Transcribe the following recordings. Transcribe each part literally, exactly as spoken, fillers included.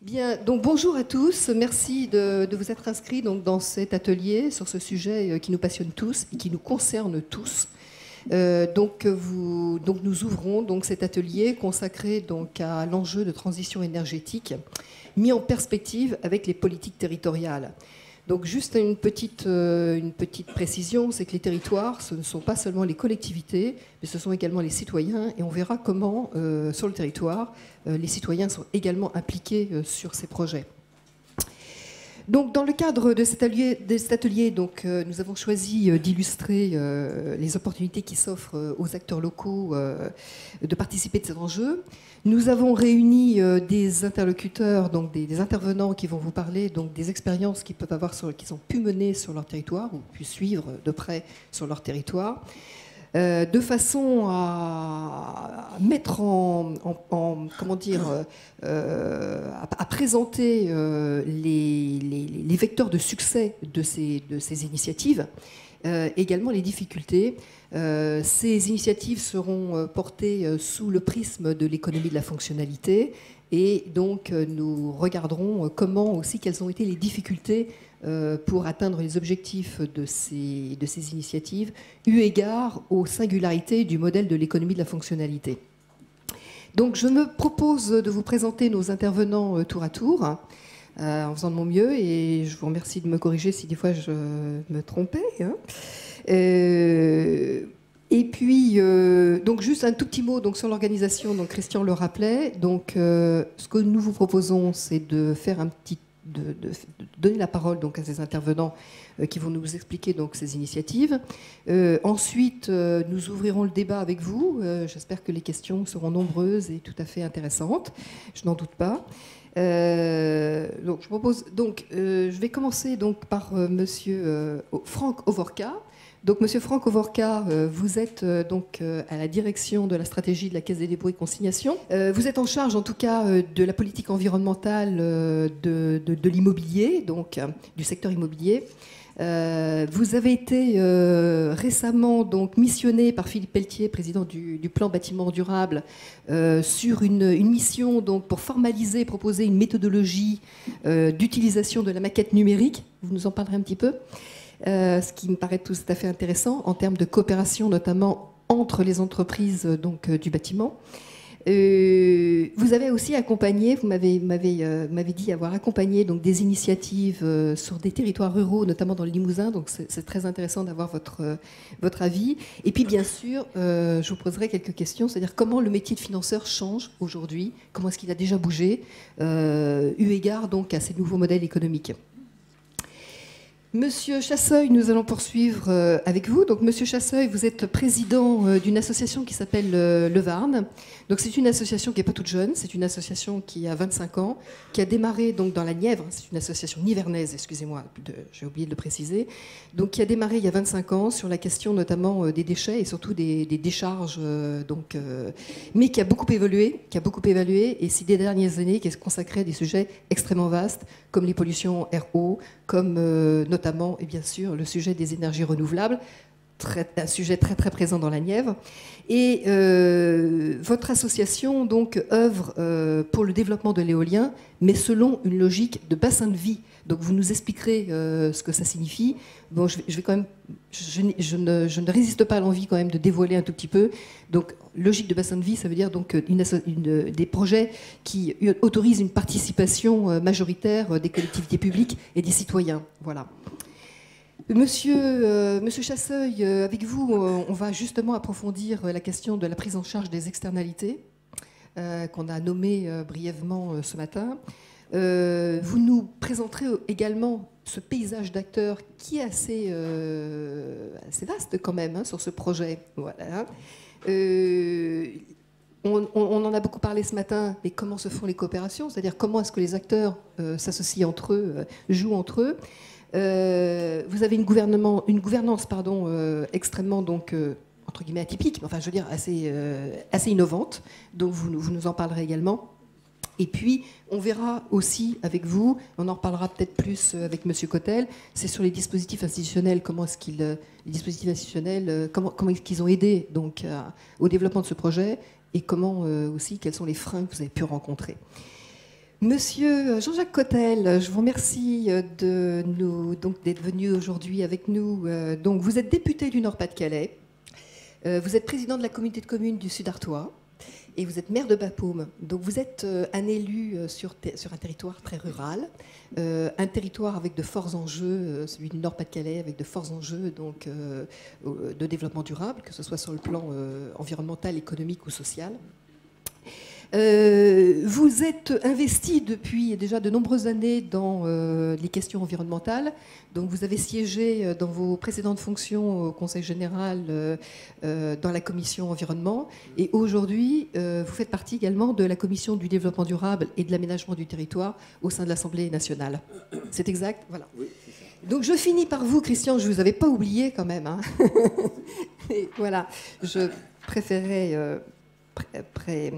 Bien, donc bonjour à tous, merci de, de vous être inscrits donc, dans cet atelier sur ce sujet qui nous passionne tous et qui nous concerne tous. Euh, donc, vous, donc nous ouvrons donc, cet atelier consacré donc, à l'enjeu de transition énergétique mis en perspective avec les politiques territoriales. Donc juste une petite, euh, une petite précision, c'est que les territoires, ce ne sont pas seulement les collectivités, mais ce sont également les citoyens. Et on verra comment, euh, sur le territoire, euh, les citoyens sont également impliqués euh, sur ces projets. Donc dans le cadre de cet atelier, de cet atelier donc, euh, nous avons choisi euh, d'illustrer euh, les opportunités qui s'offrent euh, aux acteurs locaux euh, de participer de cet enjeu. Nous avons réuni euh, des interlocuteurs, donc des, des intervenants qui vont vous parler donc, des expériences qu'ils peuvent avoir, qu'ils ont pu mener sur leur territoire ou pu suivre de près sur leur territoire, euh, de façon à mettre en, en, en comment dire, euh, à, à présenter euh, les, les, les vecteurs de succès de ces, de ces initiatives. Euh, également les difficultés. Euh, ces initiatives seront euh, portées euh, sous le prisme de l'économie de la fonctionnalité et donc euh, nous regarderons euh, comment aussi, quelles ont été les difficultés euh, pour atteindre les objectifs de ces, de ces initiatives eu égard aux singularités du modèle de l'économie de la fonctionnalité. Donc je me propose de vous présenter nos intervenants euh, tour à tour hein, Euh, en faisant de mon mieux, et je vous remercie de me corriger si des fois je me trompais. Hein. Euh, et puis, euh, donc juste un tout petit mot donc, sur l'organisation, donc Christian le rappelait. Donc, euh, ce que nous vous proposons, c'est de faire un petit, de, de, de donner la parole donc, à ces intervenants euh, qui vont nous expliquer donc, ces initiatives. Euh, ensuite, euh, nous ouvrirons le débat avec vous. Euh, j'espère que les questions seront nombreuses et tout à fait intéressantes. Je n'en doute pas. Euh, donc, je propose. Donc, euh, je vais commencer donc par euh, Monsieur euh, Franck Hovorka. Donc, Monsieur Franck Hovorka, euh, vous êtes euh, donc euh, à la direction de la stratégie de la Caisse des dépôts et consignations. Euh, vous êtes en charge, en tout cas, euh, de la politique environnementale euh, de, de, de l'immobilier, donc euh, du secteur immobilier. Euh, vous avez été euh, récemment donc, missionné par Philippe Pelletier, président du, du Plan bâtiment durable, euh, sur une, une mission donc, pour formaliser et proposer une méthodologie euh, d'utilisation de la maquette numérique. Vous nous en parlerez un petit peu. Euh, ce qui me paraît tout à fait intéressant en termes de coopération, notamment entre les entreprises donc, du bâtiment. Euh, vous avez aussi accompagné, vous m'avez euh, dit avoir accompagné donc, des initiatives euh, sur des territoires ruraux, notamment dans le Limousin, donc c'est très intéressant d'avoir votre, euh, votre avis. Et puis bien sûr, euh, je vous poserai quelques questions, c'est-à-dire comment le métier de financeur change aujourd'hui, comment est-ce qu'il a déjà bougé, euh, eu égard donc, à ces nouveaux modèles économiques. Monsieur Chasseuil, nous allons poursuivre avec vous. Donc, Monsieur Chasseuil, vous êtes président d'une association qui s'appelle Le VARNE. Donc, c'est une association qui n'est pas toute jeune, c'est une association qui a vingt-cinq ans, qui a démarré donc, dans la Nièvre, c'est une association nivernaise, excusez-moi, j'ai oublié de le préciser, donc, qui a démarré il y a vingt-cinq ans sur la question notamment des déchets et surtout des, des décharges, donc, euh, mais qui a beaucoup évolué, qui a beaucoup évolué et ces dernières années qui est consacrée à des sujets extrêmement vastes, comme les pollutions air-eau, comme euh, notre notamment, et bien sûr, le sujet des énergies renouvelables, très, un sujet très, très présent dans la Nièvre. Et euh, votre association, donc, œuvre euh, pour le développement de l'éolien, mais selon une logique de bassin de vie. Donc, vous nous expliquerez euh, ce que ça signifie. Bon, je vais, je vais quand même... Je, je, ne, je ne résiste pas à l'envie, quand même, de dévoiler un tout petit peu. Donc, logique de bassin de vie, ça veut dire donc une, une, des projets qui autorisent une participation majoritaire des collectivités publiques et des citoyens. Voilà. Monsieur, euh, Monsieur Chasseuil, euh, avec vous, euh, on va justement approfondir la question de la prise en charge des externalités euh, qu'on a nommée euh, brièvement euh, ce matin. Euh, vous nous présenterez également ce paysage d'acteurs qui est assez, euh, assez vaste quand même hein, sur ce projet. Voilà. Euh, on, on, on en a beaucoup parlé ce matin, mais comment se font les coopérations? C'est-à-dire comment est-ce que les acteurs euh, s'associent entre eux, euh, jouent entre eux. Euh, vous avez une, gouvernement, une gouvernance pardon, euh, extrêmement, donc, euh, entre guillemets, atypique, mais enfin, je veux dire, assez, euh, assez innovante, donc vous, vous nous en parlerez également. Et puis, on verra aussi avec vous, on en reparlera peut-être plus avec M. Cottel, c'est sur les dispositifs institutionnels, comment est-ce qu'ils, les dispositifs institutionnels, comment, comment est-ce qu'ils ont aidé donc, à, au développement de ce projet et comment euh, aussi, quels sont les freins que vous avez pu rencontrer. Monsieur Jean-Jacques Cottel, je vous remercie de nous, donc, d'être venu aujourd'hui avec nous. Donc, vous êtes député du Nord-Pas-de-Calais, vous êtes président de la communauté de communes du Sud-Artois et vous êtes maire de Bapaume. Donc, vous êtes un élu sur, sur un territoire très rural, un territoire avec de forts enjeux, celui du Nord-Pas-de-Calais, avec de forts enjeux donc, de développement durable, que ce soit sur le plan environnemental, économique ou social. Euh, vous êtes investi depuis déjà de nombreuses années dans euh, les questions environnementales. Donc, vous avez siégé euh, dans vos précédentes fonctions au Conseil général, euh, euh, dans la commission environnement. Et aujourd'hui, euh, vous faites partie également de la commission du développement durable et de l'aménagement du territoire au sein de l'Assemblée nationale. C'est exact? Voilà. Oui, c'est ça. Donc, je finis par vous, Christian. Je ne vous avais pas oublié quand même. Hein. Et voilà, je préférais... Euh, Après,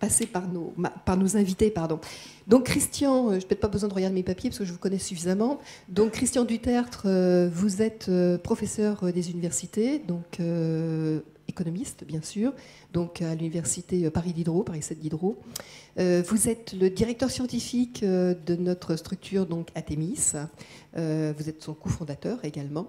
passer par nos, par nos invités. Pardon. Donc Christian, je n'ai peut-être pas besoin de regarder mes papiers parce que je vous connais suffisamment. Donc Christian Du Tertre, vous êtes professeur des universités, donc euh, économiste bien sûr, donc à l'université Paris Diderot, Paris sept Diderot. Euh, vous êtes le directeur scientifique de notre structure, donc Atémis. Euh, vous êtes son cofondateur également.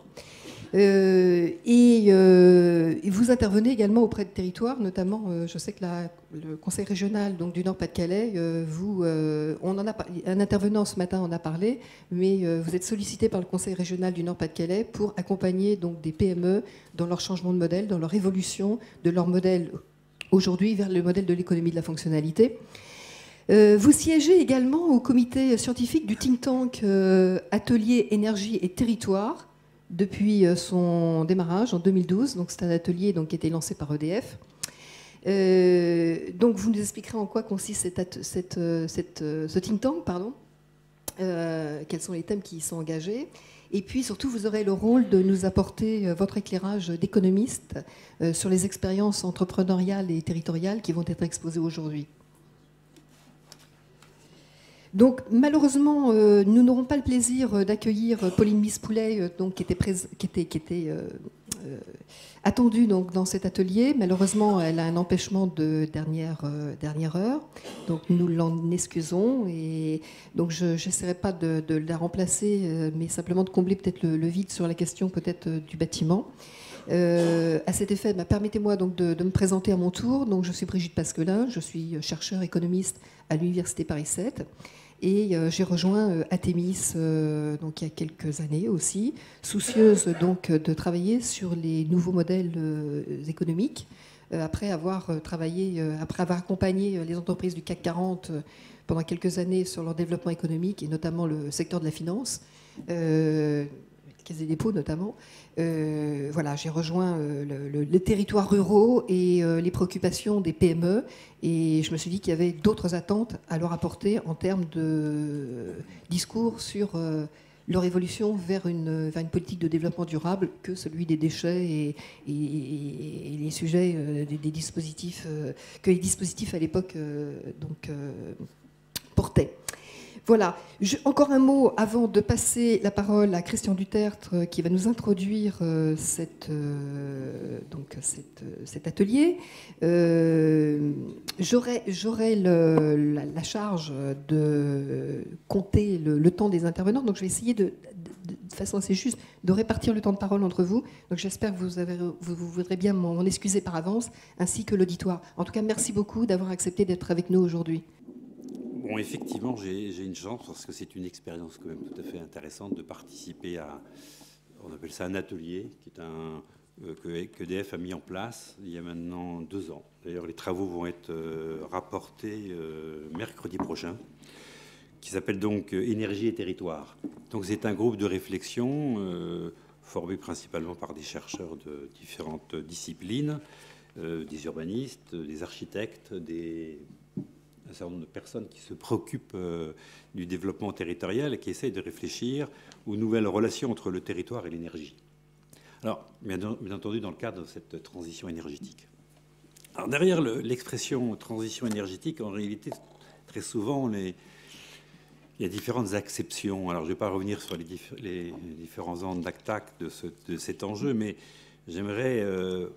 Euh, et, euh, et vous intervenez également auprès de territoires, notamment, euh, je sais que la, le Conseil régional donc, du Nord-Pas-de-Calais, euh, vous, euh, on en a, un intervenant ce matin en a parlé, mais euh, vous êtes sollicité par le Conseil régional du Nord-Pas-de-Calais pour accompagner donc, des P M E dans leur changement de modèle, dans leur évolution de leur modèle aujourd'hui vers le modèle de l'économie de la fonctionnalité. Euh, vous siégez également au comité scientifique du think tank euh, Atelier Énergie et Territoire, depuis son démarrage en deux mille douze, donc c'est un atelier donc, qui a été lancé par E D F. Euh, donc vous nous expliquerez en quoi consiste cette, cette, cette, ce think tank, pardon. Euh, quels sont les thèmes qui y sont engagés. Et puis surtout, vous aurez le rôle de nous apporter votre éclairage d'économiste euh, sur les expériences entrepreneuriales et territoriales qui vont être exposées aujourd'hui. Donc, malheureusement, euh, nous n'aurons pas le plaisir d'accueillir Pauline Mispoulet, euh, donc, qui était, qui était, qui était euh, euh, attendue donc, dans cet atelier. Malheureusement, elle a un empêchement de dernière, euh, dernière heure. Donc, nous l'en excusons. Et donc, je n'essaierai pas de, de la remplacer, euh, mais simplement de combler peut-être le, le vide sur la question peut-être euh, du bâtiment. Euh, à cet effet, bah, permettez-moi donc de, de me présenter à mon tour. Donc, je suis Brigitte Pasquelin, je suis chercheur économiste à l'université Paris sept. Et euh, j'ai rejoint euh, Atémis euh, donc, il y a quelques années aussi, soucieuse donc, de travailler sur les nouveaux modèles euh, économiques, euh, après avoir euh, travaillé, euh, après avoir accompagné les entreprises du CAC quarante euh, pendant quelques années sur leur développement économique, et notamment le secteur de la finance, euh, Caisse des dépôts notamment. Euh, voilà, j'ai rejoint euh, le, le, les territoires ruraux et euh, les préoccupations des P M E, et je me suis dit qu'il y avait d'autres attentes à leur apporter en termes de discours sur euh, leur évolution vers une, vers une politique de développement durable que celui des déchets et, et, et les sujets euh, des, des dispositifs euh, que les dispositifs à l'époque euh, donc euh, portaient. Voilà. Je, encore un mot avant de passer la parole à Christian Du Tertre qui va nous introduire euh, cette, euh, donc, cette, euh, cet atelier. Euh, J'aurai la, la charge de compter le, le temps des intervenants, donc je vais essayer de, de, de, de façon assez juste de répartir le temps de parole entre vous. Donc j'espère que vous, avez, vous, vous voudrez bien m'en excuser par avance, ainsi que l'auditoire. En tout cas, merci beaucoup d'avoir accepté d'être avec nous aujourd'hui. Bon, effectivement, j'ai une chance parce que c'est une expérience quand même tout à fait intéressante de participer à, on appelle ça un atelier, qui est un, euh, que E D F a mis en place il y a maintenant deux ans. D'ailleurs, les travaux vont être euh, rapportés euh, mercredi prochain, qui s'appelle donc euh, Énergie et Territoire. Donc, c'est un groupe de réflexion euh, formé principalement par des chercheurs de différentes disciplines, euh, des urbanistes, des architectes, des... un certain nombre de personnes qui se préoccupent euh, du développement territorial et qui essayent de réfléchir aux nouvelles relations entre le territoire et l'énergie. Alors, bien, bien entendu, dans le cadre de cette transition énergétique. Alors, derrière l'expression le, transition énergétique, en réalité, très souvent, les, il y a différentes acceptions. Alors, je ne vais pas revenir sur les, diff les différents angles d'attaque de, ce, de cet enjeu, mais j'aimerais euh,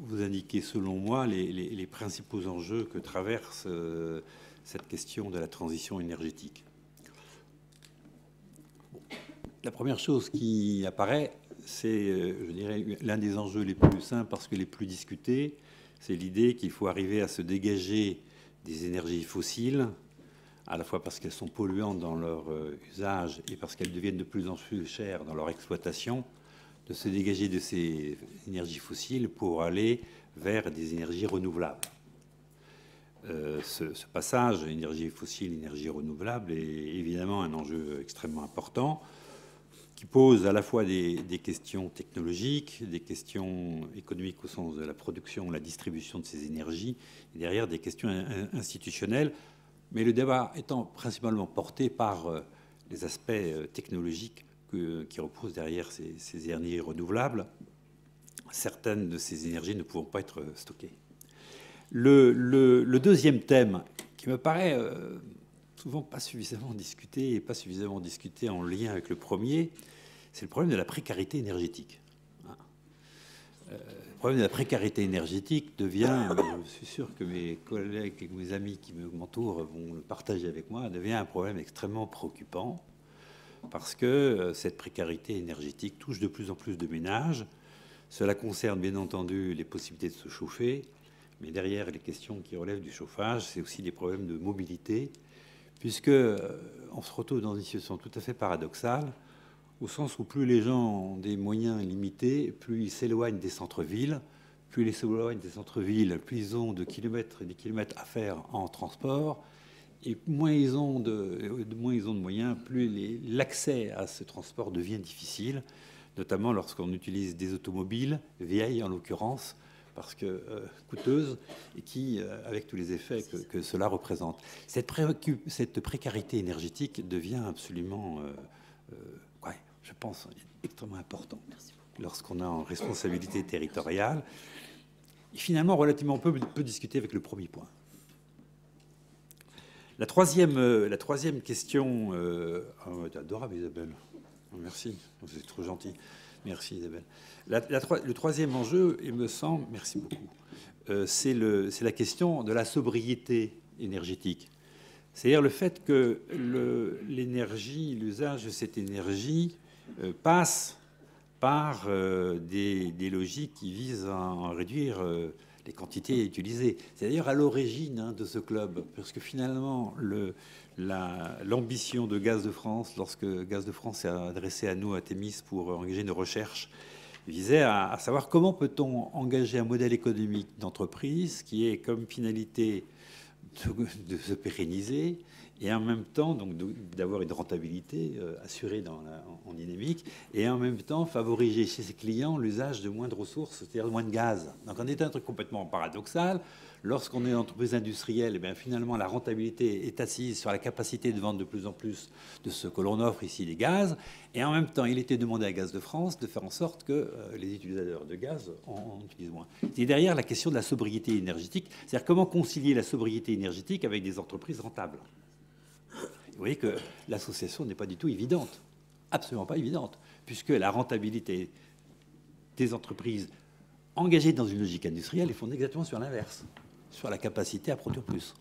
vous indiquez, selon moi, les, les, les principaux enjeux que traverse euh, cette question de la transition énergétique. Bon. La première chose qui apparaît, c'est, euh, je dirais, l'un des enjeux les plus simples parce que les plus discutés, c'est l'idée qu'il faut arriver à se dégager des énergies fossiles, à la fois parce qu'elles sont polluantes dans leur usage et parce qu'elles deviennent de plus en plus chères dans leur exploitation, de se dégager de ces énergies fossiles pour aller vers des énergies renouvelables. Euh, ce, ce passage énergie fossile, énergie renouvelable est évidemment un enjeu extrêmement important qui pose à la fois des, des questions technologiques, des questions économiques au sens de la production, la distribution de ces énergies, et derrière des questions institutionnelles. Mais le débat étant principalement porté par les aspects technologiques que, qui reposent derrière ces, ces énergies renouvelables, certaines de ces énergies ne pouvant pas être stockées. Le, le, le deuxième thème, qui me paraît euh, souvent pas suffisamment discuté et pas suffisamment discuté en lien avec le premier, c'est le problème de la précarité énergétique. Euh, le problème de la précarité énergétique devient, je suis sûr que mes collègues et mes amis qui m'entourent vont le partager avec moi, devient un problème extrêmement préoccupant parce que euh, cette précarité énergétique touche de plus en plus de ménages. Cela concerne bien entendu les possibilités de se chauffer, mais derrière les questions qui relèvent du chauffage, c'est aussi des problèmes de mobilité, puisque euh, on se retrouve dans une situation tout à fait paradoxale, au sens où plus les gens ont des moyens limités, plus ils s'éloignent des centres-villes, plus ils s'éloignent des centres-villes, plus ils ont de kilomètres et des kilomètres à faire en transport, et moins ils ont de, moins ils ont de moyens, plus l'accès à ce transport devient difficile, notamment lorsqu'on utilise des automobiles, vieilles en l'occurrence, parce que euh, coûteuses, et qui, euh, avec tous les effets que, que cela représente. Cette, pré cette précarité énergétique devient absolument... Euh, euh, ouais, je pense, extrêmement importante lorsqu'on a en responsabilité territoriale, et finalement relativement peu, peu discuté avec le premier point. La troisième, la troisième question... Euh, oh, t'es adorable, Isabelle. Merci, vous êtes trop gentil. Merci, Isabelle. La, la, le troisième enjeu, il me semble, merci beaucoup, euh, c'est la question de la sobriété énergétique. C'est-à-dire le fait que l'énergie, l'usage de cette énergie euh, passe par euh, des, des logiques qui visent à, à réduire euh, les quantités utilisées. C'est d'ailleurs à l'origine hein, de ce club, parce que finalement, l'ambition la, de Gaz de France, lorsque Gaz de France s'est adressé à nous, à Thémis, pour engager une recherche, visait à, à savoir comment peut-on engager un modèle économique d'entreprise qui est comme finalité de se pérenniser et en même temps donc d'avoir une rentabilité euh, assurée dans la, en, en dynamique et en même temps favoriser chez ses clients l'usage de moins de ressources, c'est-à-dire de moins de gaz. Donc on est un truc complètement paradoxal. Lorsqu'on est une entreprise industrielle, eh bien, finalement la rentabilité est assise sur la capacité de vendre de plus en plus de ce que l'on offre ici, les gaz. Et en même temps, il était demandé à Gaz de France de faire en sorte que euh, les utilisateurs de gaz en, en utilisent moins. C'est derrière la question de la sobriété énergétique, c'est-à-dire comment concilier la sobriété énergétique avec des entreprises rentables. Vous voyez que l'association n'est pas du tout évidente, absolument pas évidente, puisque la rentabilité des entreprises engagées dans une logique industrielle est fondée exactement sur l'inverse, sur la capacité à produire plus.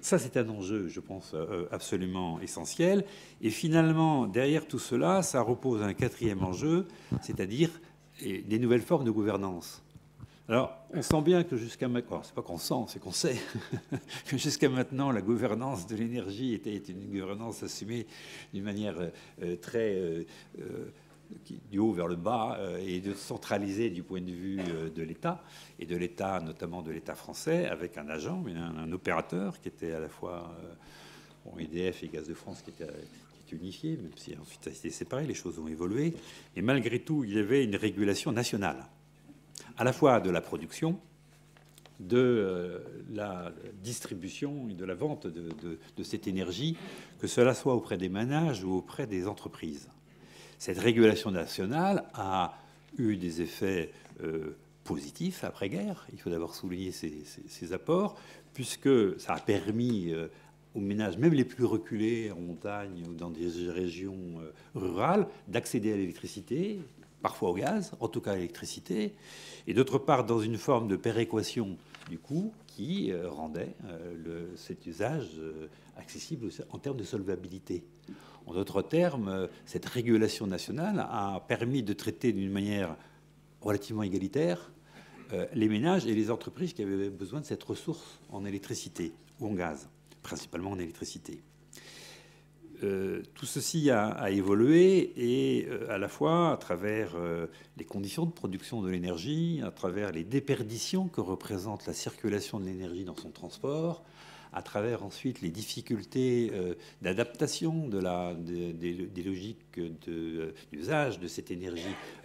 Ça, c'est un enjeu, je pense, absolument essentiel. Et finalement, derrière tout cela, ça repose un quatrième enjeu, c'est-à-dire des nouvelles formes de gouvernance. Alors, on sent bien que jusqu'à maintenant, c'est pas qu'on sent, c'est qu'on sait que jusqu'à maintenant, la gouvernance de l'énergie était une gouvernance assumée d'une manière euh, très euh, qui, du haut vers le bas euh, et de centralisée du point de vue euh, de l'État et de l'État, notamment de l'État français, avec un agent, mais un, un opérateur qui était à la fois euh, bon, E D F et Gaz de France, qui était qui est unifié, même si ensuite ça a été séparé, les choses ont évolué, et malgré tout, il y avait une régulation nationale, à la fois de la production, de la distribution et de la vente de, de, de cette énergie, que cela soit auprès des ménages ou auprès des entreprises. Cette régulation nationale a eu des effets euh, positifs après-guerre. Il faut d'abord souligner ces, ces, ces apports, puisque ça a permis euh, aux ménages, même les plus reculés en montagne ou dans des régions euh, rurales, d'accéder à l'électricité, parfois au gaz, en tout cas à l'électricité, et d'autre part dans une forme de péréquation du coût qui euh, rendait euh, le, cet usage euh, accessible en termes de solvabilité. En d'autres termes, euh, cette régulation nationale a permis de traiter d'une manière relativement égalitaire euh, les ménages et les entreprises qui avaient besoin de cette ressource en électricité ou en gaz, principalement en électricité. Euh, tout ceci a, a évolué et euh, à la fois à travers euh, les conditions de production de l'énergie, à travers les déperditions que représente la circulation de l'énergie dans son transport, à travers ensuite les difficultés euh, d'adaptation de la, de, de, des logiques d'usage de, de cette énergie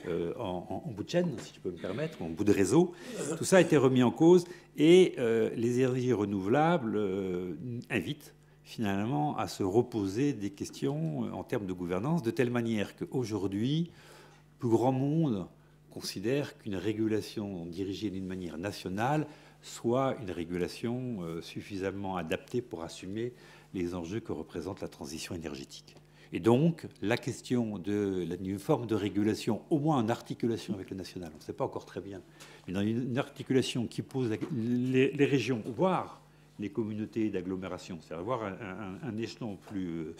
euh, en, en, en bout de chaîne, si je peux me permettre, en bout de réseau. Tout ça a été remis en cause et euh, les énergies renouvelables euh, invitent finalement à se reposer des questions en termes de gouvernance, de telle manière qu'aujourd'hui, plus grand monde considère qu'une régulation dirigée d'une manière nationale soit une régulation suffisamment adaptée pour assumer les enjeux que représente la transition énergétique. Et donc, la question d'une forme de régulation, au moins en articulation avec le national, on ne sait pas encore très bien, mais dans une articulation qui pose la, les, les régions, voire les communautés d'agglomération, c'est-à-dire avoir un, un, un échelon plus euh,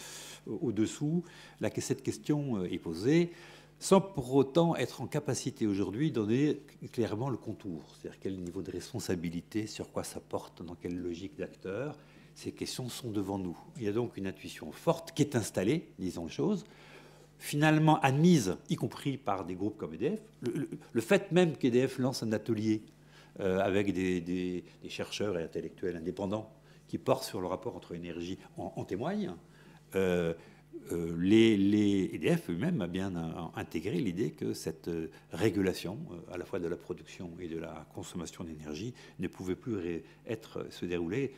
au-dessous, là, cette question euh, est posée, sans pour autant être en capacité aujourd'hui de donner clairement le contour, c'est-à-dire quel niveau de responsabilité, sur quoi ça porte, dans quelle logique d'acteur, ces questions sont devant nous. Il y a donc une intuition forte qui est installée, disons les choses, finalement admise, y compris par des groupes comme E D F. Le, le, le fait même qu'E D F lance un atelier Euh, avec des, des, des chercheurs et intellectuels indépendants qui portent sur le rapport entre énergie en, en témoignent, euh, euh, les, les E D F eux-mêmes a bien un, intégré l'idée que cette euh, régulation, euh, à la fois de la production et de la consommation d'énergie, ne pouvait plus ré être, se dérouler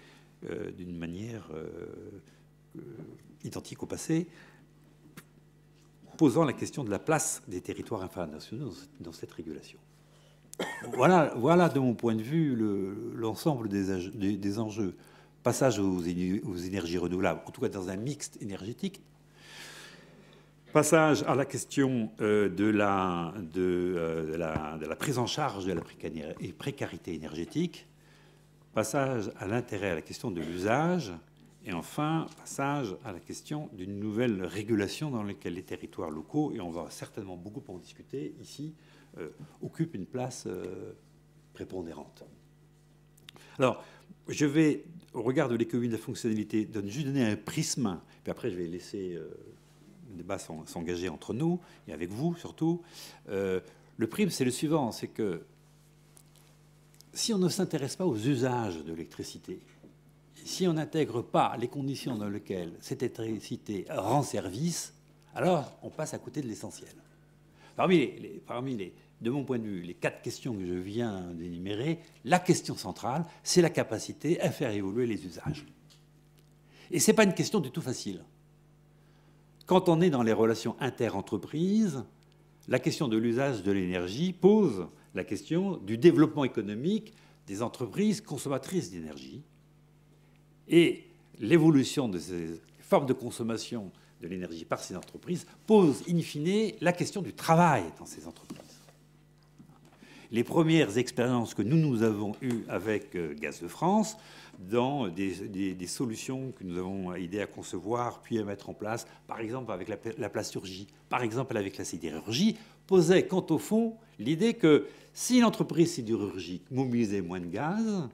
euh, d'une manière euh, euh, identique au passé, posant la question de la place des territoires internationaux dans, dans cette régulation. Voilà, voilà, de mon point de vue, l'ensemble le, des, des, des enjeux. Passage aux, aux énergies renouvelables, en tout cas dans un mixte énergétique. Passage à la question euh, de, la, de, euh, de, la, de la prise en charge de la précarité énergétique. Passage à l'intérêt, à la question de l'usage. Et enfin, passage à la question d'une nouvelle régulation dans laquelle les territoires locaux, et on va certainement beaucoup en discuter ici, Euh, occupe une place euh, prépondérante. Alors, je vais, au regard de l'économie de la fonctionnalité, donne, juste donner un prisme, puis après je vais laisser euh, le débat s'engager entre nous, et avec vous surtout. Euh, le prisme, c'est le suivant, c'est que si on ne s'intéresse pas aux usages de l'électricité, si on n'intègre pas les conditions dans lesquelles cette électricité rend service, alors on passe à côté de l'essentiel. Parmi les, les, parmi les, de mon point de vue, les quatre questions que je viens d'énumérer, la question centrale, c'est la capacité à faire évoluer les usages. Et ce n'est pas une question du tout facile. Quand on est dans les relations inter-entreprises, la question de l'usage de l'énergie pose la question du développement économique des entreprises consommatrices d'énergie. Et l'évolution de ces formes de consommation de l'énergie par ces entreprises, pose in fine la question du travail dans ces entreprises. Les premières expériences que nous, nous avons eues avec euh, Gaz de France, dans des, des, des solutions que nous avons aidé à concevoir, puis à mettre en place, par exemple avec la, la plasturgie, par exemple avec la sidérurgie, posaient quant au fond l'idée que si l'entreprise sidérurgique mobilisait moins de gaz,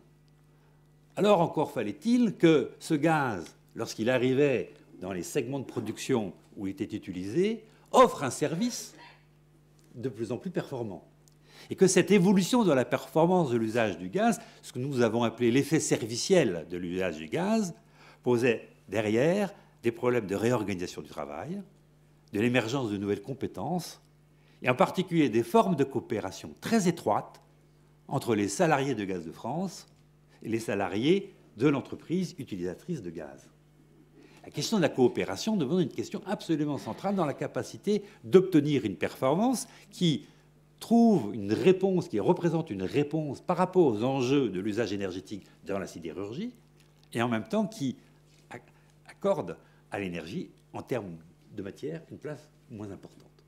alors encore fallait-il que ce gaz, lorsqu'il arrivait dans les segments de production où il était utilisé, offre un service de plus en plus performant. Et que cette évolution de la performance de l'usage du gaz, ce que nous avons appelé l'effet serviciel de l'usage du gaz, posait derrière des problèmes de réorganisation du travail, de l'émergence de nouvelles compétences, et en particulier des formes de coopération très étroites entre les salariés de Gaz de France et les salariés de l'entreprise utilisatrice de gaz. La question de la coopération devient une question absolument centrale dans la capacité d'obtenir une performance qui trouve une réponse, qui représente une réponse par rapport aux enjeux de l'usage énergétique dans la sidérurgie, et en même temps qui accorde à l'énergie, en termes de matière, une place moins importante.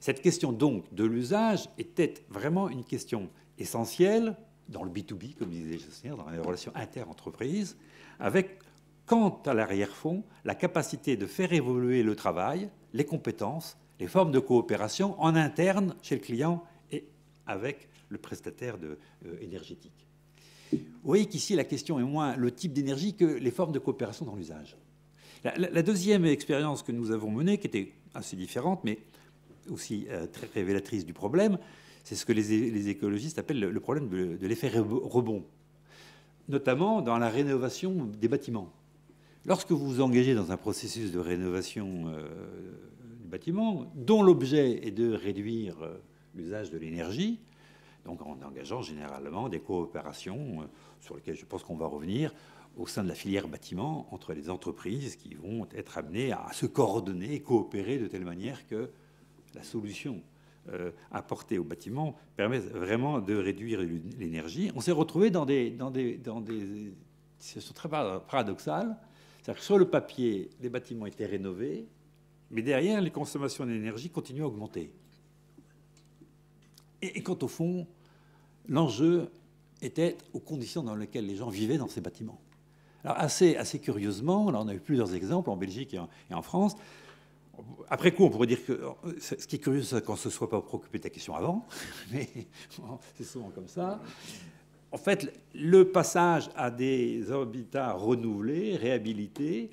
Cette question donc de l'usage était vraiment une question essentielle dans le B deux B, comme disait le gestionnaire, dans les relations inter-entreprises, avec, quant à l'arrière-fond, la capacité de faire évoluer le travail, les compétences, les formes de coopération en interne chez le client et avec le prestataire de, euh, énergétique. Vous voyez qu'ici, la question est moins le type d'énergie que les formes de coopération dans l'usage. La, la, la deuxième expérience que nous avons menée, qui était assez différente, mais aussi euh, très révélatrice du problème, c'est ce que les, les écologistes appellent le, le problème de, de l'effet rebond, notamment dans la rénovation des bâtiments. Lorsque vous vous engagez dans un processus de rénovation euh, du bâtiment, dont l'objet est de réduire euh, l'usage de l'énergie, donc en engageant généralement des coopérations euh, sur lesquelles je pense qu'on va revenir, au sein de la filière bâtiment, entre les entreprises qui vont être amenées à se coordonner et coopérer de telle manière que la solution euh, apportée au bâtiment permet vraiment de réduire l'énergie. On s'est retrouvé dans des, dans des, dans des situations très paradoxales. C'est-à-dire que sur le papier, les bâtiments étaient rénovés, mais derrière, les consommations d'énergie continuent à augmenter. Et, et quant au fond, l'enjeu était aux conditions dans lesquelles les gens vivaient dans ces bâtiments. Alors assez, assez curieusement, là on a eu plusieurs exemples en Belgique et en, et en France. Après coup, on pourrait dire que ce qui est curieux, c'est qu'on ne se soit pas préoccupé de la question avant, mais bon, c'est souvent comme ça. En fait, le passage à des habitats renouvelés, réhabilités,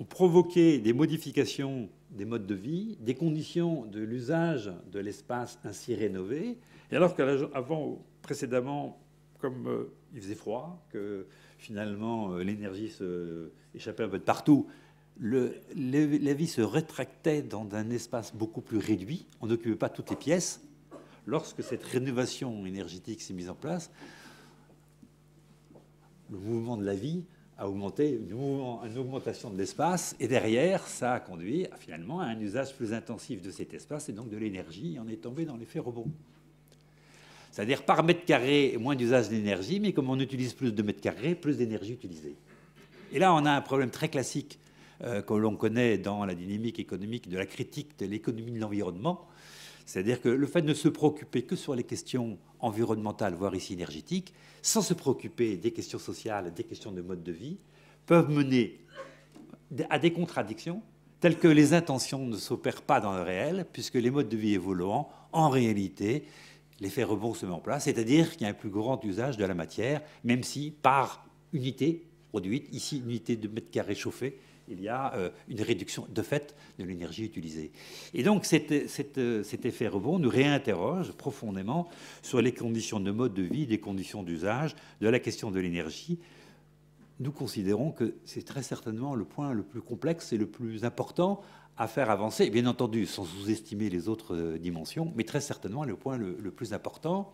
ont provoqué des modifications des modes de vie, des conditions de l'usage de l'espace ainsi rénové. Et alors qu'avant, précédemment, comme euh, il faisait froid, que finalement euh, l'énergie euh, échappait un peu de partout, le, le, la vie se rétractait dans un espace beaucoup plus réduit. On n'occupait pas toutes les pièces. Lorsque cette rénovation énergétique s'est mise en place, le mouvement de la vie a augmenté, une, mouvement, une augmentation de l'espace. Et derrière, ça a conduit à, finalement à un usage plus intensif de cet espace et donc de l'énergie. On est tombé dans l'effet rebond. C'est-à-dire par mètre carré, moins d'usage d'énergie, mais comme on utilise plus de mètres carrés, plus d'énergie utilisée. Et là, on a un problème très classique euh, que l'on connaît dans la dynamique économique de la critique de l'économie de l'environnement. C'est-à-dire que le fait de ne se préoccuper que sur les questions environnementales, voire ici énergétiques, sans se préoccuper des questions sociales, des questions de mode de vie, peuvent mener à des contradictions telles que les intentions ne s'opèrent pas dans le réel, puisque les modes de vie évoluant, en réalité, l'effet rebond se met en place, c'est-à-dire qu'il y a un plus grand usage de la matière, même si par unité produite, ici une unité de mètre carré chauffé, il y a euh, une réduction de fait de l'énergie utilisée. Et donc cet, cet, cet effet rebond nous réinterroge profondément sur les conditions de mode de vie, des conditions d'usage, de la question de l'énergie. Nous considérons que c'est très certainement le point le plus complexe et le plus important à faire avancer, et bien entendu, sans sous-estimer les autres dimensions, mais très certainement le point le, le plus important.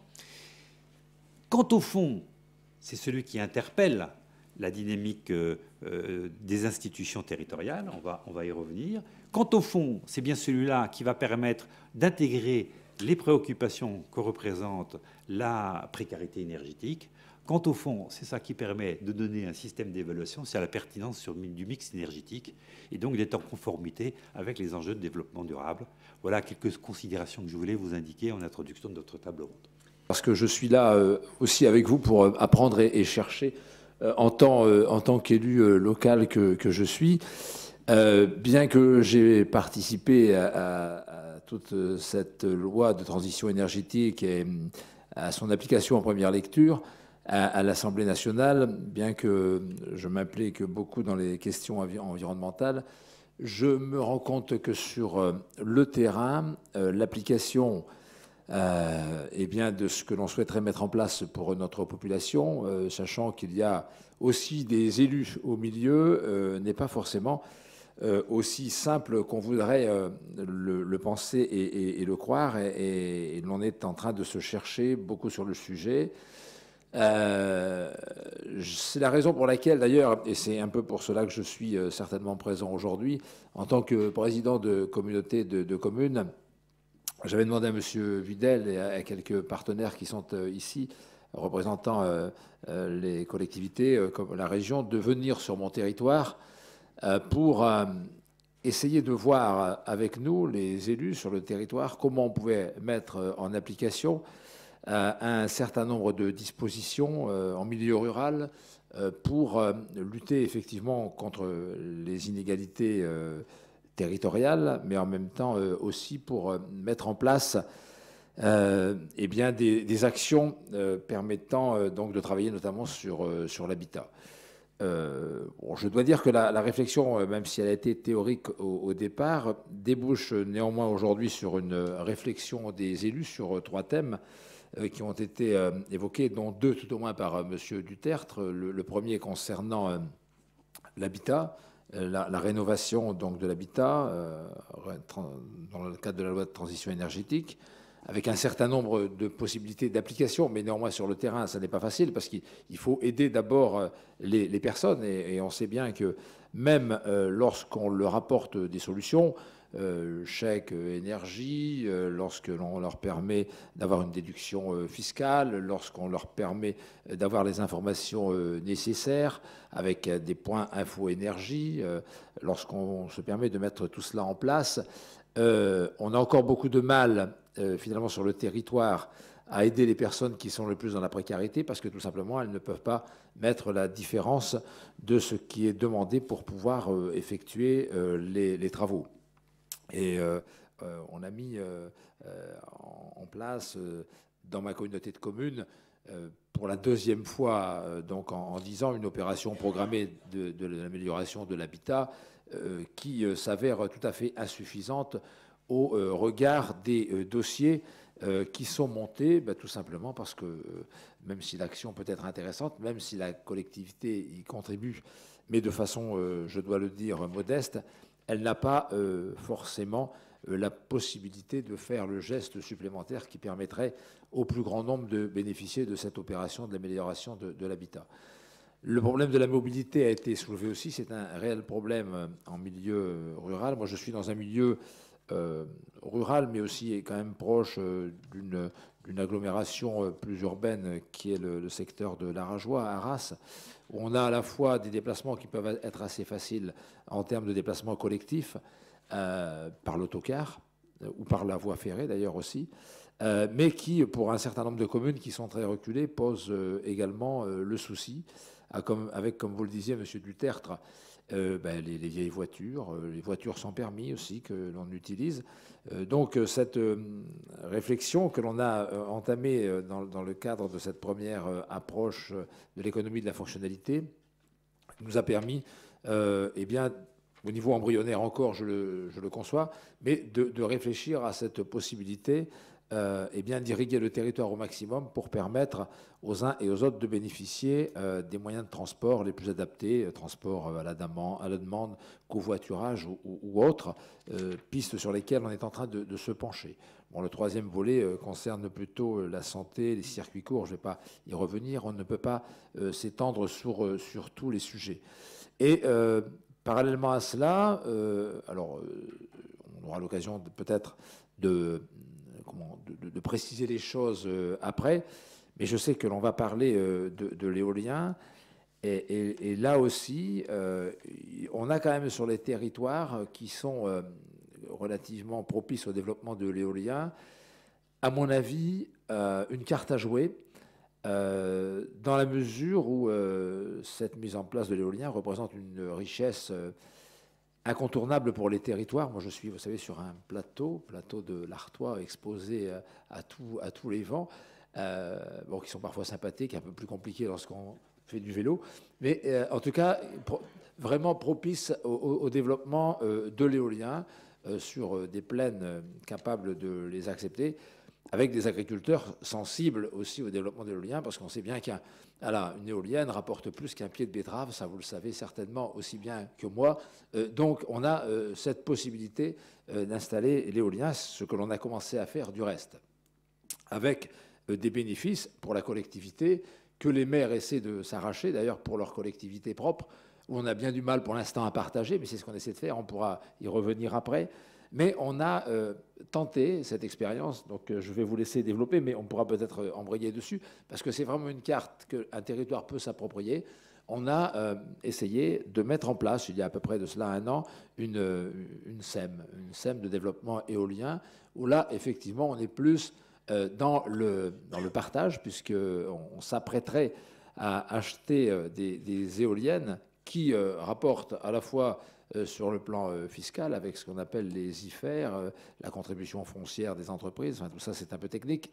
Quant au fond, c'est celui qui interpelle la dynamique euh, euh, des institutions territoriales, on va, on va y revenir. Quant au fond, c'est bien celui-là qui va permettre d'intégrer les préoccupations que représente la précarité énergétique. Quant au fond, c'est ça qui permet de donner un système d'évaluation sur la pertinence sur, du mix énergétique et donc d'être en conformité avec les enjeux de développement durable. Voilà quelques considérations que je voulais vous indiquer en introduction de notre table ronde. Parce que je suis là euh, aussi avec vous pour apprendre et, et chercher euh, en tant, euh, en tant qu'élu euh, local que, que je suis. Euh, bien que j'ai participé à, à, à toute cette loi de transition énergétique et à son application en première lecture, à l'Assemblée nationale, bien que je m'implique beaucoup dans les questions environnementales, je me rends compte que sur le terrain, l'application euh, eh bien, de ce que l'on souhaiterait mettre en place pour notre population, euh, sachant qu'il y a aussi des élus au milieu, euh, n'est pas forcément euh, aussi simple qu'on voudrait euh, le, le penser et, et, et le croire. Et, et, et l'on est en train de se chercher beaucoup sur le sujet. Euh, c'est la raison pour laquelle, d'ailleurs, et c'est un peu pour cela que je suis euh, certainement présent aujourd'hui, en tant que président de communauté de, de communes, j'avais demandé à M. Videl et à, à quelques partenaires qui sont euh, ici, représentant euh, euh, les collectivités euh, comme la région, de venir sur mon territoire euh, pour euh, essayer de voir avec nous, les élus sur le territoire, comment on pouvait mettre en application euh, un certain nombre de dispositions euh, en milieu rural euh, pour euh, lutter effectivement contre les inégalités euh, territoriales, mais en même temps euh, aussi pour euh, mettre en place euh, eh bien, des, des actions euh, permettant euh, donc de travailler notamment sur, euh, sur l'habitat. Euh, bon, je dois dire que la, la réflexion, même si elle a été théorique au, au départ, débouche néanmoins aujourd'hui sur une réflexion des élus sur trois thèmes euh, qui ont été euh, évoqués, dont deux tout au moins par euh, M. Du Tertre. Le, le premier concernant euh, l'habitat, euh, la, la rénovation donc, de l'habitat euh, dans le cadre de la loi de transition énergétique, avec un certain nombre de possibilités d'application, mais néanmoins sur le terrain, ça n'est pas facile, parce qu'il faut aider d'abord les, les personnes, et, et on sait bien que même euh, lorsqu'on leur apporte des solutions, euh, chèque énergie, euh, lorsque l'on leur permet d'avoir une déduction euh, fiscale, lorsqu'on leur permet d'avoir les informations euh, nécessaires, avec euh, des points info-énergie, euh, lorsqu'on se permet de mettre tout cela en place, euh, on a encore beaucoup de mal Euh, finalement sur le territoire à aider les personnes qui sont le plus dans la précarité, parce que tout simplement elles ne peuvent pas mettre la différence de ce qui est demandé pour pouvoir euh, effectuer euh, les, les travaux. Et euh, euh, on a mis euh, euh, en place euh, dans ma communauté de communes euh, pour la deuxième fois euh, donc en, en dix ans une opération programmée de, de l'amélioration de l'habitat euh, qui euh, s'avère tout à fait insuffisante au euh, regard des euh, dossiers euh, qui sont montés, bah, tout simplement parce que, euh, même si l'action peut être intéressante, même si la collectivité y contribue, mais de façon, euh, je dois le dire, modeste, elle n'a pas euh, forcément euh, la possibilité de faire le geste supplémentaire qui permettrait au plus grand nombre de bénéficier de cette opération de l'amélioration de, de l'habitat. Le problème de la mobilité a été soulevé aussi, c'est un réel problème en milieu rural. Moi, je suis dans un milieu Euh, rural, mais aussi est quand même proche euh, d'une d'une agglomération euh, plus urbaine qui est le, le secteur de la Rajoie, à Arras, où on a à la fois des déplacements qui peuvent être assez faciles en termes de déplacements collectifs euh, par l'autocar euh, ou par la voie ferrée d'ailleurs aussi, euh, mais qui, pour un certain nombre de communes qui sont très reculées, posent euh, également euh, le souci, à, comme, avec, comme vous le disiez, M. Du Tertre, Euh, ben, les, les vieilles voitures, euh, les voitures sans permis aussi que l'on utilise. Euh, donc euh, cette euh, réflexion que l'on a euh, entamée euh, dans, dans le cadre de cette première euh, approche euh, de l'économie de la fonctionnalité nous a permis, euh, eh bien, au niveau embryonnaire encore, je le, je le conçois, mais de, de réfléchir à cette possibilité euh, eh bien, d'irriguer le territoire au maximum pour permettre aux uns et aux autres de bénéficier euh, des moyens de transport les plus adaptés, euh, transport à la, à la demande, covoiturage ou, ou, ou autres, euh, pistes sur lesquelles on est en train de, de se pencher. Bon, le troisième volet euh, concerne plutôt la santé, les circuits courts, je ne vais pas y revenir, on ne peut pas euh, s'étendre sur, euh, sur tous les sujets. Et euh, parallèlement à cela, euh, alors euh, on aura l'occasion peut-être de, de, de, de préciser les choses euh, après, mais je sais que l'on va parler euh, de, de l'éolien. Et, et, et là aussi, euh, on a quand même sur les territoires qui sont euh, relativement propices au développement de l'éolien, à mon avis, euh, une carte à jouer, euh, dans la mesure où euh, cette mise en place de l'éolien représente une richesse euh, incontournable pour les territoires. Moi, je suis, vous savez, sur un plateau, plateau de l'Artois, exposé à, à, tout, à tous les vents. Euh, bon, qui sont parfois sympathiques, un peu plus compliqués lorsqu'on fait du vélo, mais euh, en tout cas pro vraiment propice au, au développement euh, de l'éolien euh, sur euh, des plaines euh, capables de les accepter, avec des agriculteurs sensibles aussi au développement de l'éolien, parce qu'on sait bien qu'un, voilà, une éolienne rapporte plus qu'un pied de betterave, ça vous le savez certainement aussi bien que moi. Euh, donc on a euh, cette possibilité euh, d'installer l'éolien, ce que l'on a commencé à faire du reste, avec des bénéfices pour la collectivité que les maires essaient de s'arracher, d'ailleurs pour leur collectivité propre, où on a bien du mal pour l'instant à partager, mais c'est ce qu'on essaie de faire, on pourra y revenir après. Mais on a euh, tenté cette expérience, donc euh, je vais vous laisser développer, mais on pourra peut-être embrayer dessus, parce que c'est vraiment une carte qu'un territoire peut s'approprier. on a euh, essayé de mettre en place, il y a à peu près de cela un an, une, une S E M, une S E M de développement éolien, où là, effectivement, on est plus euh, dans, le, dans le partage, puisqu'on on, s'apprêterait à acheter euh, des, des éoliennes qui euh, rapportent à la fois euh, sur le plan euh, fiscal, avec ce qu'on appelle les I F E R, euh, la contribution foncière des entreprises, enfin, tout ça c'est un peu technique,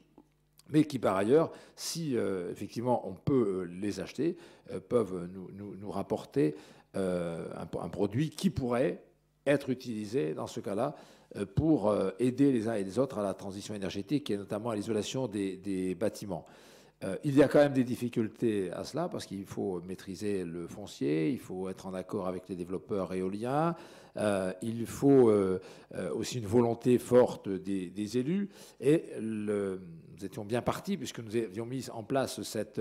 mais qui, par ailleurs, si euh, effectivement on peut les acheter, euh, peuvent nous, nous, nous rapporter euh, un, un produit qui pourrait être utilisé, dans ce cas-là, euh, pour euh, aider les uns et les autres à la transition énergétique et notamment à l'isolation des, des bâtiments. Euh, il y a quand même des difficultés à cela, parce qu'il faut maîtriser le foncier, il faut être en accord avec les développeurs éoliens, euh, il faut euh, euh, aussi une volonté forte des, des élus, et le... Nous étions bien partis, puisque nous avions mis en place cette,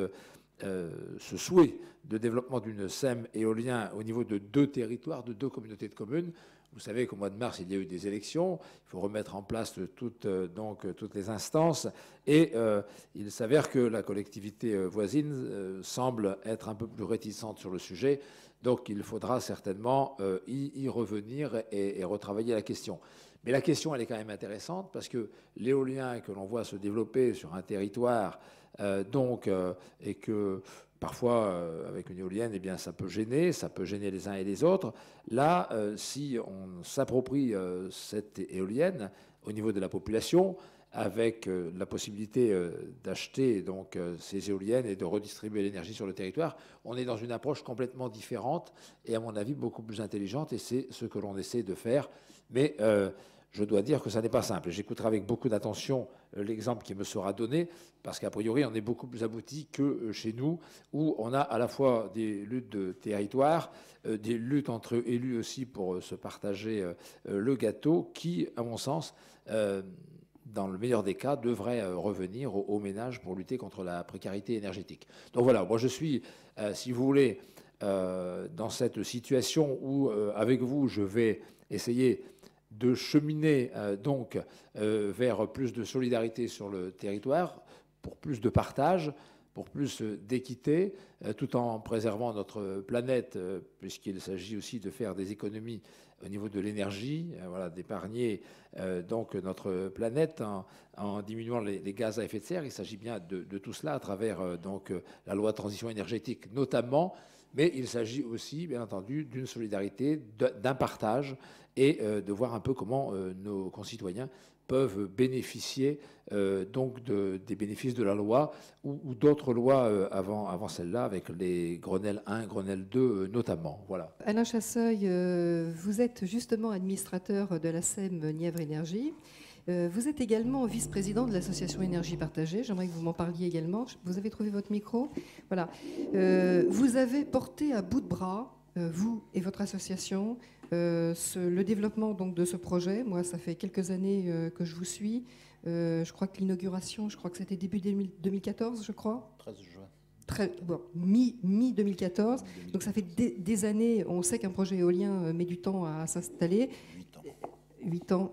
euh, ce souhait de développement d'une S E M éolien au niveau de deux territoires, de deux communautés de communes. Vous savez qu'au mois de mars, il y a eu des élections. Il faut remettre en place toutes, donc, toutes les instances. Et euh, il s'avère que la collectivité voisine euh, semble être un peu plus réticente sur le sujet. Donc, il faudra certainement euh, y, y revenir et, et retravailler la question. Mais la question, elle est quand même intéressante, parce que l'éolien que l'on voit se développer sur un territoire, euh, donc, euh, et que parfois, euh, avec une éolienne, eh bien, ça peut gêner, ça peut gêner les uns et les autres. Là, euh, si on s'approprie euh, cette éolienne au niveau de la population, avec euh, la possibilité euh, d'acheter donc euh, ces éoliennes et de redistribuer l'énergie sur le territoire, on est dans une approche complètement différente et, à mon avis, beaucoup plus intelligente. Et c'est ce que l'on essaie de faire. Mais euh, je dois dire que ça n'est pas simple. J'écouterai avec beaucoup d'attention l'exemple qui me sera donné, parce qu'a priori, on est beaucoup plus abouti que chez nous, où on a à la fois des luttes de territoire, euh, des luttes entre élus aussi pour euh, se partager euh, le gâteau, qui, à mon sens, euh, dans le meilleur des cas, devrait euh, revenir aux, aux ménages pour lutter contre la précarité énergétique. Donc voilà, moi je suis, euh, si vous voulez, euh, dans cette situation où, euh, avec vous, je vais essayer de cheminer euh, donc euh, vers plus de solidarité sur le territoire, pour plus de partage, pour plus d'équité, euh, tout en préservant notre planète, euh, puisqu'il s'agit aussi de faire des économies au niveau de l'énergie, euh, voilà, d'épargner euh, donc notre planète en, en diminuant les, les gaz à effet de serre. Il s'agit bien de, de tout cela à travers euh, donc euh, la loi de transition énergétique notamment, mais il s'agit aussi, bien entendu, d'une solidarité, d'un partage, et euh, de voir un peu comment euh, nos concitoyens peuvent bénéficier euh, donc de, des bénéfices de la loi ou, ou d'autres lois euh, avant, avant celle-là, avec les Grenelle un, Grenelle deux euh, notamment. Voilà. Alain Chasseuil, euh, vous êtes justement administrateur de la S E M Nièvre Énergie. Euh, vous êtes également vice-président de l'association Énergie Partagée. J'aimerais que vous m'en parliez également. Vous avez trouvé votre micro. Voilà. Euh, vous avez porté à bout de bras, euh, vous et votre association, Euh, ce, le développement donc, de ce projet. Moi, ça fait quelques années euh, que je vous suis. Euh, je crois que l'inauguration, je crois que c'était début deux mille quatorze, je crois. treize juin. Très, bon, mi-deux mille quatorze. Mi donc ça fait des, des années. On sait qu'un projet éolien euh, met du temps à, à s'installer. huit ans. huit ans,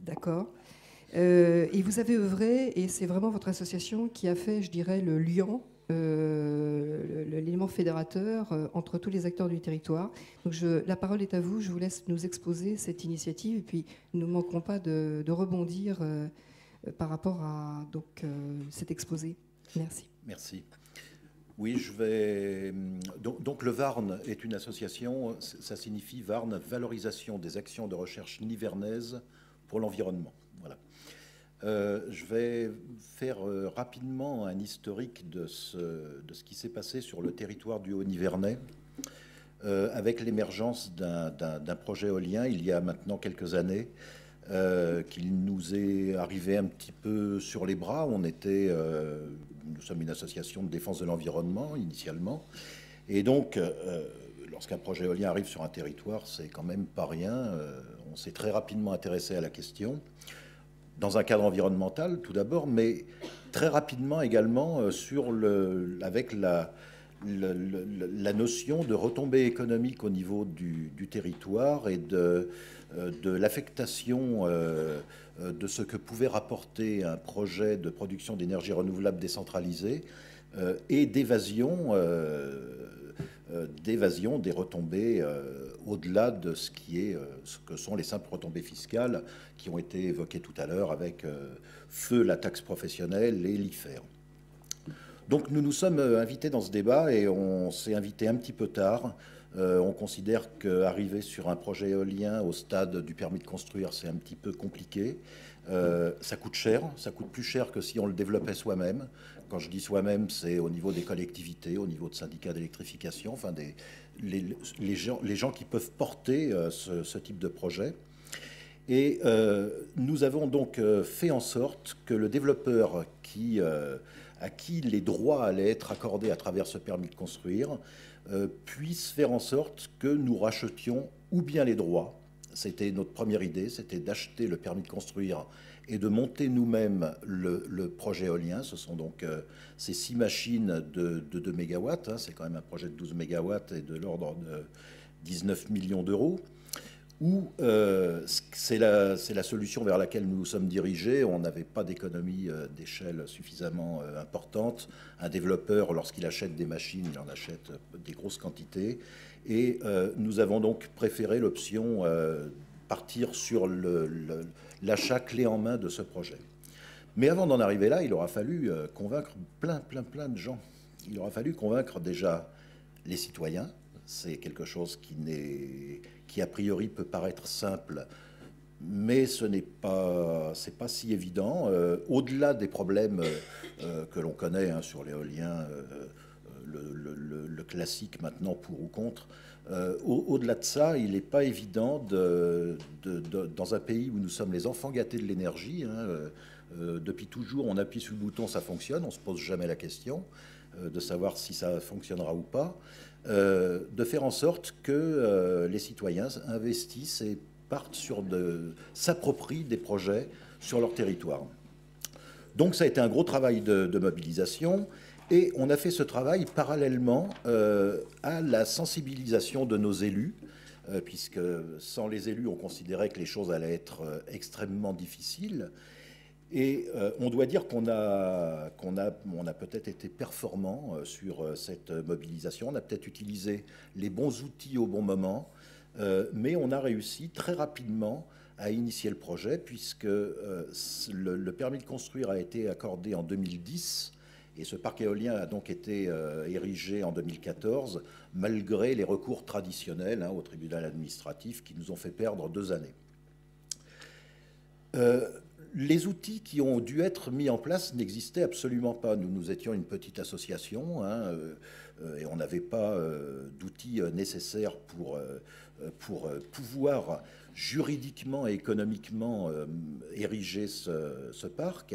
d'accord. Euh, et vous avez œuvré, et c'est vraiment votre association qui a fait, je dirais, le liant, Euh, l'élément fédérateur euh, entre tous les acteurs du territoire. Donc je, la parole est à vous, je vous laisse nous exposer cette initiative, et puis nous ne manquerons pas de, de rebondir euh, par rapport à donc, euh, cet exposé. Merci. Merci. Oui, je vais... Donc, donc le VARNE est une association, ça signifie VARNE, valorisation des actions de recherche nivernaise pour l'environnement. Voilà. Euh, je vais faire euh, rapidement un historique de ce, de ce qui s'est passé sur le territoire du Haut-Nivernais euh, avec l'émergence d'un projet éolien il y a maintenant quelques années euh, qu'il nous est arrivé un petit peu sur les bras. On était, euh, nous sommes une association de défense de l'environnement initialement, et donc euh, lorsqu'un projet éolien arrive sur un territoire, c'est quand même pas rien. Euh, on s'est très rapidement intéressé à la question, dans un cadre environnemental tout d'abord, mais très rapidement également sur le, avec la, la, la notion de retombées économiques au niveau du, du territoire et de, de l'affectation de ce que pouvait rapporter un projet de production d'énergie renouvelable décentralisée et d'évasion euh, d'évasion des retombées euh, au-delà de ce, qui est, euh, ce que sont les simples retombées fiscales qui ont été évoquées tout à l'heure avec euh, feu la taxe professionnelle et l'I F E R. Donc nous nous sommes invités dans ce débat et on s'est invité un petit peu tard. Euh, on considère qu'arriver sur un projet éolien au stade du permis de construire, c'est un petit peu compliqué. Euh, ça coûte cher, ça coûte plus cher que si on le développait soi-même. Quand je dis soi-même, c'est au niveau des collectivités, au niveau de syndicats d'électrification, enfin des, les, les, gens, les gens qui peuvent porter euh, ce, ce type de projet. Et euh, nous avons donc euh, fait en sorte que le développeur qui, euh, à qui les droits allaient être accordés à travers ce permis de construire euh, puisse faire en sorte que nous rachetions ou bien les droits. C'était notre première idée, c'était d'acheter le permis de construire et de monter nous-mêmes le, le projet éolien. Ce sont donc euh, ces six machines de, de deux mégawatts, hein, c'est quand même un projet de douze mégawatts et de l'ordre de dix-neuf millions d'euros, où euh, c'est la, c'est la solution vers laquelle nous nous sommes dirigés. On n'avait pas d'économie euh, d'échelle suffisamment euh, importante. Un développeur, lorsqu'il achète des machines, il en achète des grosses quantités. Et euh, nous avons donc préféré l'option euh, partir sur le, le, l'achat clé en main de ce projet. Mais avant d'en arriver là, il aura fallu euh, convaincre plein, plein, plein de gens. Il aura fallu convaincre déjà les citoyens. C'est quelque chose qui, n'est, qui, a priori, peut paraître simple, mais ce n'est pas, c'est pas si évident. Euh, au-delà des problèmes euh, que l'on connaît hein, sur l'éolien, euh, Le, le, le classique maintenant pour ou contre, euh, au, au-delà de ça, il n'est pas évident de, de, de, dans un pays où nous sommes les enfants gâtés de l'énergie, hein, euh, euh, depuis toujours on appuie sur le bouton, ça fonctionne, on ne se pose jamais la question euh, de savoir si ça fonctionnera ou pas, euh, de faire en sorte que euh, les citoyens investissent et partent sur de, s'approprient des projets sur leur territoire. Donc ça a été un gros travail de, de mobilisation. Et on a fait ce travail parallèlement euh, à la sensibilisation de nos élus, euh, puisque sans les élus, on considérait que les choses allaient être euh, extrêmement difficiles. Et euh, on doit dire qu'on a, qu'on a, on a peut-être été performant euh, sur euh, cette mobilisation. On a peut-être utilisé les bons outils au bon moment, euh, mais on a réussi très rapidement à initier le projet, puisque euh, le, le permis de construire a été accordé en deux mille dix. Et ce parc éolien a donc été euh, érigé en deux mille quatorze, malgré les recours traditionnels hein, au tribunal administratif qui nous ont fait perdre deux années. Euh, les outils qui ont dû être mis en place n'existaient absolument pas. Nous, nous étions une petite association hein, euh, euh, et on n'avait pas euh, d'outils euh, nécessaires pour, euh, pour euh, pouvoir juridiquement et économiquement euh, ériger ce, ce parc.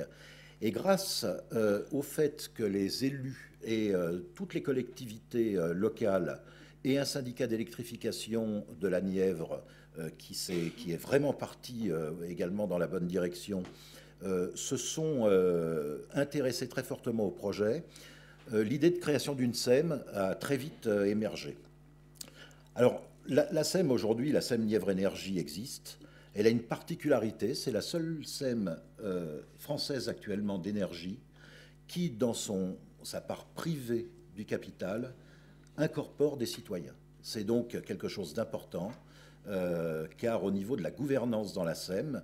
Et grâce euh, au fait que les élus et euh, toutes les collectivités euh, locales et un syndicat d'électrification de la Nièvre, euh, qui, s'est, qui est vraiment parti euh, également dans la bonne direction, euh, se sont euh, intéressés très fortement au projet, euh, l'idée de création d'une S E M a très vite euh, émergé. Alors, la, la S E M aujourd'hui, la S E M Nièvre Énergie existe. Elle a une particularité, c'est la seule S E M euh, française actuellement d'énergie qui, dans son, sa part privée du capital, incorpore des citoyens. C'est donc quelque chose d'important, euh, car au niveau de la gouvernance dans la S E M,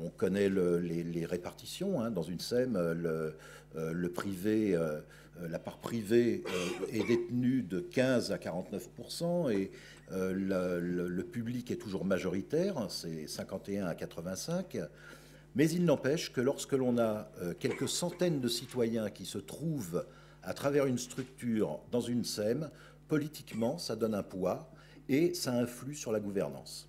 on connaît le, les, les répartitions. Hein, dans une S E M, le, euh, le privé, euh, la part privée euh, est détenue de quinze à quarante-neuf pour cent et euh, la, le, le public est toujours majoritaire, c'est cinquante et un à quatre-vingt-cinq. Mais il n'empêche que lorsque l'on a euh, quelques centaines de citoyens qui se trouvent à travers une structure dans une S E M, politiquement, ça donne un poids et ça influe sur la gouvernance.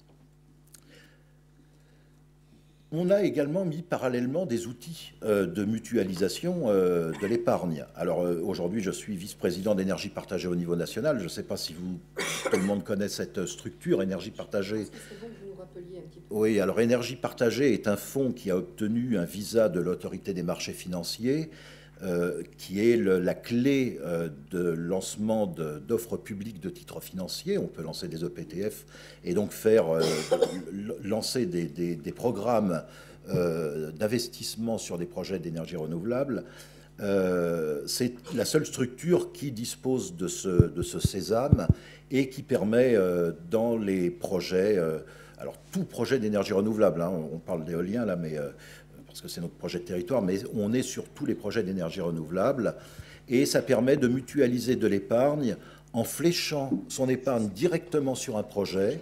On a également mis parallèlement des outils euh, de mutualisation euh, de l'épargne. Alors euh, aujourd'hui, je suis vice-président d'Énergie Partagée au niveau national. Je ne sais pas si vous, tout le monde connaît cette structure, Énergie Partagée. Est-ce que c'est bon que vous nous rappeliez un petit peu ? Oui, alors Énergie Partagée est un fonds qui a obtenu un visa de l'Autorité des marchés financiers, euh, qui est le, la clé euh, de lancement de, d'offres publiques de titres financiers. On peut lancer des E P T F et donc faire euh, lancer des, des, des programmes euh, d'investissement sur des projets d'énergie renouvelable. Euh, c'est la seule structure qui dispose de ce, de ce sésame et qui permet euh, dans les projets, euh, alors tout projet d'énergie renouvelable, hein, on parle d'éolien là, mais, euh, parce que c'est notre projet de territoire, mais on est sur tous les projets d'énergie renouvelable, et ça permet de mutualiser de l'épargne en fléchant son épargne directement sur un projet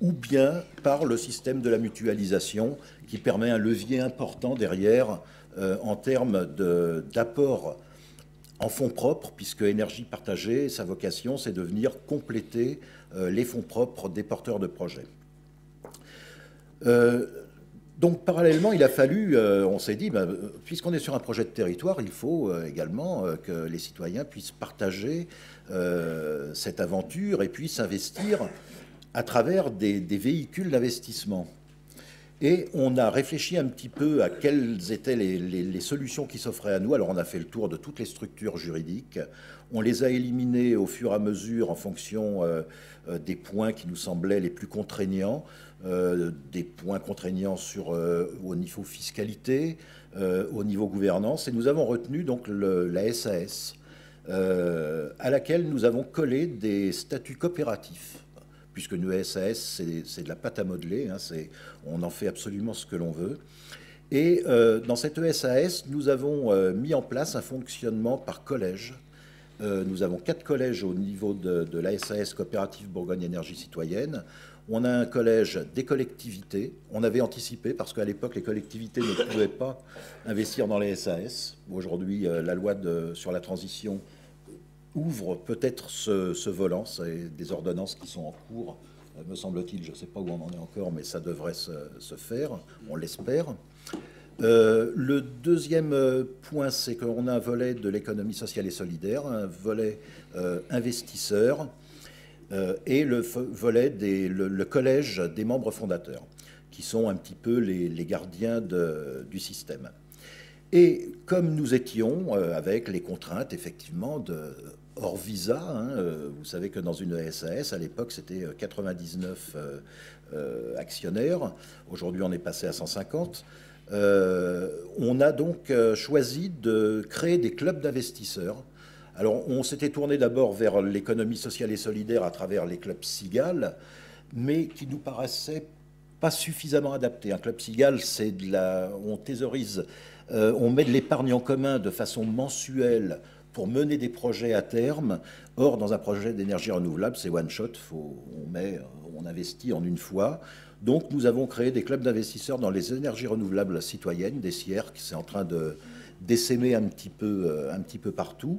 ou bien par le système de la mutualisation qui permet un levier important derrière Euh, en termes d'apport en fonds propres, puisque Énergie Partagée, sa vocation, c'est de venir compléter euh, les fonds propres des porteurs de projets. Euh, donc, parallèlement, il a fallu, euh, on s'est dit, bah, puisqu'on est sur un projet de territoire, il faut euh, également euh, que les citoyens puissent partager euh, cette aventure et puissent investir à travers des, des véhicules d'investissement. Et on a réfléchi un petit peu à quelles étaient les, les, les solutions qui s'offraient à nous. Alors on a fait le tour de toutes les structures juridiques, on les a éliminées au fur et à mesure en fonction euh, des points qui nous semblaient les plus contraignants, euh, des points contraignants sur, euh, au niveau fiscalité, euh, au niveau gouvernance, et nous avons retenu donc le, la S A S, euh, à laquelle nous avons collé des statuts coopératifs. Puisque nous, S A S, c'est de la pâte à modeler, hein, on en fait absolument ce que l'on veut. Et euh, dans cette S A S, nous avons euh, mis en place un fonctionnement par collège. Euh, nous avons quatre collèges au niveau de, de la S A S coopérative Bourgogne Énergie Citoyenne. On a un collège des collectivités. On avait anticipé, parce qu'à l'époque, les collectivités ne pouvaient pas investir dans les S A S. Aujourd'hui, euh, la loi de, sur la transition ouvre peut-être ce, ce volant, c'est des ordonnances qui sont en cours, me semble-t-il, je ne sais pas où on en est encore, mais ça devrait se, se faire, on l'espère. Euh, le deuxième point, c'est qu'on a un volet de l'économie sociale et solidaire, un volet euh, investisseur euh, et le volet des, le, le collège des membres fondateurs, qui sont un petit peu les, les gardiens de, du système. Et comme nous étions euh, avec les contraintes, effectivement, de hors visa, hein, euh, vous savez que dans une S A S, à l'époque, c'était quatre-vingt-dix-neuf euh, euh, actionnaires. Aujourd'hui, on est passé à cent cinquante. Euh, on a donc euh, choisi de créer des clubs d'investisseurs. Alors, on s'était tourné d'abord vers l'économie sociale et solidaire à travers les clubs Cigale, mais qui nous paraissaient pas suffisamment adaptés. Un club Cigale, c'est de la... on thésaurise... Euh, on met de l'épargne en commun de façon mensuelle pour mener des projets à terme. Or, dans un projet d'énergie renouvelable, c'est one shot, faut, on, met, on investit en une fois. Donc, nous avons créé des clubs d'investisseurs dans les énergies renouvelables citoyennes, des C I R C, c'est en train de d'essaimer un petit peu, un petit peu partout.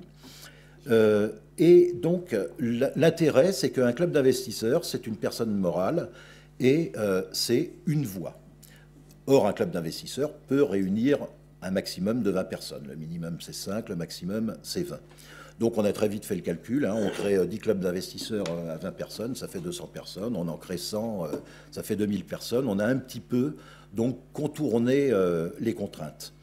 Euh, et donc, l'intérêt, c'est qu'un club d'investisseurs, c'est une personne morale et euh, c'est une voix. Or, un club d'investisseurs peut réunir un maximum de vingt personnes. Le minimum, c'est cinq, le maximum, c'est vingt. Donc, on a très vite fait le calcul. Hein. On crée dix clubs d'investisseurs à vingt personnes, ça fait deux cents personnes. On en crée cent, ça fait deux mille personnes. On a un petit peu, donc, contourné euh, les contraintes.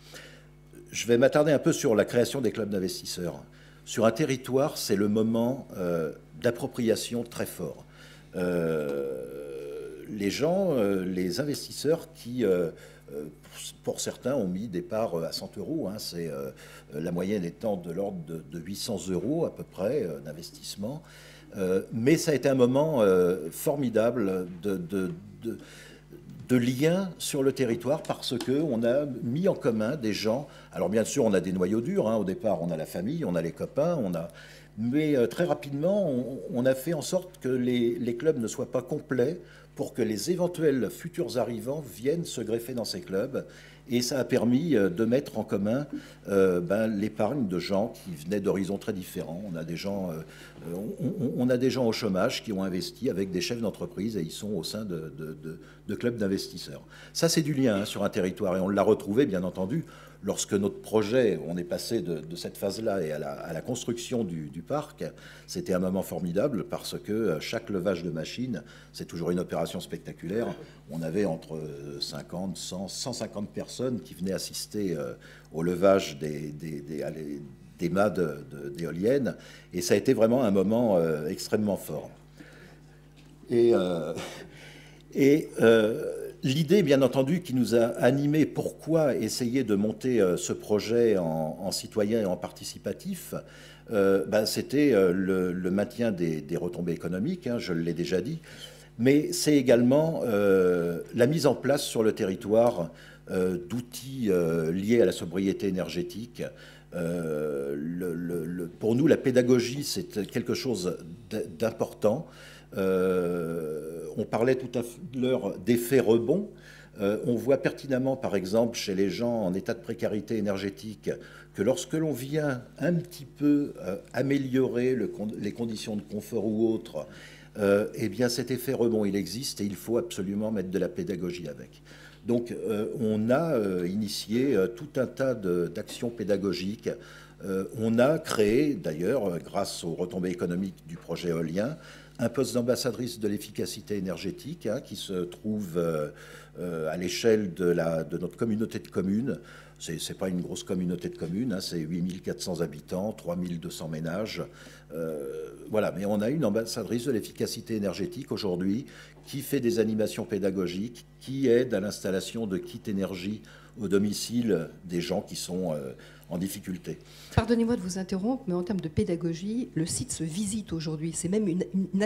Je vais m'attarder un peu sur la création des clubs d'investisseurs. Sur un territoire, c'est le moment euh, d'appropriation très fort. Euh, les gens, euh, les investisseurs qui... Euh, pour certains, ont mis des parts à cent euros. Hein, c'est, euh, la moyenne étant de l'ordre de, de huit cents euros à peu près euh, d'investissement. Euh, mais ça a été un moment euh, formidable de, de, de, de lien sur le territoire parce qu'on a mis en commun des gens. Alors bien sûr, on a des noyaux durs. Hein, au départ, on a la famille, on a les copains, on a... mais euh, très rapidement, on, on a fait en sorte que les, les clubs ne soient pas complets pour que les éventuels futurs arrivants viennent se greffer dans ces clubs. Et ça a permis de mettre en commun euh, ben, l'épargne de gens qui venaient d'horizons très différents. On a des gens, euh, on, on a des gens au chômage qui ont investi avec des chefs d'entreprise et ils sont au sein de, de, de, de clubs d'investisseurs. Ça, c'est du lien hein, sur un territoire et on l'a retrouvé, bien entendu, lorsque notre projet, on est passé de, de cette phase-là et à la, à la construction du, du parc. C'était un moment formidable parce que chaque levage de machine, c'est toujours une opération spectaculaire. On avait entre cinquante, cent, cent cinquante personnes qui venaient assister euh, au levage des, des, des, des, des mâts d'éoliennes. Et ça a été vraiment un moment euh, extrêmement fort. Et... Euh, et euh, l'idée, bien entendu, qui nous a animés, pourquoi essayer de monter euh, ce projet en, en citoyen et en participatif, euh, bah, c'était euh, le, le maintien des, des retombées économiques, hein, je l'ai déjà dit, mais c'est également euh, la mise en place sur le territoire euh, d'outils euh, liés à la sobriété énergétique. Euh, le, le, le, pour nous, la pédagogie, c'est quelque chose d'important. Euh, on parlait tout à l'heure d'effets rebonds. Euh, on voit pertinemment, par exemple, chez les gens en état de précarité énergétique, que lorsque l'on vient un petit peu euh, améliorer le, les conditions de confort ou autres, euh, eh bien cet effet rebond, il existe et il faut absolument mettre de la pédagogie avec. Donc euh, on a euh, initié euh, tout un tas d'actions pédagogiques. Euh, on a créé, d'ailleurs, grâce aux retombées économiques du projet éolien, un poste d'ambassadrice de l'efficacité énergétique, hein, qui se trouve euh, euh, à l'échelle de, de notre communauté de communes. Ce n'est pas une grosse communauté de communes, hein, c'est huit mille quatre cents habitants, trois mille deux cents ménages. Euh, voilà, mais on a une ambassadrice de l'efficacité énergétique aujourd'hui qui fait des animations pédagogiques, qui aide à l'installation de kits énergie au domicile des gens qui sont euh, en difficulté. Pardonnez-moi de vous interrompre, mais en termes de pédagogie, le site se visite aujourd'hui. C'est même une, une,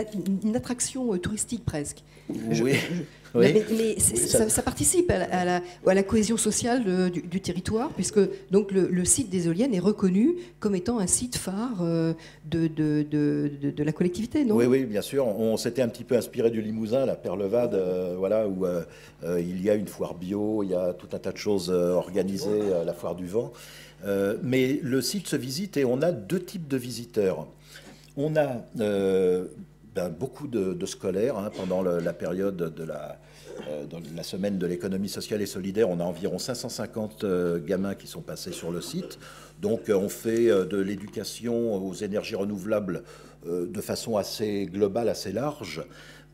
une attraction touristique presque. Je, oui. Je, oui. Mais, mais oui, ça, ça, ça participe à la, à la, à la cohésion sociale de, du, du territoire, puisque donc, le, le site des éoliennes est reconnu comme étant un site phare de, de, de, de, de la collectivité, non? Oui, oui, bien sûr. On, on s'était un petit peu inspiré du Limousin, la Peyrelevade, euh, voilà, où euh, euh, il y a une foire bio, il y a tout un tas de choses euh, organisées, euh, la foire du vent. Euh, mais le site se visite et on a deux types de visiteurs. On a euh, ben, beaucoup de, de scolaires, hein, pendant le, la période de la, euh, dans la semaine de l'économie sociale et solidaire. On a environ cinq cent cinquante euh, gamins qui sont passés sur le site. Donc on fait euh, de l'éducation aux énergies renouvelables euh, de façon assez globale, assez large.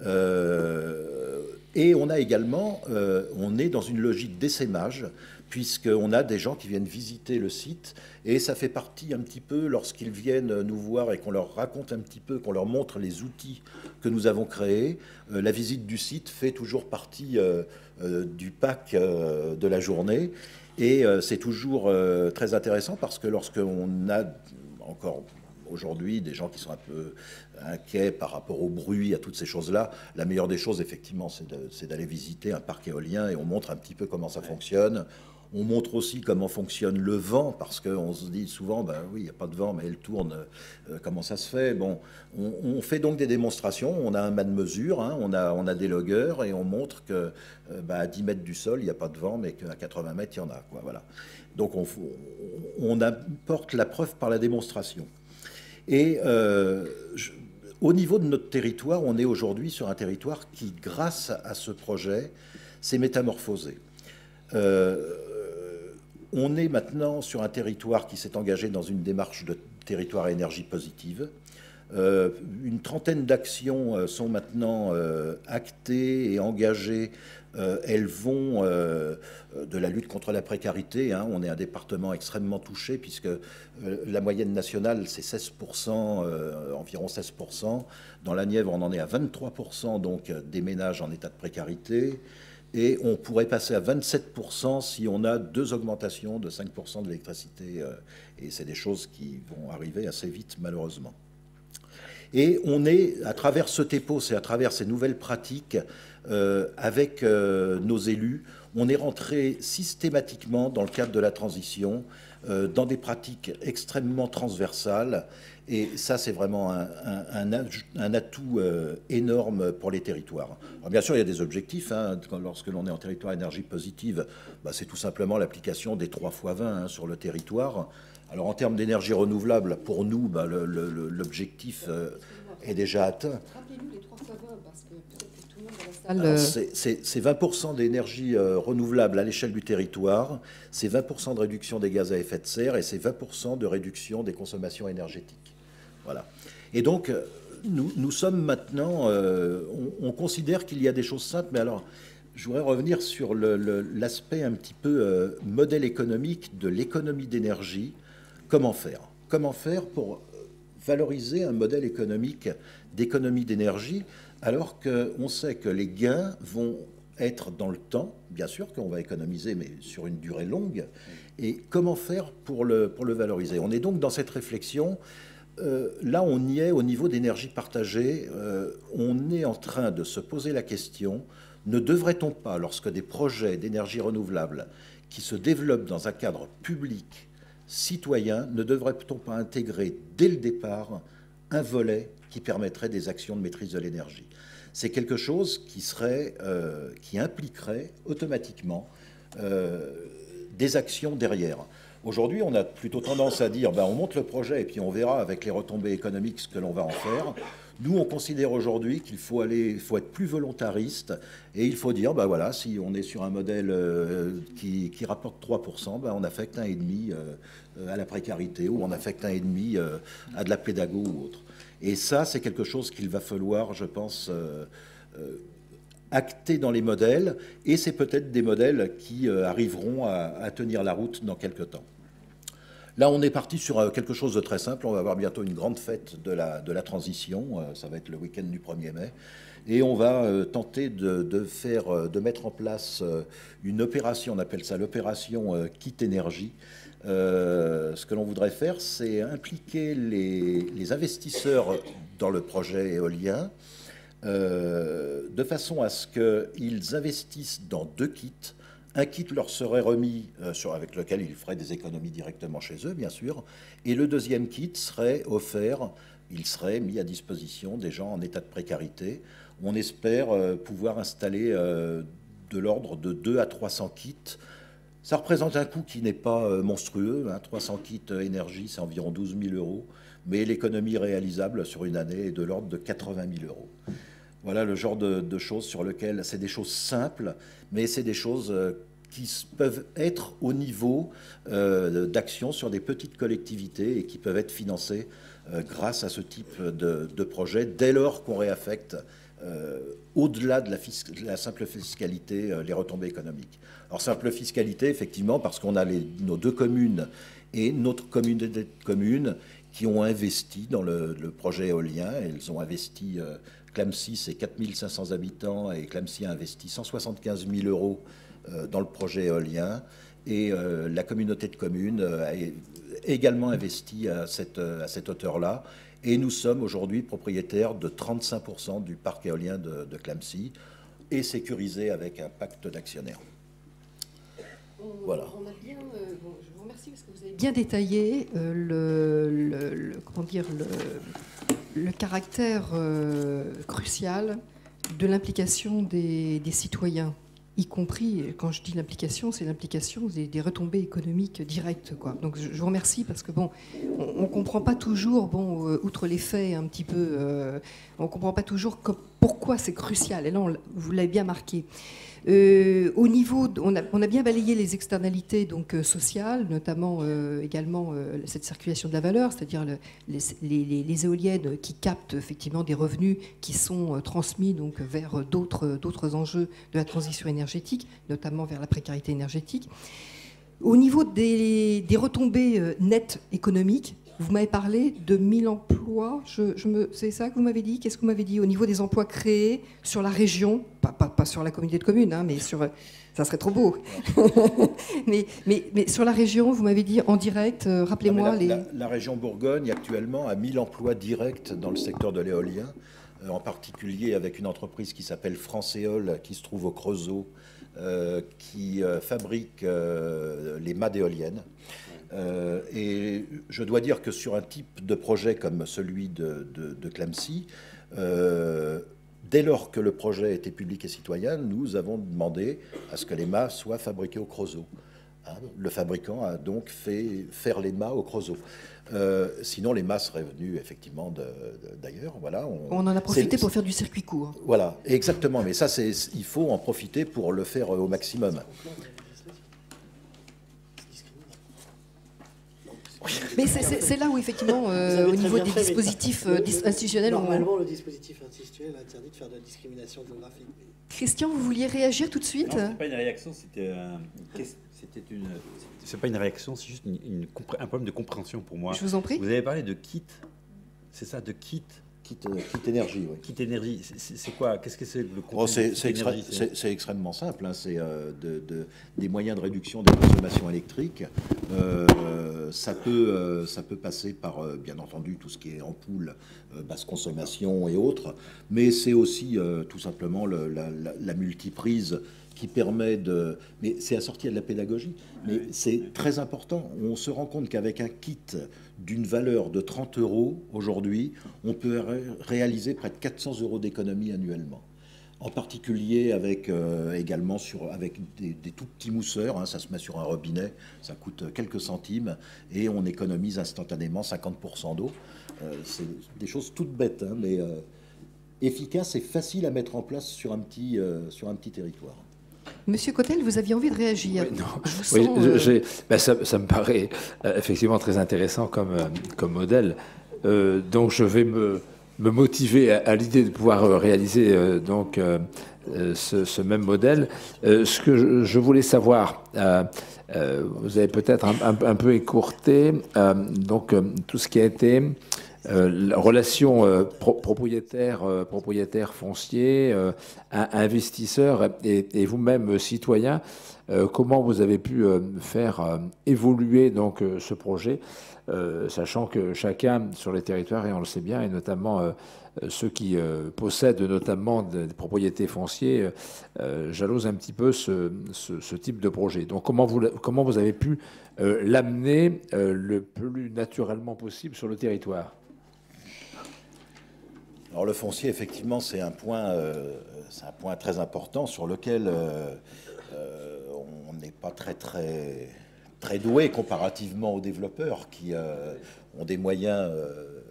Euh, et on a également, euh, on est dans une logique d'essaimage, puisqu'on a des gens qui viennent visiter le site, et ça fait partie un petit peu, lorsqu'ils viennent nous voir et qu'on leur raconte un petit peu, qu'on leur montre les outils que nous avons créés, euh, la visite du site fait toujours partie euh, euh, du pack euh, de la journée, et euh, c'est toujours euh, très intéressant, parce que lorsqu'on a encore aujourd'hui des gens qui sont un peu inquiets par rapport au bruit, à toutes ces choses-là, la meilleure des choses, effectivement, c'est d'aller visiter un parc éolien, et on montre un petit peu comment ça fonctionne. On montre aussi comment fonctionne le vent, parce qu'on se dit souvent, ben oui, il n'y a pas de vent, mais elle tourne, euh, comment ça se fait? Bon, on, on fait donc des démonstrations, on a un mât de mesure, hein, on, a, on a des loggeurs, et on montre qu'à euh, ben, dix mètres du sol, il n'y a pas de vent, mais qu'à quatre-vingts mètres, il y en a, quoi, voilà. Donc on, on apporte la preuve par la démonstration. Et euh, je, au niveau de notre territoire, on est aujourd'hui sur un territoire qui, grâce à ce projet, s'est métamorphosé. Euh, On est maintenant sur un territoire qui s'est engagé dans une démarche de territoire à énergie positive. Euh, une trentaine d'actions sont maintenant euh, actées et engagées. Euh, elles vont euh, de la lutte contre la précarité. Hein. On est un département extrêmement touché, puisque euh, la moyenne nationale, c'est seize pour cent, euh, environ seize pour cent. Dans la Nièvre, on en est à vingt-trois pour cent donc, des ménages en état de précarité. Et on pourrait passer à vingt-sept pour cent si on a deux augmentations de cinq pour cent de l'électricité. Et c'est des choses qui vont arriver assez vite, malheureusement. Et on est, à travers ce T E P O S et à travers ces nouvelles pratiques, euh, avec euh, nos élus, on est rentré systématiquement dans le cadre de la transition, euh, dans des pratiques extrêmement transversales. Et ça, c'est vraiment un, un, un atout euh, énorme pour les territoires. Alors, bien sûr, il y a des objectifs. Hein, lorsque l'on est en territoire énergie positive, bah, c'est tout simplement l'application des trois fois vingt hein, sur le territoire. Alors, en termes d'énergie renouvelable, pour nous, bah, l'objectif euh, est déjà atteint. Rappelez-nous les trois fois vingt, parce que peut-être que tout le monde dans la salle... C'est vingt pour cent d'énergie euh, renouvelable à l'échelle du territoire, c'est vingt pour cent de réduction des gaz à effet de serre et c'est vingt pour cent de réduction des consommations énergétiques. Voilà. Et donc, nous, nous sommes maintenant... Euh, on, on considère qu'il y a des choses simples, mais alors, je voudrais revenir sur l'aspect un petit peu euh, modèle économique de l'économie d'énergie. Comment faire? Comment faire pour valoriser un modèle économique d'économie d'énergie, alors qu'on sait que les gains vont être dans le temps, bien sûr qu'on va économiser, mais sur une durée longue, et comment faire pour le, pour le valoriser. On est donc dans cette réflexion. Euh, là, on y est au niveau d'énergie partagée. Euh, on est en train de se poser la question, ne devrait-on pas, lorsque des projets d'énergie renouvelable qui se développent dans un cadre public, citoyen, ne devrait-on pas intégrer dès le départ un volet qui permettrait des actions de maîtrise de l'énergie ? C'est quelque chose qui serait, euh, qui impliquerait automatiquement euh, des actions derrière. Aujourd'hui, on a plutôt tendance à dire, ben, on monte le projet et puis on verra avec les retombées économiques ce que l'on va en faire. Nous, on considère aujourd'hui qu'il faut aller, faut être plus volontariste et il faut dire, ben voilà, si on est sur un modèle euh, qui, qui rapporte trois pour cent, ben on affecte un virgule cinq pour cent euh, à la précarité ou on affecte un virgule cinq pour cent euh, à de la pédago ou autre. Et ça, c'est quelque chose qu'il va falloir, je pense, euh, euh, acter dans les modèles. Et c'est peut-être des modèles qui euh, arriveront à, à tenir la route dans quelques temps. Là, on est parti sur euh, quelque chose de très simple. On va avoir bientôt une grande fête de la, de la transition. Euh, ça va être le week-end du premier mai. Et on va euh, tenter de, de, faire, euh, de mettre en place euh, une opération, on appelle ça l'opération euh, Kit Énergie. Euh, ce que l'on voudrait faire, c'est impliquer les, les investisseurs dans le projet éolien euh, de façon à ce qu'ils investissent dans deux kits. Un kit leur serait remis, euh, sur, avec lequel ils feraient des économies directement chez eux, bien sûr, et le deuxième kit serait offert, il serait mis à disposition des gens en état de précarité. On espère euh, pouvoir installer euh, de l'ordre de deux à trois cents kits. Ça représente un coût qui n'est pas monstrueux. Hein. trois cents kits énergie, c'est environ douze mille euros. Mais l'économie réalisable sur une année est de l'ordre de quatre-vingt mille euros. Voilà le genre de, de choses sur lesquelles... C'est des choses simples, mais c'est des choses qui peuvent être au niveau euh, d'action sur des petites collectivités et qui peuvent être financées euh, grâce à ce type de, de projet, dès lors qu'on réaffecte Euh, au-delà de, de la simple fiscalité, euh, les retombées économiques. Alors, simple fiscalité, effectivement, parce qu'on a les, nos deux communes et notre communauté de communes qui ont investi dans le, le projet éolien. Elles ont investi, euh, Clamecy, c'est quatre mille cinq cents habitants, et Clamecy a investi cent soixante-quinze mille euros euh, dans le projet éolien. Et euh, la communauté de communes euh, a également investi à cette, à cette hauteur-là. Et nous sommes aujourd'hui propriétaires de trente-cinq pour cent du parc éolien de, de Clamecy et sécurisés avec un pacte d'actionnaires. Voilà. On a bien, euh, bon, je vous remercie parce que vous avez bien détaillé euh, le, le, le, comment dire, le, le caractère euh, crucial de l'implication des, des citoyens, y compris, quand je dis l'implication, c'est l'implication des, des retombées économiques directes, quoi. Donc je, je vous remercie parce que, bon, on ne comprend pas toujours, bon, euh, outre les faits un petit peu, euh, on ne comprend pas toujours que, pourquoi c'est crucial. Et là, on, vous l'avez bien marqué. Euh, au niveau, on a, on a bien balayé les externalités donc, euh, sociales, notamment euh, également euh, cette circulation de la valeur, c'est-à-dire le, les, les, les éoliennes qui captent effectivement des revenus qui sont euh, transmis donc, vers d'autres d'autres enjeux de la transition énergétique, notamment vers la précarité énergétique. Au niveau des, des retombées euh, nettes économiques, vous m'avez parlé de mille emplois, je, je me, c'est ça que vous m'avez dit? Qu'est-ce que vous m'avez dit au niveau des emplois créés sur la région? Pas, pas, pas sur la communauté de communes, hein, mais sur... Ça serait trop beau. mais, mais, mais sur la région, vous m'avez dit en direct, euh, rappelez-moi... Les... La, la région Bourgogne, actuellement, a mille emplois directs dans le secteur de l'éolien, euh, en particulier avec une entreprise qui s'appelle France Éole, qui se trouve au Creusot, euh, qui euh, fabrique euh, les mâts d'éoliennes. Euh, et je dois dire que sur un type de projet comme celui de, de, de Clamecy, euh, dès lors que le projet était public et citoyen, nous avons demandé à ce que les mâts soient fabriqués au Creusot. Hein, le fabricant a donc fait faire les mâts au Creusot. Euh, sinon, les mâts seraient venus effectivement d'ailleurs. Voilà, on, on en a profité pour faire du circuit court. Voilà, exactement. Mais ça, il faut en profiter pour le faire au maximum. Mais c'est là où, effectivement, euh, au niveau des fait, dispositifs euh, dis institutionnels... Normalement, on... le dispositif institutionnel interdit de faire de la discrimination géographique. Christian, vous vouliez réagir tout de suite? Non, ce n'est pas une réaction, c'était une... C'est pas une réaction, c'est juste une, une, un problème de compréhension pour moi. Je vous en prie. Vous avez parlé de kit, c'est ça, de kit. Quitte, quitte énergie, oui. Quitte énergie, c'est quoi? Qu'est-ce que c'est le contenu? C'est extrêmement simple, hein. C'est euh, de, de, des moyens de réduction des consommations électriques. Euh, ça, peut, euh, ça peut passer par, euh, bien entendu, tout ce qui est ampoule, euh, basse consommation et autres, mais c'est aussi euh, tout simplement le, la, la, la multiprise qui permet de... Mais c'est assorti à de la pédagogie. Mais c'est très important. On se rend compte qu'avec un kit d'une valeur de trente euros, aujourd'hui, on peut réaliser près de quatre cents euros d'économie annuellement. En particulier avec, euh, également sur, avec des, des tout petits mousseurs. Hein, ça se met sur un robinet, ça coûte quelques centimes, et on économise instantanément cinquante pour cent d'eau. Euh, c'est des choses toutes bêtes, hein, mais euh, efficaces et faciles à mettre en place sur un petit, euh, sur un petit territoire. Monsieur Cottel, vous aviez envie de réagir. Oui, non. Je oui, sens, je, euh... ben ça, ça me paraît euh, effectivement très intéressant comme, euh, comme modèle. Euh, donc je vais me, me motiver à, à l'idée de pouvoir euh, réaliser euh, donc, euh, euh, ce, ce même modèle. Euh, ce que je, je voulais savoir, euh, euh, vous avez peut-être un, un, un peu écourté euh, donc, euh, tout ce qui a été... Euh, la relation euh, pro propriétaire, euh, propriétaire foncier, euh, investisseur et, et vous-même citoyen, euh, comment vous avez pu euh, faire euh, évoluer donc euh, ce projet, euh, sachant que chacun sur les territoires, et on le sait bien, et notamment euh, ceux qui euh, possèdent notamment des propriétés foncières, euh, jalousent un petit peu ce, ce, ce type de projet. Donc comment vous, comment vous avez pu euh, l'amener euh, le plus naturellement possible sur le territoire? Alors le foncier, effectivement, c'est un point, euh, c'est un point très important sur lequel euh, euh, on n'est pas très, très, très doué comparativement aux développeurs qui euh, ont des moyens euh,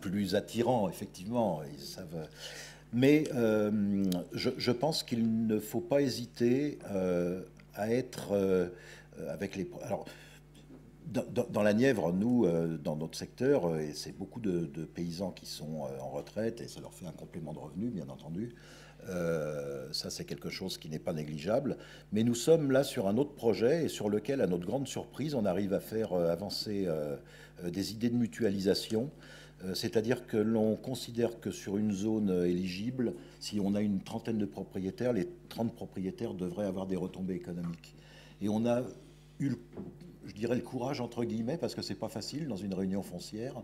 plus attirants, effectivement. Ils savent. Mais euh, je, je pense qu'il ne faut pas hésiter euh, à être euh, avec les... Alors, Dans, dans, dans la Nièvre, nous, euh, dans notre secteur, euh, et c'est beaucoup de, de paysans qui sont euh, en retraite, et ça leur fait un complément de revenu, bien entendu. Euh, ça, c'est quelque chose qui n'est pas négligeable. Mais nous sommes là sur un autre projet, et sur lequel, à notre grande surprise, on arrive à faire euh, avancer euh, euh, des idées de mutualisation. Euh, c'est-à-dire que l'on considère que sur une zone euh, éligible, si on a une trentaine de propriétaires, les trente propriétaires devraient avoir des retombées économiques. Et on a eu... le... je dirais le courage, entre guillemets, parce que c'est pas facile dans une réunion foncière,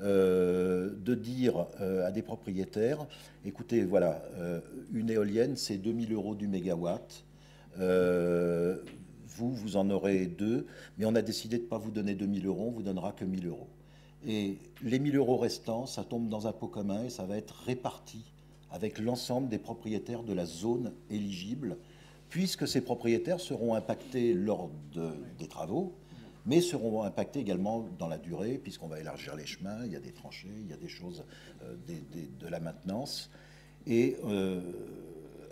euh, de dire euh, à des propriétaires, écoutez, voilà, euh, une éolienne, c'est deux mille euros du mégawatt, euh, vous, vous en aurez deux, mais on a décidé de ne pas vous donner deux mille euros, on vous donnera que mille euros. Et les mille euros restants, ça tombe dans un pot commun et ça va être réparti avec l'ensemble des propriétaires de la zone éligible, puisque ces propriétaires seront impactés lors de, des travaux, mais seront impactés également dans la durée, puisqu'on va élargir les chemins, il y a des tranchées, il y a des choses euh, des, des, de la maintenance. Et euh,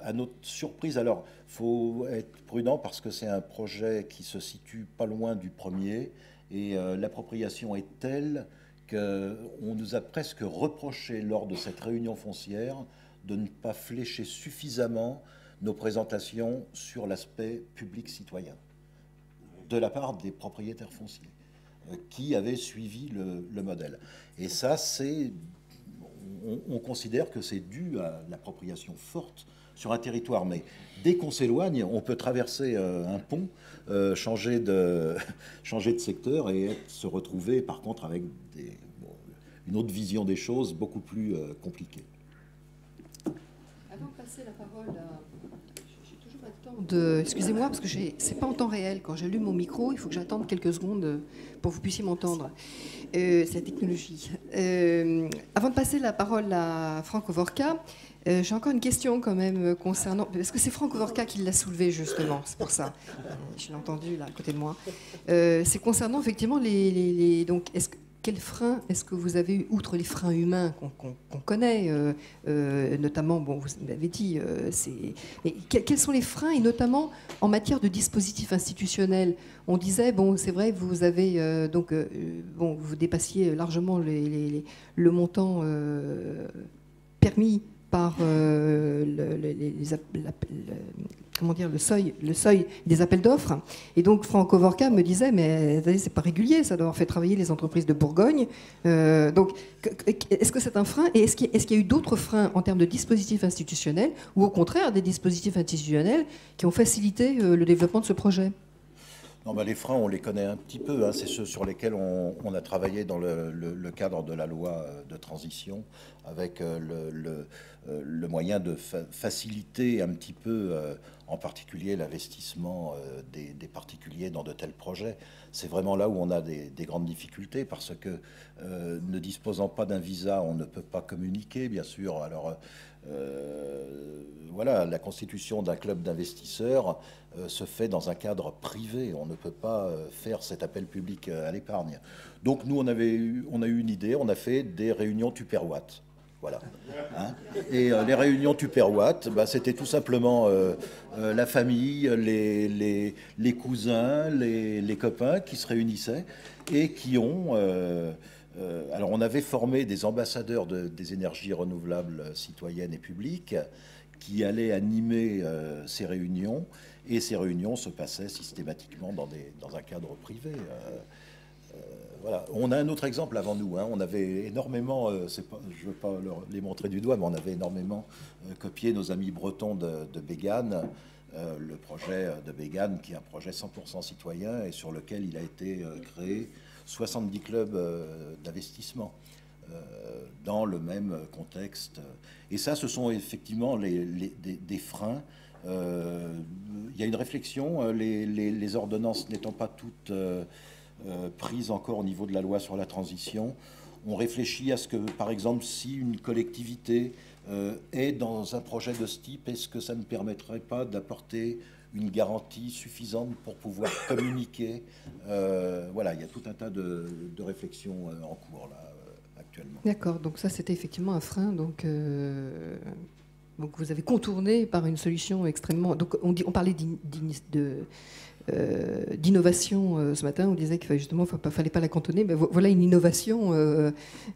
à notre surprise, alors, il faut être prudent parce que c'est un projet qui se situe pas loin du premier, et euh, l'appropriation est telle qu'on nous a presque reproché lors de cette réunion foncière de ne pas flécher suffisamment nos présentations sur l'aspect public-citoyen de la part des propriétaires fonciers euh, qui avaient suivi le, le modèle. Et ça, c'est, on, on considère que c'est dû à l'appropriation forte sur un territoire. Mais dès qu'on s'éloigne, on peut traverser euh, un pont, euh, changer de, changer de secteur et être, se retrouver, par contre, avec des, bon, une autre vision des choses beaucoup plus euh, compliquée. Avant de passer la parole à... De... Excusez-moi, parce que c'est pas en temps réel. Quand j'allume mon micro, il faut que j'attende quelques secondes pour que vous puissiez m'entendre. Euh, c'est la technologie. Euh, avant de passer la parole à Franck Hovorka, euh, j'ai encore une question quand même concernant... Parce que c'est Franck Hovorka qui l'a soulevé, justement. C'est pour ça. Je l'ai entendu, là, à côté de moi. Euh, c'est concernant, effectivement, les... les, les... Donc, est-ce que... Quels freins est-ce que vous avez eu, outre les freins humains qu'on qu'on, qu'on connaît, euh, euh, notamment, bon, vous l'avez dit, euh, c'est... Mais que, quels sont les freins, et notamment en matière de dispositifs institutionnels? On disait, bon, c'est vrai, vous avez, euh, donc, euh, bon, vous dépassiez largement les, les, les, le montant euh, permis par euh, le, les, les, la, la, comment dire, le seuil, le seuil des appels d'offres. Et donc Franck Hovorka me disait, mais c'est pas régulier, ça doit avoir fait travailler les entreprises de Bourgogne. Euh, donc est-ce que c'est un frein? Et est-ce qu'il y, est-ce qu'il y a eu d'autres freins en termes de dispositifs institutionnels, ou au contraire des dispositifs institutionnels qui ont facilité le développement de ce projet? Non, ben les freins, on les connaît un petit peu. Hein. C'est ceux sur lesquels on, on a travaillé dans le, le, le cadre de la loi de transition, avec le, le, le moyen de fa faciliter un petit peu, euh, en particulier, l'investissement euh, des, des particuliers dans de tels projets. C'est vraiment là où on a des, des grandes difficultés, parce que, euh, ne disposant pas d'un visa, on ne peut pas communiquer, bien sûr. Alors, euh, voilà, la constitution d'un club d'investisseurs se fait dans un cadre privé. On ne peut pas faire cet appel public à l'épargne. Donc nous, on, avait eu, on a eu une idée, on a fait des réunions Tupperwatt. Voilà. Hein, et euh, les réunions Tupperwatt, bah, c'était tout simplement euh, euh, la famille, les, les, les cousins, les, les copains qui se réunissaient et qui ont... Euh, euh, alors on avait formé des ambassadeurs de, des énergies renouvelables citoyennes et publiques qui allaient animer euh, ces réunions. Et ces réunions se passaient systématiquement dans, des, dans un cadre privé. Euh, euh, voilà. On a un autre exemple avant nous. Hein. On avait énormément, euh, pas, je ne veux pas leur, les montrer du doigt, mais on avait énormément euh, copié nos amis bretons de, de Béganne, euh, le projet de Béganne, qui est un projet cent pour cent citoyen et sur lequel il a été euh, créé soixante-dix clubs euh, d'investissement euh, dans le même contexte. Et ça, ce sont effectivement les, les, des, des freins. Il euh, y a une réflexion, les, les, les ordonnances n'étant pas toutes euh, euh, prises encore au niveau de la loi sur la transition, on réfléchit à ce que, par exemple, si une collectivité euh, est dans un projet de ce type, est-ce que ça ne permettrait pas d'apporter une garantie suffisante pour pouvoir communiquer? euh, Voilà, il y a tout un tas de, de réflexions euh, en cours, là, euh, actuellement. D'accord, donc ça, c'était effectivement un frein, donc... Euh Donc vous avez contourné par une solution extrêmement... Donc on, dit, on parlait d'innovation euh, ce matin, on disait qu'il ne fallait, fallait pas la cantonner, mais voilà une innovation euh,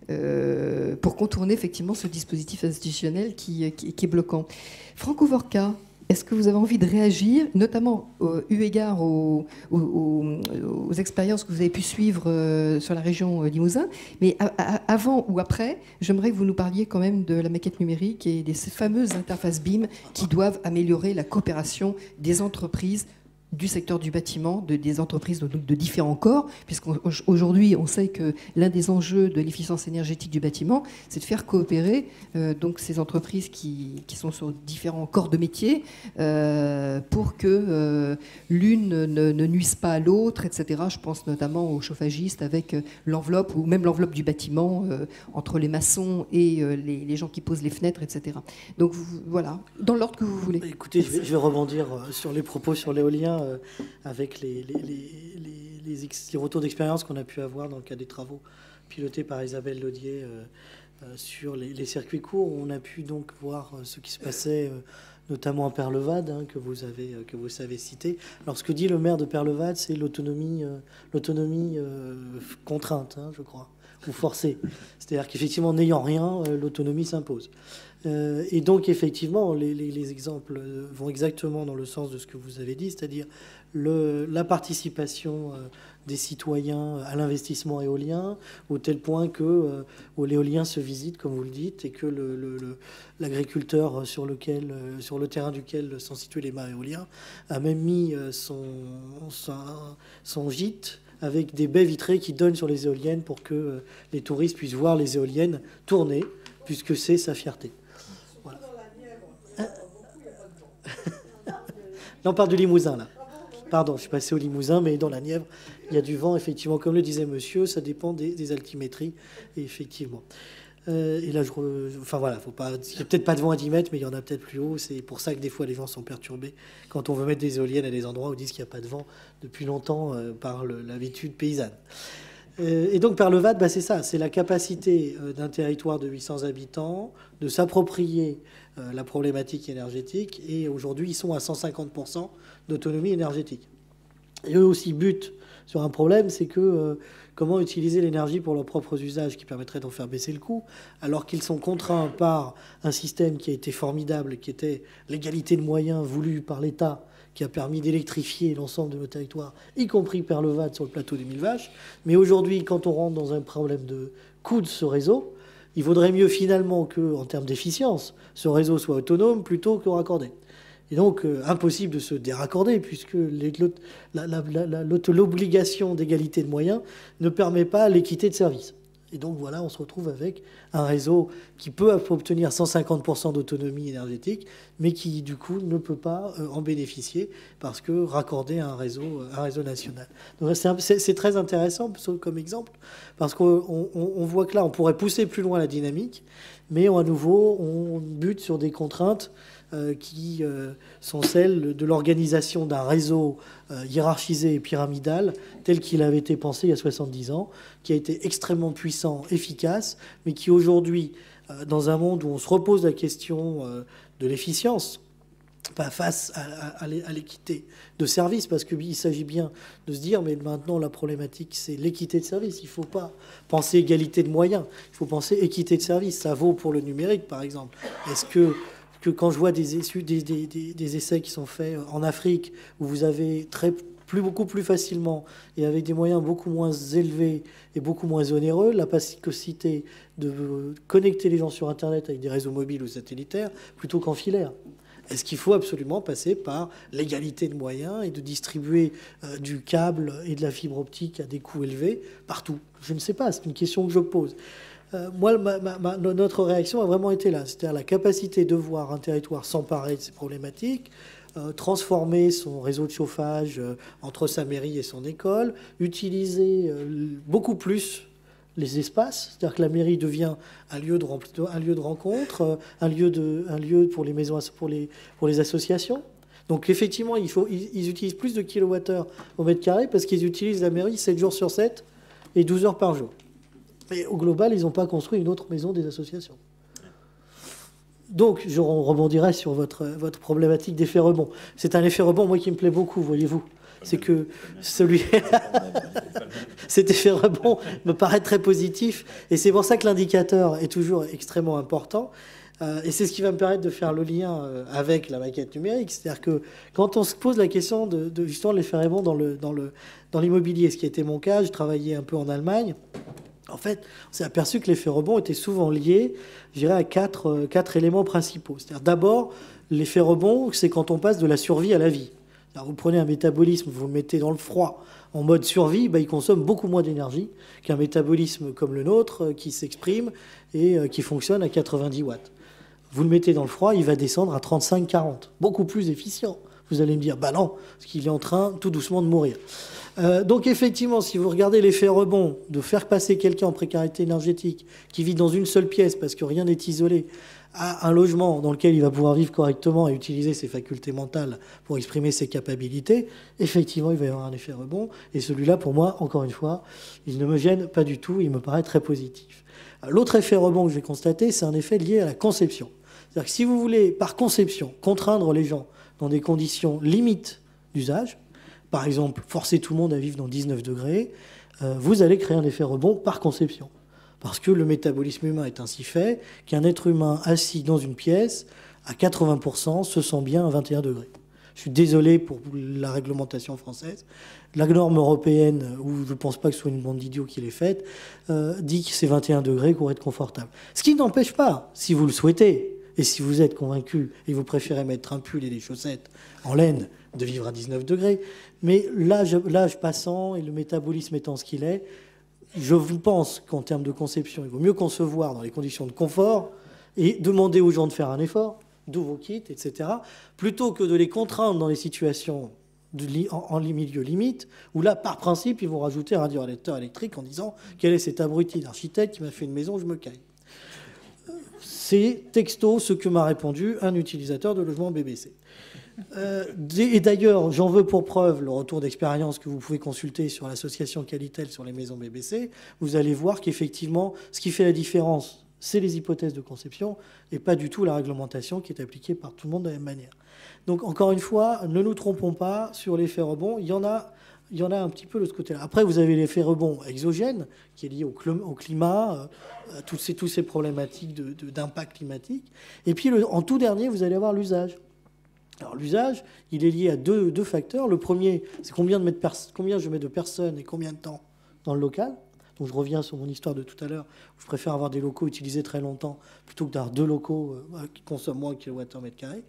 euh, pour contourner effectivement ce dispositif institutionnel qui, qui, qui est bloquant. Franck Hovorka, est-ce que vous avez envie de réagir, notamment euh, eu égard aux, aux, aux expériences que vous avez pu suivre euh, sur la région euh, Limousin? Mais a, a, avant ou après, j'aimerais que vous nous parliez quand même de la maquette numérique et des ces fameuses interfaces B I M qui doivent améliorer la coopération des entreprises du secteur du bâtiment, de, des entreprises de, de différents corps, puisqu'aujourd'hui, on, on sait que l'un des enjeux de l'efficience énergétique du bâtiment, c'est de faire coopérer euh, donc ces entreprises qui, qui sont sur différents corps de métier euh, pour que euh, l'une ne, ne nuise pas à l'autre, et cetera. Je pense notamment aux chauffagistes avec l'enveloppe, ou même l'enveloppe du bâtiment, euh, entre les maçons et euh, les, les gens qui posent les fenêtres, et cetera. Donc vous, voilà, dans l'ordre que vous voulez. Écoutez, je vais, je vais rebondir sur les propos sur l'éolien, avec les, les, les, les, les, les retours d'expérience qu'on a pu avoir dans le cadre des travaux pilotés par Isabelle Lodier euh, euh, sur les, les circuits courts. On a pu donc voir ce qui se passait, euh, notamment à Peyrelevade, hein, que, vous avez, que vous savez citer. Alors, ce que dit le maire de Peyrelevade, c'est l'autonomie euh, l'autonomie euh, contrainte, hein, je crois, ou forcée. C'est-à-dire qu'effectivement, n'ayant rien, euh, l'autonomie s'impose. Euh, et donc, effectivement, les, les, les exemples vont exactement dans le sens de ce que vous avez dit, c'est-à-dire la participation euh, des citoyens à l'investissement éolien, au tel point que euh, l'éolien se visite, comme vous le dites, et que le, le, le, l'agriculteur sur lequel, euh, sur le terrain duquel sont situés les mâts éoliens a même mis euh, son, son, son gîte avec des baies vitrées qui donnent sur les éoliennes pour que euh, les touristes puissent voir les éoliennes tourner, puisque c'est sa fierté. Là, on parle du Limousin, là. Pardon, je suis passé au Limousin, mais dans la Nièvre, il y a du vent, effectivement. Comme le disait monsieur, ça dépend des, des altimétries, effectivement. Euh, et là, je... Enfin, voilà, faut pas... il n'y a peut-être pas de vent à dix mètres, mais il y en a peut-être plus haut. C'est pour ça que des fois, les gens sont perturbés quand on veut mettre des éoliennes à des endroits où ils disent qu'il n'y a pas de vent depuis longtemps euh, par l'habitude paysanne. Euh, et donc, par le V A D, bah, c'est ça. C'est la capacité euh, d'un territoire de huit cents habitants de s'approprier la problématique énergétique, et aujourd'hui ils sont à cent cinquante pour cent d'autonomie énergétique. Et eux aussi butent sur un problème, c'est que euh, comment utiliser l'énergie pour leurs propres usages qui permettrait d'en faire baisser le coût, alors qu'ils sont contraints par un système qui a été formidable, qui était l'égalité de moyens voulue par l'État, qui a permis d'électrifier l'ensemble de nos territoires, y compris Peyrelevade sur le plateau des Mille Vaches. Mais aujourd'hui, quand on rentre dans un problème de coût de ce réseau, il vaudrait mieux finalement que, en termes d'efficience, ce réseau soit autonome plutôt que raccordé. Et donc, euh, impossible de se déraccorder, puisque l'obligation d'égalité de moyens ne permet pas l'équité de service. Et donc, voilà, on se retrouve avec un réseau qui peut obtenir cent cinquante pour cent d'autonomie énergétique, mais qui, du coup, ne peut pas euh, en bénéficier, parce que raccordé à un réseau, un réseau national. Donc, c'est très intéressant comme exemple, parce qu'on on, on voit que là, on pourrait pousser plus loin la dynamique, mais on, à nouveau, on bute sur des contraintes Euh, qui euh, sont celles de l'organisation d'un réseau euh, hiérarchisé et pyramidal tel qu'il avait été pensé il y a soixante-dix ans, qui a été extrêmement puissant, efficace, mais qui aujourd'hui, euh, dans un monde où on se repose la question euh, de l'efficience, pas face à, à, à l'équité de service, parce qu'il s'agit bien de se dire, mais maintenant la problématique c'est l'équité de service, il ne faut pas penser égalité de moyens, il faut penser équité de service, ça vaut pour le numérique par exemple. Est-ce que que quand je vois des, des, des, des essais qui sont faits en Afrique, où vous avez très, plus, beaucoup plus facilement et avec des moyens beaucoup moins élevés et beaucoup moins onéreux, la possibilité de connecter les gens sur Internet avec des réseaux mobiles ou satellitaires plutôt qu'en filaire. Est-ce qu'il faut absolument passer par l'égalité de moyens et de distribuer euh, du câble et de la fibre optique à des coûts élevés partout? Je ne sais pas, c'est une question que je pose. Moi, ma, ma, ma, notre réaction a vraiment été là, c'est-à-dire la capacité de voir un territoire s'emparer de ces problématiques, euh, transformer son réseau de chauffage euh, entre sa mairie et son école, utiliser euh, beaucoup plus les espaces, c'est-à-dire que la mairie devient un lieu de, un lieu de rencontre, euh, un, lieu de, un lieu pour les maisons, pour les, pour les associations. Donc effectivement, il faut, ils, ils utilisent plus de kilowattheures au mètre carré parce qu'ils utilisent la mairie sept jours sur sept et douze heures par jour. Mais au global, ils n'ont pas construit une autre maison des associations. Donc, je rebondirai sur votre, votre problématique d'effet rebond. C'est un effet rebond, moi, qui me plaît beaucoup, voyez-vous. C'est que celui... Cet effet rebond me paraît très positif. Et c'est pour ça que l'indicateur est toujours extrêmement important. Et c'est ce qui va me permettre de faire le lien avec la maquette numérique. C'est-à-dire que quand on se pose la question de, de justement l'effet rebond dans le, dans le, dans l'immobilier, ce qui était mon cas, je travaillais un peu en Allemagne. En fait, on s'est aperçu que l'effet rebond était souvent lié, je dirais, à quatre, quatre éléments principaux. C'est-à-dire, d'abord, l'effet rebond, c'est quand on passe de la survie à la vie. Vous prenez un métabolisme, vous le mettez dans le froid en mode survie, bah, il consomme beaucoup moins d'énergie qu'un métabolisme comme le nôtre qui s'exprime et qui fonctionne à quatre-vingt-dix watts. Vous le mettez dans le froid, il va descendre à trente-cinq à quarante, beaucoup plus efficient. Vous allez me dire, bah non, parce qu'il est en train tout doucement de mourir. Euh, donc effectivement, si vous regardez l'effet rebond de faire passer quelqu'un en précarité énergétique qui vit dans une seule pièce parce que rien n'est isolé à un logement dans lequel il va pouvoir vivre correctement et utiliser ses facultés mentales pour exprimer ses capacités, effectivement, il va y avoir un effet rebond. Et celui-là, pour moi, encore une fois, il ne me gêne pas du tout, il me paraît très positif. L'autre effet rebond que j'ai constaté, c'est un effet lié à la conception. C'est-à-dire que si vous voulez, par conception, contraindre les gens dans des conditions limites d'usage, par exemple, forcer tout le monde à vivre dans dix-neuf degrés, euh, vous allez créer un effet rebond par conception. Parce que le métabolisme humain est ainsi fait qu'un être humain assis dans une pièce, à quatre-vingts pour cent, se sent bien à vingt et un degrés. Je suis désolé pour la réglementation française. La norme européenne, où je ne pense pas que ce soit une bande d'idiots qui l'ait faite, euh, dit que c'est vingt et un degrés pour être confortable. Ce qui n'empêche pas, si vous le souhaitez, et si vous êtes convaincu et vous préférez mettre un pull et des chaussettes en laine, de vivre à dix-neuf degrés, mais l'âge passant et le métabolisme étant ce qu'il est, je pense qu'en termes de conception, il vaut mieux concevoir dans les conditions de confort et demander aux gens de faire un effort, d'où vos kits, et cetera, plutôt que de les contraindre dans les situations de, en, en milieu limite, où là, par principe, ils vont rajouter un radiateur électrique en disant « Quel est cet abruti d'architecte qui m'a fait une maison, je me caille ?» C'est texto ce que m'a répondu un utilisateur de logement B B C. Euh, et d'ailleurs, j'en veux pour preuve le retour d'expérience que vous pouvez consulter sur l'association Qualitel sur les maisons B B C. Vous allez voir qu'effectivement, ce qui fait la différence c'est les hypothèses de conception et pas du tout la réglementation qui est appliquée par tout le monde de la même manière. Donc, encore une fois, ne nous trompons pas sur l'effet rebond. Il y en a, il y en a un petit peu de ce côté-là. Après, vous avez l'effet rebond exogène qui est lié au climat, à toutes ces, toutes ces problématiques de, de, d'impact climatique. Et puis, le, en tout dernier, vous allez avoir l'usage. Alors, l'usage, il est lié à deux, deux facteurs. Le premier, c'est combien, de combien je mets de personnes et combien de temps dans le local. Donc, je reviens sur mon histoire de tout à l'heure. Je préfère avoir des locaux utilisés très longtemps plutôt que d'avoir deux locaux euh, qui consomment moins de kilowattheure mètre carré.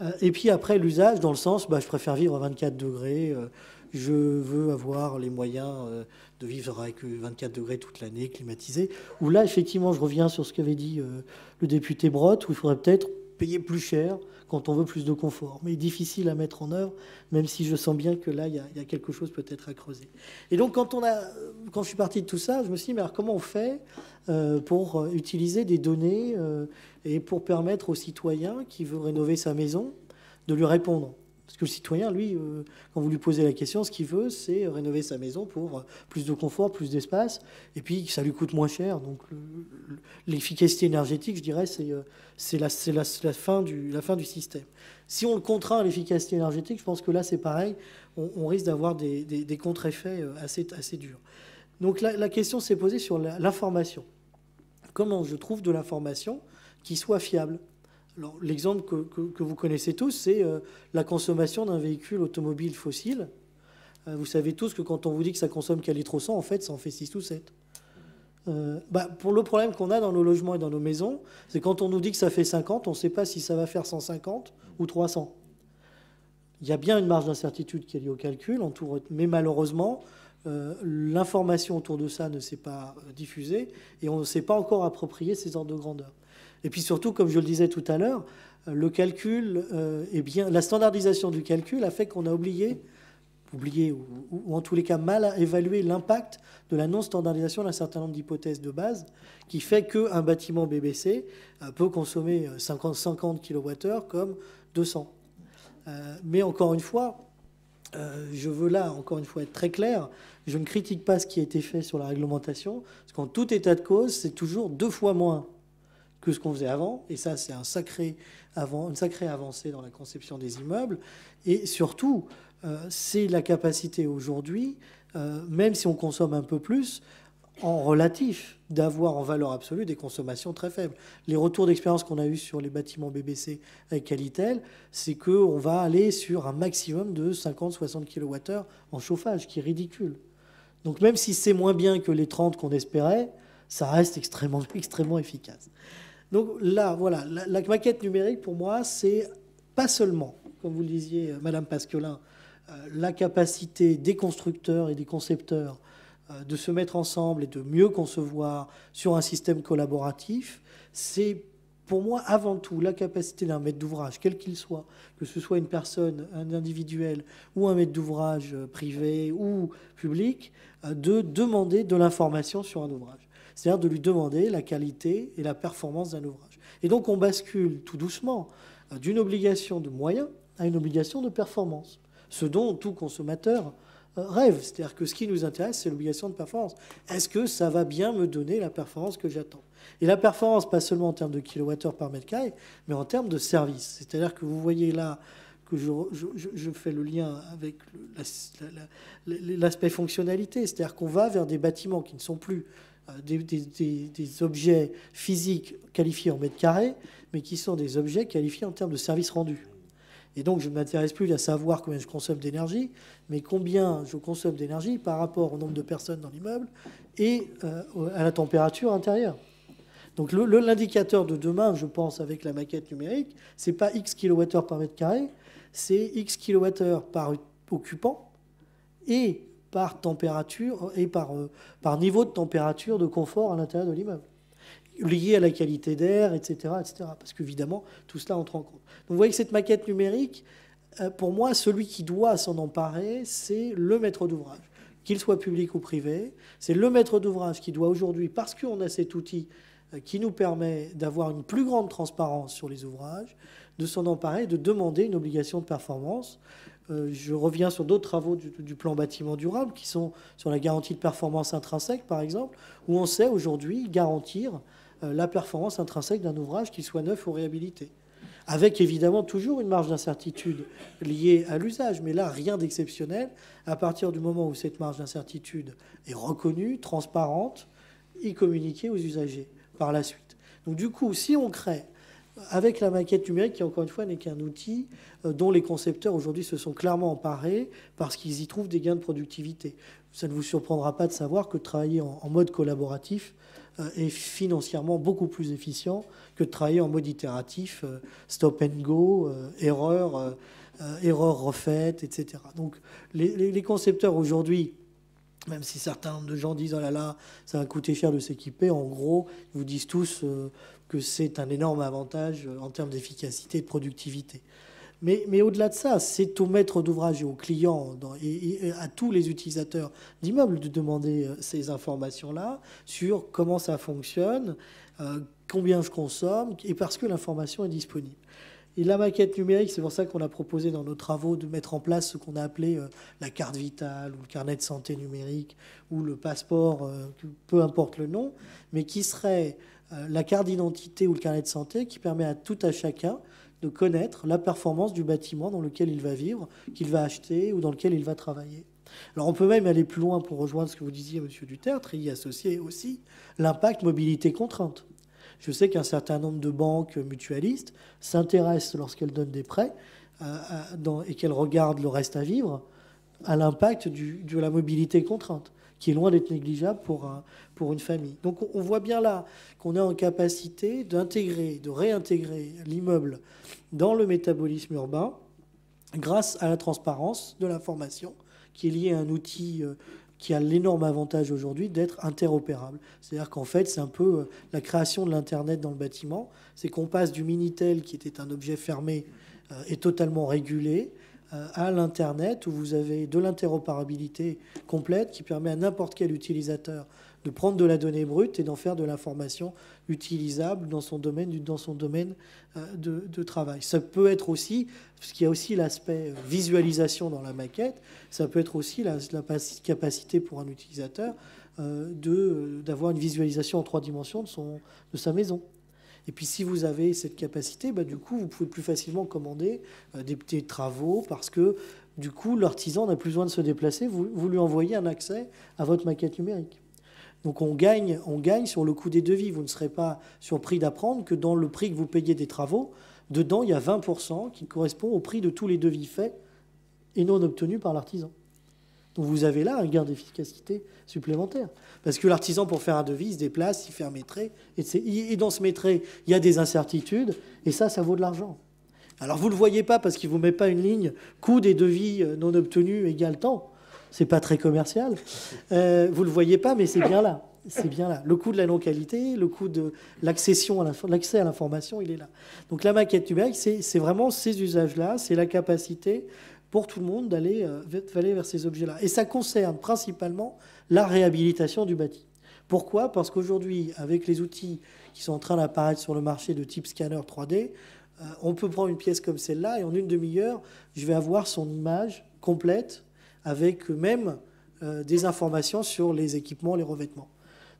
Euh, et puis après, l'usage dans le sens, bah, je préfère vivre à vingt-quatre degrés. Euh, je veux avoir les moyens euh, de vivre avec vingt-quatre degrés toute l'année, climatisé. Ou là, effectivement, je reviens sur ce qu'avait dit euh, le député Brottes, où il faudrait peut-être payer plus cher quand on veut plus de confort, mais difficile à mettre en œuvre, même si je sens bien que là, il y a, il y a quelque chose peut-être à creuser. Et donc, quand, on a, quand je suis parti de tout ça, je me suis dit, mais alors comment on fait euh, pour utiliser des données euh, et pour permettre au citoyen qui veut rénover sa maison de lui répondre? Parce que le citoyen, lui, euh, quand vous lui posez la question, ce qu'il veut, c'est rénover sa maison pour plus de confort, plus d'espace, et puis ça lui coûte moins cher. Donc l'efficacité énergétique, je dirais, c'est euh, la, la, la, fin du, la fin du système. Si on le contraint à l'efficacité énergétique, je pense que là, c'est pareil, on, on risque d'avoir des, des, des contre-effets assez, assez durs. Donc la, la question s'est posée sur l'information. Comment je trouve de l'information qui soit fiable? L'exemple que, que, que vous connaissez tous, c'est euh, la consommation d'un véhicule automobile fossile. Euh, vous savez tous que quand on vous dit que ça consomme qu'un litre au cent, en fait, ça en fait six ou sept. Euh, bah, pour le problème qu'on a dans nos logements et dans nos maisons, c'est quand on nous dit que ça fait cinquante, on ne sait pas si ça va faire cent cinquante ou trois cents. Il y a bien une marge d'incertitude qui est liée au calcul, mais malheureusement, euh, l'information autour de ça ne s'est pas diffusée et on ne s'est pas encore approprié ces ordres de grandeur. Et puis surtout, comme je le disais tout à l'heure, le calcul, euh, eh bien, la standardisation du calcul a fait qu'on a oublié, oublié ou, ou, ou en tous les cas mal évalué l'impact de la non-standardisation d'un certain nombre d'hypothèses de base, qui fait qu'un bâtiment B B C peut consommer cinquante kilowattheures comme deux cents. Euh, mais encore une fois, euh, je veux là encore une fois être très clair, je ne critique pas ce qui a été fait sur la réglementation, parce qu'en tout état de cause, c'est toujours deux fois moins que ce qu'on faisait avant, et ça c'est un sacré avant, une sacrée avancée dans la conception des immeubles, et surtout euh, c'est la capacité aujourd'hui, euh, même si on consomme un peu plus, en relatif, d'avoir en valeur absolue des consommations très faibles. Les retours d'expérience qu'on a eu sur les bâtiments B B C avec Qualitel, c'est qu'on va aller sur un maximum de cinquante à soixante kilowattheures en chauffage, qui est ridicule. Donc même si c'est moins bien que les trente qu'on espérait, ça reste extrêmement, extrêmement efficace. Donc là, voilà, la, la maquette numérique, pour moi, c'est pas seulement, comme vous le disiez, Madame Pasquelin, euh, la capacité des constructeurs et des concepteurs euh, de se mettre ensemble et de mieux concevoir sur un système collaboratif. C'est, pour moi, avant tout, la capacité d'un maître d'ouvrage, quel qu'il soit, que ce soit une personne, un individuel ou un maître d'ouvrage privé ou public, euh, de demander de l'information sur un ouvrage. C'est-à-dire de lui demander la qualité et la performance d'un ouvrage. Et donc on bascule tout doucement d'une obligation de moyens à une obligation de performance, ce dont tout consommateur rêve. C'est-à-dire que ce qui nous intéresse, c'est l'obligation de performance. Est-ce que ça va bien me donner la performance que j'attends? Et la performance, pas seulement en termes de kilowattheure par mètre carré, mais en termes de service. C'est-à-dire que vous voyez là que je, je, je fais le lien avec l'aspect la, la, la, fonctionnalité. C'est-à-dire qu'on va vers des bâtiments qui ne sont plus Des, des, des, des objets physiques qualifiés en mètres carrés, mais qui sont des objets qualifiés en termes de services rendus. Et donc, je ne m'intéresse plus à savoir combien je consomme d'énergie, mais combien je consomme d'énergie par rapport au nombre de personnes dans l'immeuble et euh, à la température intérieure. Donc, l'indicateur de demain, je pense, avec la maquette numérique, ce n'est pas X kilowattheures par mètre carré, c'est X kilowattheures par occupant et par température et par, euh, par niveau de température de confort à l'intérieur de l'immeuble, lié à la qualité d'air, et cetera, et cetera. Parce qu'évidemment, tout cela entre en compte. Donc vous voyez que cette maquette numérique, euh, pour moi, celui qui doit s'en emparer, c'est le maître d'ouvrage, qu'il soit public ou privé. C'est le maître d'ouvrage qui doit aujourd'hui, parce qu'on a cet outil euh, qui nous permet d'avoir une plus grande transparence sur les ouvrages, de s'en emparer, de demander une obligation de performance. Euh, je reviens sur d'autres travaux du, du plan bâtiment durable qui sont sur la garantie de performance intrinsèque, par exemple, où on sait aujourd'hui garantir la performance intrinsèque d'un ouvrage, qu'il soit neuf ou réhabilité. Avec évidemment toujours une marge d'incertitude liée à l'usage, mais là, rien d'exceptionnel. À partir du moment où cette marge d'incertitude est reconnue, transparente, y communiquée aux usagers par la suite. Donc du coup, si on crée, avec la maquette numérique, qui encore une fois n'est qu'un outil dont les concepteurs aujourd'hui se sont clairement emparés parce qu'ils y trouvent des gains de productivité. Ça ne vous surprendra pas de savoir que travailler en mode collaboratif est financièrement beaucoup plus efficient que de travailler en mode itératif, stop and go, erreur, erreur refaite, et cetera. Donc les, les concepteurs aujourd'hui, même si certains de gens disent « oh là là, ça va coûter cher de s'équiper », en gros, ils vous disent tous que c'est un énorme avantage en termes d'efficacité et de productivité. Mais, mais au-delà de ça, c'est au maître d'ouvrage et aux clients dans, et, et à tous les utilisateurs d'immeubles de demander ces informations-là sur comment ça fonctionne, euh, combien je consomme, et parce que l'information est disponible. Et la maquette numérique, c'est pour ça qu'on a proposé dans nos travaux de mettre en place ce qu'on a appelé la carte vitale ou le carnet de santé numérique ou le passeport, peu importe le nom, mais qui serait la carte d'identité ou le carnet de santé qui permet à tout à chacun de connaître la performance du bâtiment dans lequel il va vivre, qu'il va acheter ou dans lequel il va travailler. Alors on peut même aller plus loin pour rejoindre ce que vous disiez, M. Du Tertre, et y associer aussi l'impact mobilité-contrainte. Je sais qu'un certain nombre de banques mutualistes s'intéressent, lorsqu'elles donnent des prêts euh, à, dans, et qu'elles regardent le reste à vivre, à l'impact de la mobilité contrainte, qui est loin d'être négligeable pour, un, pour une famille. Donc on voit bien là qu'on est en capacité d'intégrer, de réintégrer l'immeuble dans le métabolisme urbain grâce à la transparence de l'information qui est liée à un outil euh, qui a l'énorme avantage aujourd'hui d'être interopérable. C'est-à-dire qu'en fait, c'est un peu la création de l'Internet dans le bâtiment. C'est qu'on passe du Minitel, qui était un objet fermé euh, et totalement régulé, euh, à l'Internet, où vous avez de l'interopérabilité complète qui permet à n'importe quel utilisateur de prendre de la donnée brute et d'en faire de l'information utilisable dans son domaine, dans son domaine euh, de, de travail. Ça peut être aussi, parce qu'il y a aussi l'aspect visualisation dans la maquette, ça peut être aussi la, la capacité pour un utilisateur euh, de, d'avoir une visualisation en trois dimensions de, son, de sa maison. Et puis si vous avez cette capacité, bah, du coup, vous pouvez plus facilement commander euh, des petits travaux parce que, du coup, l'artisan n'a plus besoin de se déplacer, vous, vous lui envoyez un accès à votre maquette numérique. Donc on gagne, on gagne sur le coût des devis. Vous ne serez pas surpris d'apprendre que dans le prix que vous payez des travaux, dedans, il y a vingt pour cent qui correspond au prix de tous les devis faits et non obtenus par l'artisan. Donc vous avez là un gain d'efficacité supplémentaire. Parce que l'artisan, pour faire un devis, il se déplace, il fait un métré. Et, et dans ce métré, il y a des incertitudes. Et ça, ça vaut de l'argent. Alors vous ne le voyez pas parce qu'il ne vous met pas une ligne « coût des devis non obtenus égale temps ». C'est pas très commercial. Euh, vous le voyez pas, mais c'est bien là. C'est bien là. Le coût de la non-qualité, le coût de l'accession à l'accès à l'information, il est là. Donc la maquette numérique, c'est vraiment ces usages-là, c'est la capacité pour tout le monde d'aller euh, vers ces objets-là. Et ça concerne principalement la réhabilitation du bâti. Pourquoi? Parce qu'aujourd'hui, avec les outils qui sont en train d'apparaître sur le marché de type scanner trois D, euh, on peut prendre une pièce comme celle-là et en une demi-heure, je vais avoir son image complète, avec même euh, des informations sur les équipements, les revêtements.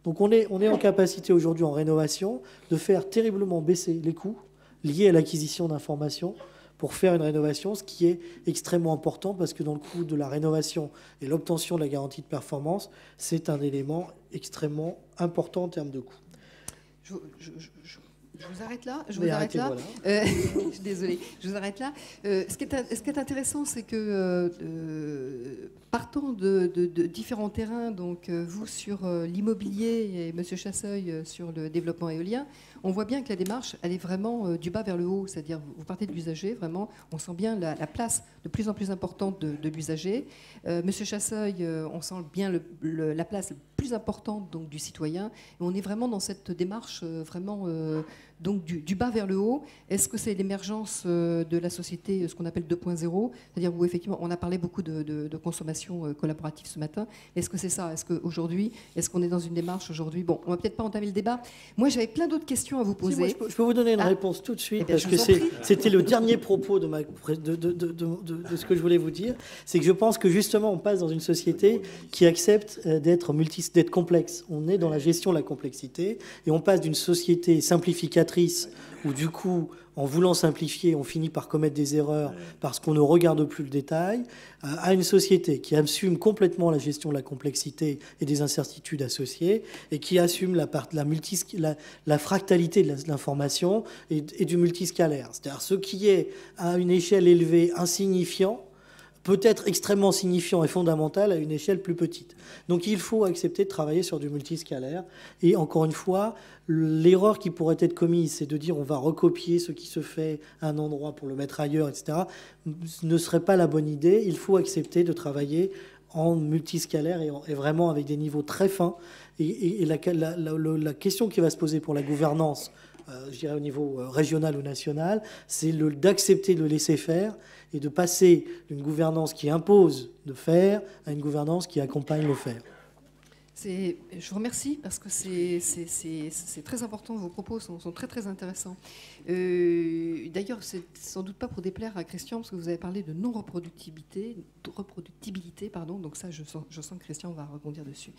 Donc on est, on est en capacité aujourd'hui en rénovation de faire terriblement baisser les coûts liés à l'acquisition d'informations pour faire une rénovation, ce qui est extrêmement important parce que dans le coût de la rénovation et l'obtention de la garantie de performance, c'est un élément extrêmement important en termes de coût. Je, je, je, je... Je vous arrête là. Je vous arrête là. Euh, je suis désolée. Je vous arrête là. Euh, ce, qui est, ce qui est intéressant, c'est que euh, partant de, de, de différents terrains, donc vous sur euh, l'immobilier et Monsieur Chasseuil euh, sur le développement éolien, on voit bien que la démarche, elle est vraiment euh, du bas vers le haut. C'est-à-dire, vous partez de l'usager, vraiment, on sent bien la, la place de plus en plus importante de, de l'usager. Euh, Monsieur Chasseuil, euh, on sent bien le, le, la place plus importante donc du citoyen. Et on est vraiment dans cette démarche euh, vraiment. Euh, donc du, du bas vers le haut. Est-ce que c'est l'émergence de la société, ce qu'on appelle deux point zéro, c'est-à-dire où effectivement on a parlé beaucoup de, de, de consommation collaborative ce matin. Est-ce que c'est ça? Est-ce qu'aujourd'hui, est-ce qu'on est dans une démarche aujourd'hui? Bon, on va peut-être pas entamer le débat. Moi, j'avais plein d'autres questions à vous poser. Si, moi, je, peux, je peux vous donner une ah. réponse tout de suite, eh bien, parce que c'était le dernier propos de, ma, de, de, de, de, de, de ce que je voulais vous dire. C'est que je pense que justement, on passe dans une société qui accepte d'être multi, d'être complexe. On est dans la gestion de la complexité et on passe d'une société simplificatrice où du coup, en voulant simplifier, on finit par commettre des erreurs parce qu'on ne regarde plus le détail, à une société qui assume complètement la gestion de la complexité et des incertitudes associées et qui assume la, part, la, multi, la, la fractalité de l'information et, et du multiscalaire. C'est-à-dire ce qui est à une échelle élevée insignifiant peut être extrêmement signifiant et fondamental à une échelle plus petite. Donc il faut accepter de travailler sur du multiscalaire. Et encore une fois, l'erreur qui pourrait être commise, c'est de dire on va recopier ce qui se fait à un endroit pour le mettre ailleurs, et cetera. Ce ne serait pas la bonne idée. Il faut accepter de travailler en multiscalaire et, et vraiment avec des niveaux très fins. Et, et, et la, la, la, la question qui va se poser pour la gouvernance, euh, je dirais au niveau euh, régional ou national, c'est d'accepter de le laisser faire et de passer d'une gouvernance qui impose de faire à une gouvernance qui accompagne le faire. Je vous remercie parce que c'est très important, vos propos sont, sont très très intéressants. Euh, D'ailleurs, c'est sans doute pas pour déplaire à Christian, parce que vous avez parlé de non-reproductibilité, reproductibilité, pardon, donc ça je sens, je sens que Christian va rebondir dessus.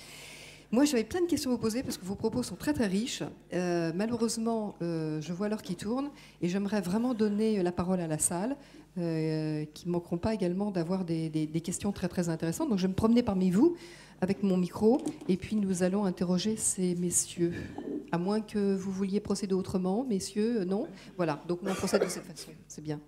Moi, j'avais plein de questions à vous poser parce que vos propos sont très très riches. Euh, malheureusement, euh, je vois l'heure qui tourne et j'aimerais vraiment donner la parole à la salle, euh, qui ne manqueront pas également d'avoir des, des, des questions très très intéressantes. Donc, je vais me promener parmi vous avec mon micro et puis nous allons interroger ces messieurs. À moins que vous vouliez procéder autrement, messieurs, non? Voilà, donc on procède de cette façon, c'est bien.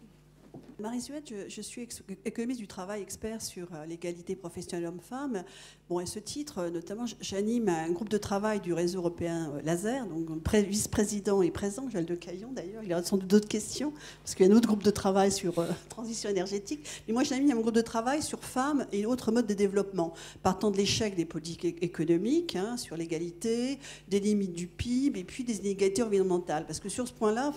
Marie-Suette, je, je suis économiste du travail, expert sur l'égalité professionnelle homme-femme. Bon, à ce titre, notamment, j'anime un groupe de travail du réseau européen Laser. Donc, le vice-président est présent, Joël de Caillon d'ailleurs. Il y a sans doute d'autres questions, parce qu'il y a un autre groupe de travail sur euh, transition énergétique. Mais moi, j'anime un groupe de travail sur femmes et autres modes de développement, partant de l'échec des politiques économiques, hein, sur l'égalité, des limites du P I B et puis des inégalités environnementales. Parce que sur ce point-là,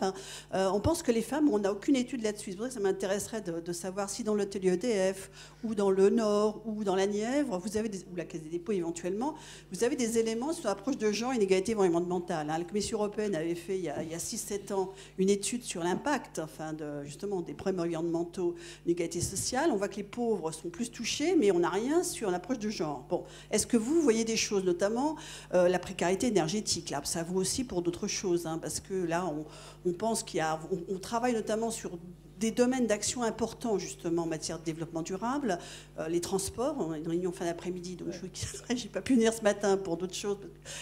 euh, on pense que les femmes, on n'a aucune étude là-dessus. C'est vrai que ça m'intéresse. De, de savoir si dans l'atelier E D F ou dans le Nord ou dans la Nièvre, vous avez des, ou la Caisse des dépôts éventuellement, vous avez des éléments sur l'approche de genre et inégalité environnementale. La Commission européenne avait fait il y a, a six sept ans une étude sur l'impact, enfin de, justement des problèmes environnementaux, inégalité sociale. On voit que les pauvres sont plus touchés, mais on n'a rien sur l'approche de genre. Bon, est-ce que vous voyez des choses, notamment euh, la précarité énergétique là, ça vaut aussi pour d'autres choses, hein, parce que là, on, on pense qu'il y a, on, on travaille notamment sur des domaines d'action importants, justement, en matière de développement durable, euh, les transports. On a une réunion fin d'après-midi, donc je n'ai pas pu venir ce matin pour d'autres choses.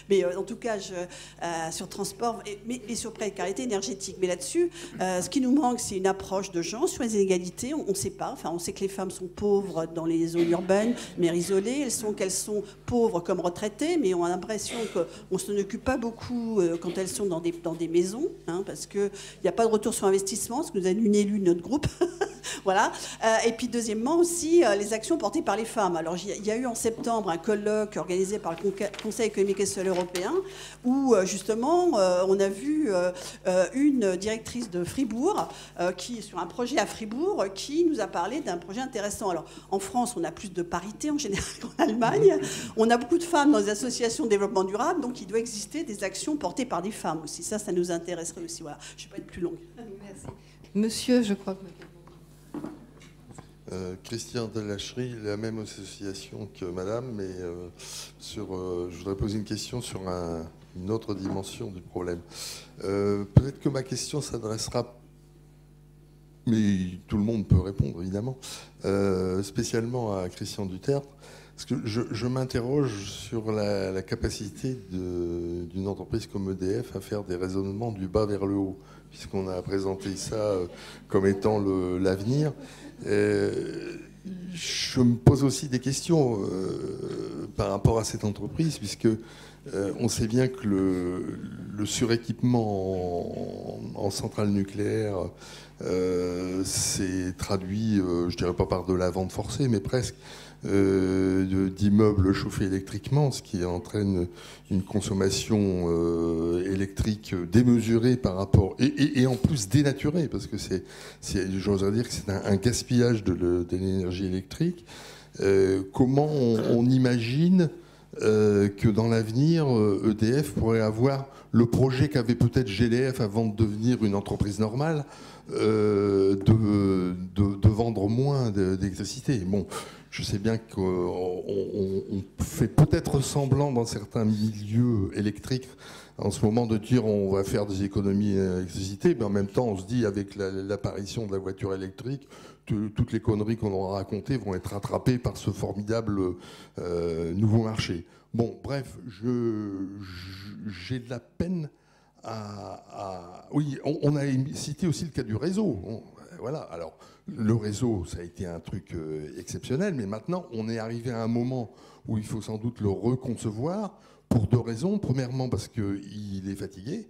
Mais euh, en tout cas, je, euh, sur transport et, mais, et sur précarité énergétique. Mais là-dessus, euh, ce qui nous manque, c'est une approche de genre sur les inégalités. On ne sait pas. Enfin, on sait que les femmes sont pauvres dans les zones urbaines, mais isolées. Elles sont qu'elles sont pauvres comme retraitées, mais on a l'impression qu'on ne s'en occupe pas beaucoup euh, quand elles sont dans des, dans des maisons, hein, parce qu'il n'y a pas de retour sur investissement, ce que nous a une élue notre groupe, voilà. Euh, et puis deuxièmement aussi, euh, les actions portées par les femmes. Alors il y a eu en septembre un colloque organisé par le Conseil économique et social européen où euh, justement euh, on a vu euh, une directrice de Fribourg euh, qui sur un projet à Fribourg qui nous a parlé d'un projet intéressant. Alors en France on a plus de parité en général qu'en Allemagne. On a beaucoup de femmes dans les associations de développement durable, donc il doit exister des actions portées par des femmes aussi. Ça, ça nous intéresserait aussi. Voilà. Je ne vais pas être plus longue. Merci. Monsieur, je crois que... Euh, Christian Delachery, la même association que madame, mais euh, sur, euh, je voudrais poser une question sur un, une autre dimension du problème. Euh, peut-être que ma question s'adressera, mais tout le monde peut répondre évidemment, euh, spécialement à Christian Du Tertre, parce que je, je m'interroge sur la, la capacité d'une entreprise comme E D F à faire des raisonnements du bas vers le haut, puisqu'on a présenté ça comme étant l'avenir. Euh, je me pose aussi des questions euh, par rapport à cette entreprise, puisque euh, on sait bien que le, le suréquipement en, en centrales nucléaires euh, s'est traduit, euh, je dirais pas par de la vente forcée, mais presque, Euh, d'immeubles chauffés électriquement, ce qui entraîne une consommation euh, électrique démesurée par rapport, et, et, et en plus dénaturée, parce que c'est, j'oserais dire que c'est un, un gaspillage de, de l'énergie électrique. Euh, comment on, on imagine euh, que dans l'avenir, E D F pourrait avoir le projet qu'avait peut-être G D F avant de devenir une entreprise normale, euh, de, de, de vendre moins d'électricité. Bon, je sais bien qu'on fait peut-être semblant dans certains milieux électriques en ce moment de dire on va faire des économies d'électricité, mais en même temps on se dit avec l'apparition de la voiture électrique, toutes les conneries qu'on aura racontées vont être rattrapées par ce formidable euh, nouveau marché. Bon, bref, j'ai de la peine à... à... Oui, on, on a cité aussi le cas du réseau. On, voilà, alors... Le réseau, ça a été un truc exceptionnel, mais maintenant, on est arrivé à un moment où il faut sans doute le reconcevoir pour deux raisons. Premièrement, parce qu'il est fatigué.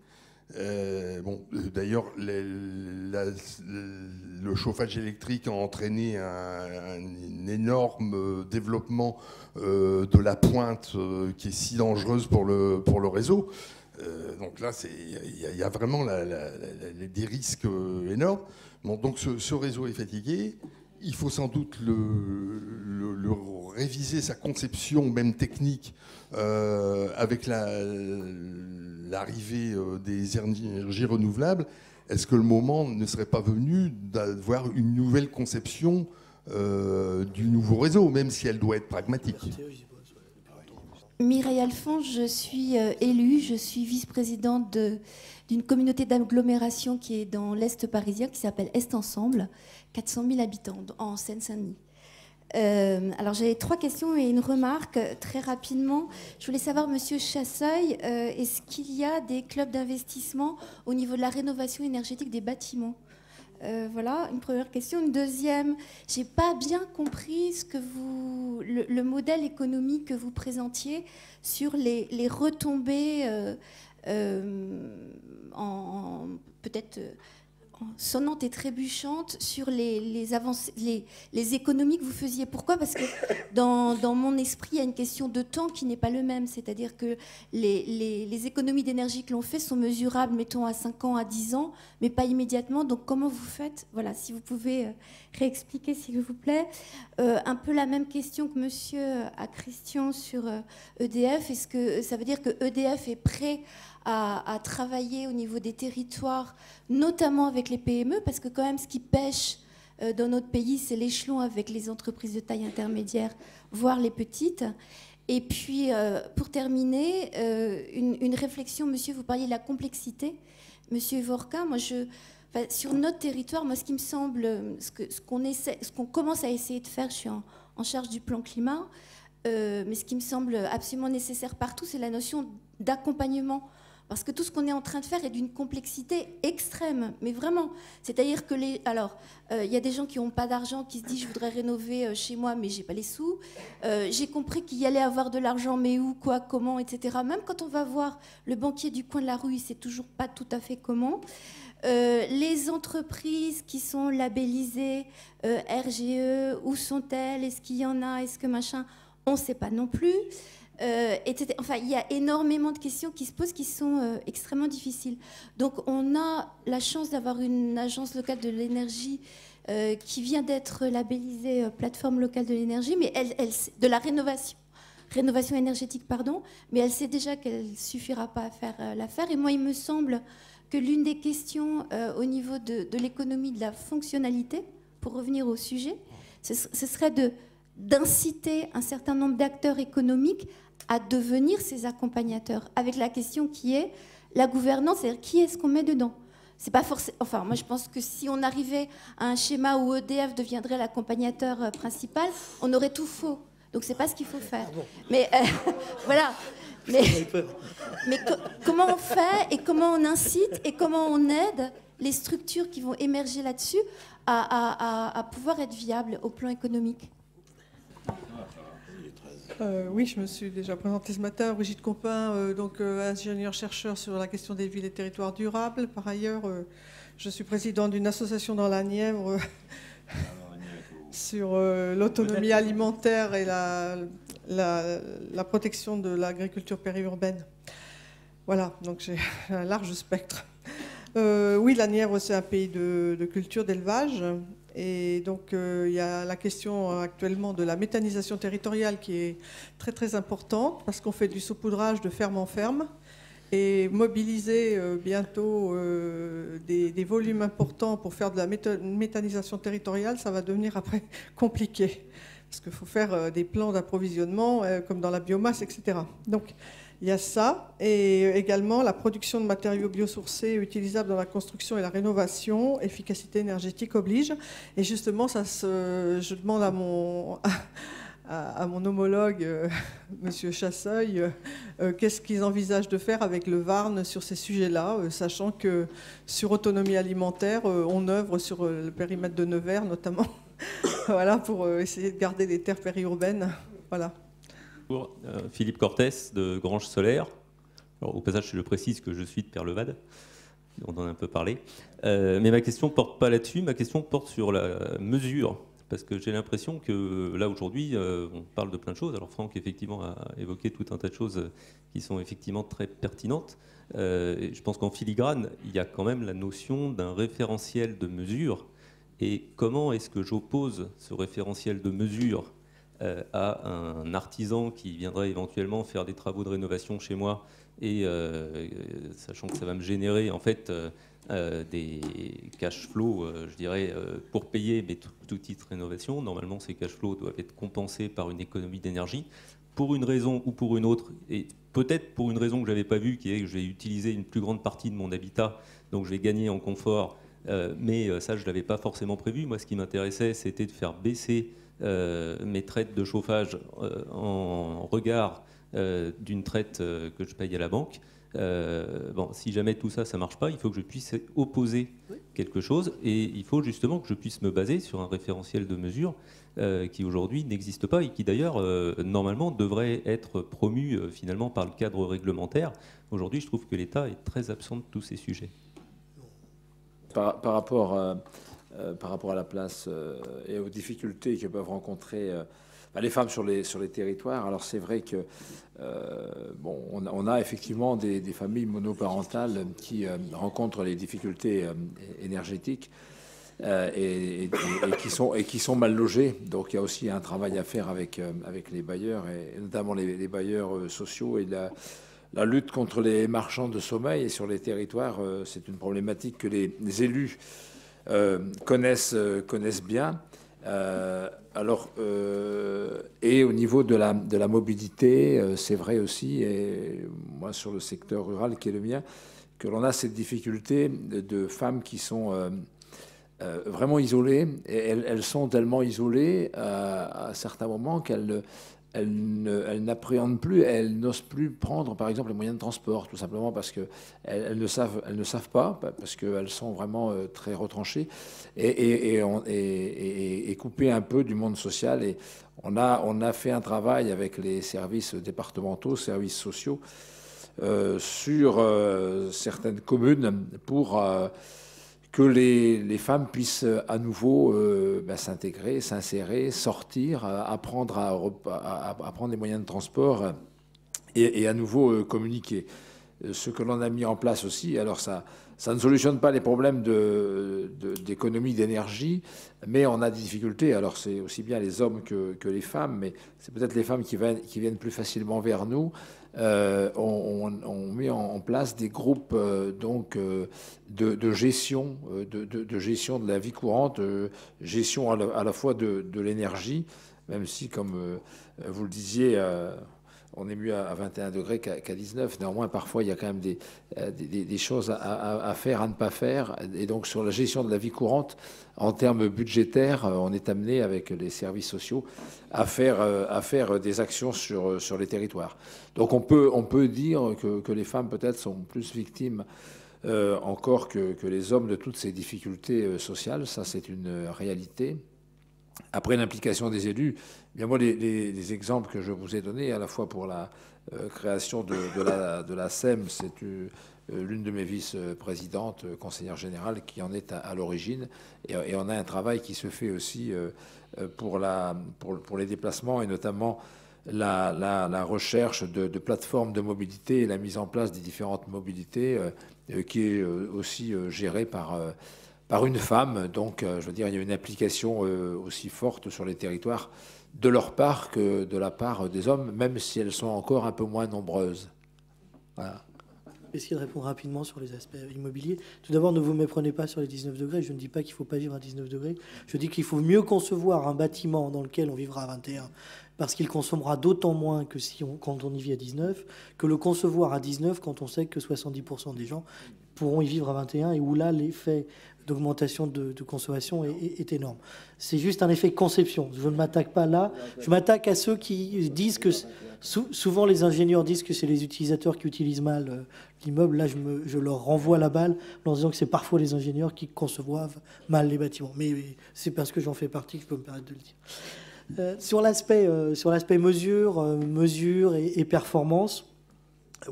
Euh, bon, d'ailleurs, le chauffage électrique a entraîné un, un énorme développement euh, de la pointe euh, qui est si dangereuse pour le, pour le réseau. Euh, donc là, il y, y a vraiment la, la, la, des risques énormes. Bon, donc ce, ce réseau est fatigué, il faut sans doute le, le, le réviser sa conception, même technique, euh, avec l'arrivée la, des énergies renouvelables. Est-ce que le moment ne serait pas venu d'avoir une nouvelle conception euh, du nouveau réseau, même si elle doit être pragmatique ? Mireille Alphonse, je suis élue, je suis vice-présidente d'une communauté d'agglomération qui est dans l'Est parisien, qui s'appelle Est Ensemble, quatre cent mille habitants en Seine-Saint-Denis. Euh, alors j'avais trois questions et une remarque très rapidement. Je voulais savoir, Monsieur Chasseuil, euh, est-ce qu'il y a des clubs d'investissement au niveau de la rénovation énergétique des bâtiments ? Euh, voilà, une première question. Une deuxième, j'ai pas bien compris ce que vous, le, le modèle économique que vous présentiez sur les, les retombées euh, euh, en, en peut-être sonnantes et trébuchantes sur les, les, avancées, les, les économies que vous faisiez. Pourquoi ? Parce que dans, dans mon esprit, il y a une question de temps qui n'est pas le même. C'est-à-dire que les, les, les économies d'énergie que l'on fait sont mesurables, mettons, à cinq ans, à dix ans, mais pas immédiatement. Donc comment vous faites ? Voilà, si vous pouvez réexpliquer, s'il vous plaît. Euh, un peu la même question que monsieur à Christian sur E D F. Est-ce que ça veut dire que E D F est prêt à, à travailler au niveau des territoires, notamment avec les P M E, parce que quand même ce qui pêche euh, dans notre pays, c'est l'échelon avec les entreprises de taille intermédiaire, voire les petites. Et puis, euh, pour terminer, euh, une, une réflexion, monsieur, vous parliez de la complexité. Monsieur Hovorka, moi, je, enfin, sur notre territoire, moi, ce qui me semble, ce que, ce qu'on essaie, ce qu'on commence à essayer de faire, je suis en, en charge du plan climat, euh, mais ce qui me semble absolument nécessaire partout, c'est la notion d'accompagnement. Parce que tout ce qu'on est en train de faire est d'une complexité extrême, mais vraiment. C'est-à-dire que les, alors, euh, y a des gens qui n'ont pas d'argent, qui se disent « je voudrais rénover euh, chez moi, mais j'ai pas les sous euh, ». J'ai compris qu'il y allait avoir de l'argent, mais où, quoi, comment, et cetera. Même quand on va voir le banquier du coin de la rue, il ne sait toujours pas tout à fait comment. Euh, les entreprises qui sont labellisées euh, R G E, où sont-elles? Est-ce qu'il y en a? Est-ce que machin? On ne sait pas non plus. Euh, et cetera. Enfin, il y a énormément de questions qui se posent qui sont euh, extrêmement difficiles. Donc on a la chance d'avoir une agence locale de l'énergie euh, qui vient d'être labellisée euh, plateforme locale de l'énergie, mais elle, elle, de la rénovation, rénovation énergétique, pardon, mais elle sait déjà qu'elle ne suffira pas à faire euh, l'affaire. Et moi, il me semble que l'une des questions euh, au niveau de, de l'économie de la fonctionnalité, pour revenir au sujet, ce, ce serait de d'inciter un certain nombre d'acteurs économiques à devenir ces accompagnateurs, avec la question qui est la gouvernance, c'est-à-dire qui est-ce qu'on met dedans. C'est pas forcément... Enfin, moi, je pense que si on arrivait à un schéma où E D F deviendrait l'accompagnateur principal, on aurait tout faux. Donc, c'est pas ce qu'il faut faire. Pardon. Mais euh, voilà. Mais, mais co comment on fait et comment on incite et comment on aide les structures qui vont émerger là-dessus à, à, à pouvoir être viable au plan économique? Euh, oui, je me suis déjà présentée ce matin, Brigitte Compin, euh, donc euh, ingénieure-chercheur sur la question des villes et territoires durables. Par ailleurs, euh, je suis présidente d'une association dans la Nièvre euh, sur euh, l'autonomie alimentaire et la, la, la protection de l'agriculture périurbaine. Voilà, donc j'ai un large spectre. Euh, oui, la Nièvre, c'est un pays de, de culture, d'élevage. Et donc, euh, il y a la question actuellement de la méthanisation territoriale qui est très, très importante parce qu'on fait du saupoudrage de ferme en ferme et mobiliser euh, bientôt euh, des, des volumes importants pour faire de la méthanisation territoriale, ça va devenir après compliqué parce qu'il faut faire euh, des plans d'approvisionnement euh, comme dans la biomasse, et cetera. Donc, il y a ça et également la production de matériaux biosourcés utilisables dans la construction et la rénovation, efficacité énergétique oblige. Et justement, ça se, je demande à mon, à, à mon homologue, euh, monsieur Chasseuil, euh, qu'est-ce qu'ils envisagent de faire avec le VARNE sur ces sujets-là, euh, sachant que sur autonomie alimentaire, euh, on œuvre sur euh, le périmètre de Nevers notamment, voilà, pour euh, essayer de garder des terres périurbaines. Voilà. Bonjour, Philippe Cortès de Grange Solaire. Alors, au passage, je le précise que je suis de Peyrelevade. On en a un peu parlé. Euh, mais ma question ne porte pas là-dessus, ma question porte sur la mesure. Parce que j'ai l'impression que là, aujourd'hui, euh, on parle de plein de choses. Alors Franck, effectivement, a évoqué tout un tas de choses qui sont effectivement très pertinentes. Euh, et je pense qu'en filigrane, il y a quand même la notion d'un référentiel de mesure. Et comment est-ce que j'oppose ce référentiel de mesure à un artisan qui viendrait éventuellement faire des travaux de rénovation chez moi et euh, sachant que ça va me générer en fait euh, des cash flows, euh, je dirais, euh, pour payer mes tout petites rénovations. Normalement, ces cash flows doivent être compensés par une économie d'énergie pour une raison ou pour une autre, et peut-être pour une raison que je n'avais pas vue, qui est que je vais utiliser une plus grande partie de mon habitat, donc je vais gagner en confort, euh, mais ça, je ne l'avais pas forcément prévu. Moi, ce qui m'intéressait, c'était de faire baisser Euh, mes traites de chauffage euh, en regard euh, d'une traite euh, que je paye à la banque. Euh, bon, si jamais tout ça, ça ne marche pas, il faut que je puisse opposer oui. quelque chose et il faut justement que je puisse me baser sur un référentiel de mesure euh, qui aujourd'hui n'existe pas et qui d'ailleurs, euh, normalement, devrait être promu euh, finalement par le cadre réglementaire. Aujourd'hui, je trouve que l'État est très absent de tous ces sujets. Par, par rapport... Euh Euh, par rapport à la place euh, et aux difficultés que peuvent rencontrer euh, ben, les femmes sur les, sur les territoires. Alors c'est vrai que euh, bon, on, on a effectivement des, des familles monoparentales qui euh, rencontrent les difficultés euh, énergétiques euh, et, et, et, qui sont, et qui sont mal logées. Donc il y a aussi un travail à faire avec, euh, avec les bailleurs, et, et notamment les, les bailleurs euh, sociaux et la... La lutte contre les marchands de sommeil et sur les territoires, euh, c'est une problématique que les, les élus euh, connaissent, euh, connaissent bien. Euh, alors, euh, et au niveau de la, de la mobilité, euh, c'est vrai aussi, et moi sur le secteur rural qui est le mien, que l'on a cette difficulté de, de femmes qui sont euh, euh, vraiment isolées. Et elles, elles sont tellement isolées à, à certains moments qu'elles... Elle n'appréhende plus, elle n'ose plus prendre, par exemple, les moyens de transport, tout simplement parce qu'elles elles ne, ne savent pas, parce qu'elles sont vraiment euh, très retranchées et, et, et, on, et, et, et coupées un peu du monde social. Et on a, on a fait un travail avec les services départementaux, services sociaux, euh, sur euh, certaines communes pour... Euh, que les, les femmes puissent à nouveau euh, bah, s'intégrer, s'insérer, sortir, euh, apprendre à, à, à prendre des moyens de transport euh, et, et à nouveau euh, communiquer. Ce que l'on a mis en place aussi, alors ça, ça ne solutionne pas les problèmes de, de, d'économie d'énergie, mais on a des difficultés. Alors c'est aussi bien les hommes que, que les femmes, mais c'est peut-être les femmes qui viennent, qui viennent plus facilement vers nous. Euh, on, on, on met en place des groupes euh, donc, euh, de, de, gestion, euh, de, de, de gestion de la vie courante, euh, gestion à la, à la fois de, de l'énergie, même si, comme euh, vous le disiez, euh, on est mieux à vingt et un degrés qu'à dix-neuf. Néanmoins, parfois, il y a quand même des, des, des choses à, à, à faire, à ne pas faire. Et donc, sur la gestion de la vie courante, en termes budgétaires, on est amené, avec les services sociaux, à faire, à faire des actions sur, sur les territoires. Donc, on peut, on peut dire que, que les femmes, peut-être, sont plus victimes euh, encore que, que les hommes de toutes ces difficultés euh, sociales. Ça, c'est une euh, réalité. Après l'implication des élus, bien moi, les, les, les exemples que je vous ai donnés, à la fois pour la euh, création de, de, la, de la S E M, c'est euh, l'une de mes vice-présidentes, euh, conseillère générale, qui en est à, à l'origine. Et, et on a un travail qui se fait aussi euh, pour, la, pour, pour les déplacements et notamment La, la, la recherche de, de plateformes de mobilité et la mise en place des différentes mobilités euh, qui est euh, aussi euh, gérée par, euh, par une femme. Donc, euh, je veux dire, il y a une application euh, aussi forte sur les territoires de leur part que de la part des hommes, même si elles sont encore un peu moins nombreuses. Voilà. Essayer de répondre rapidement sur les aspects immobiliers. Tout d'abord, ne vous méprenez pas sur les dix-neuf degrés. Je ne dis pas qu'il ne faut pas vivre à dix-neuf degrés. Je dis qu'il faut mieux concevoir un bâtiment dans lequel on vivra à vingt et un, parce qu'il consommera d'autant moins que si on, quand on y vit à dix-neuf, que le concevoir à dix-neuf quand on sait que soixante-dix pour cent des gens pourront y vivre à vingt et un et où là, l'effet d'augmentation de, de consommation est, est, est énorme. C'est juste un effet conception. Je ne m'attaque pas là. Je m'attaque à ceux qui disent que... Sou souvent, les ingénieurs disent que c'est les utilisateurs qui utilisent mal euh, l'immeuble. Là, je, me, je leur renvoie la balle en disant que c'est parfois les ingénieurs qui concevent mal les bâtiments. Mais, mais c'est parce que j'en fais partie que je peux me permettre de le dire. Euh, sur l'aspect euh, mesure, euh, mesure et, et performance,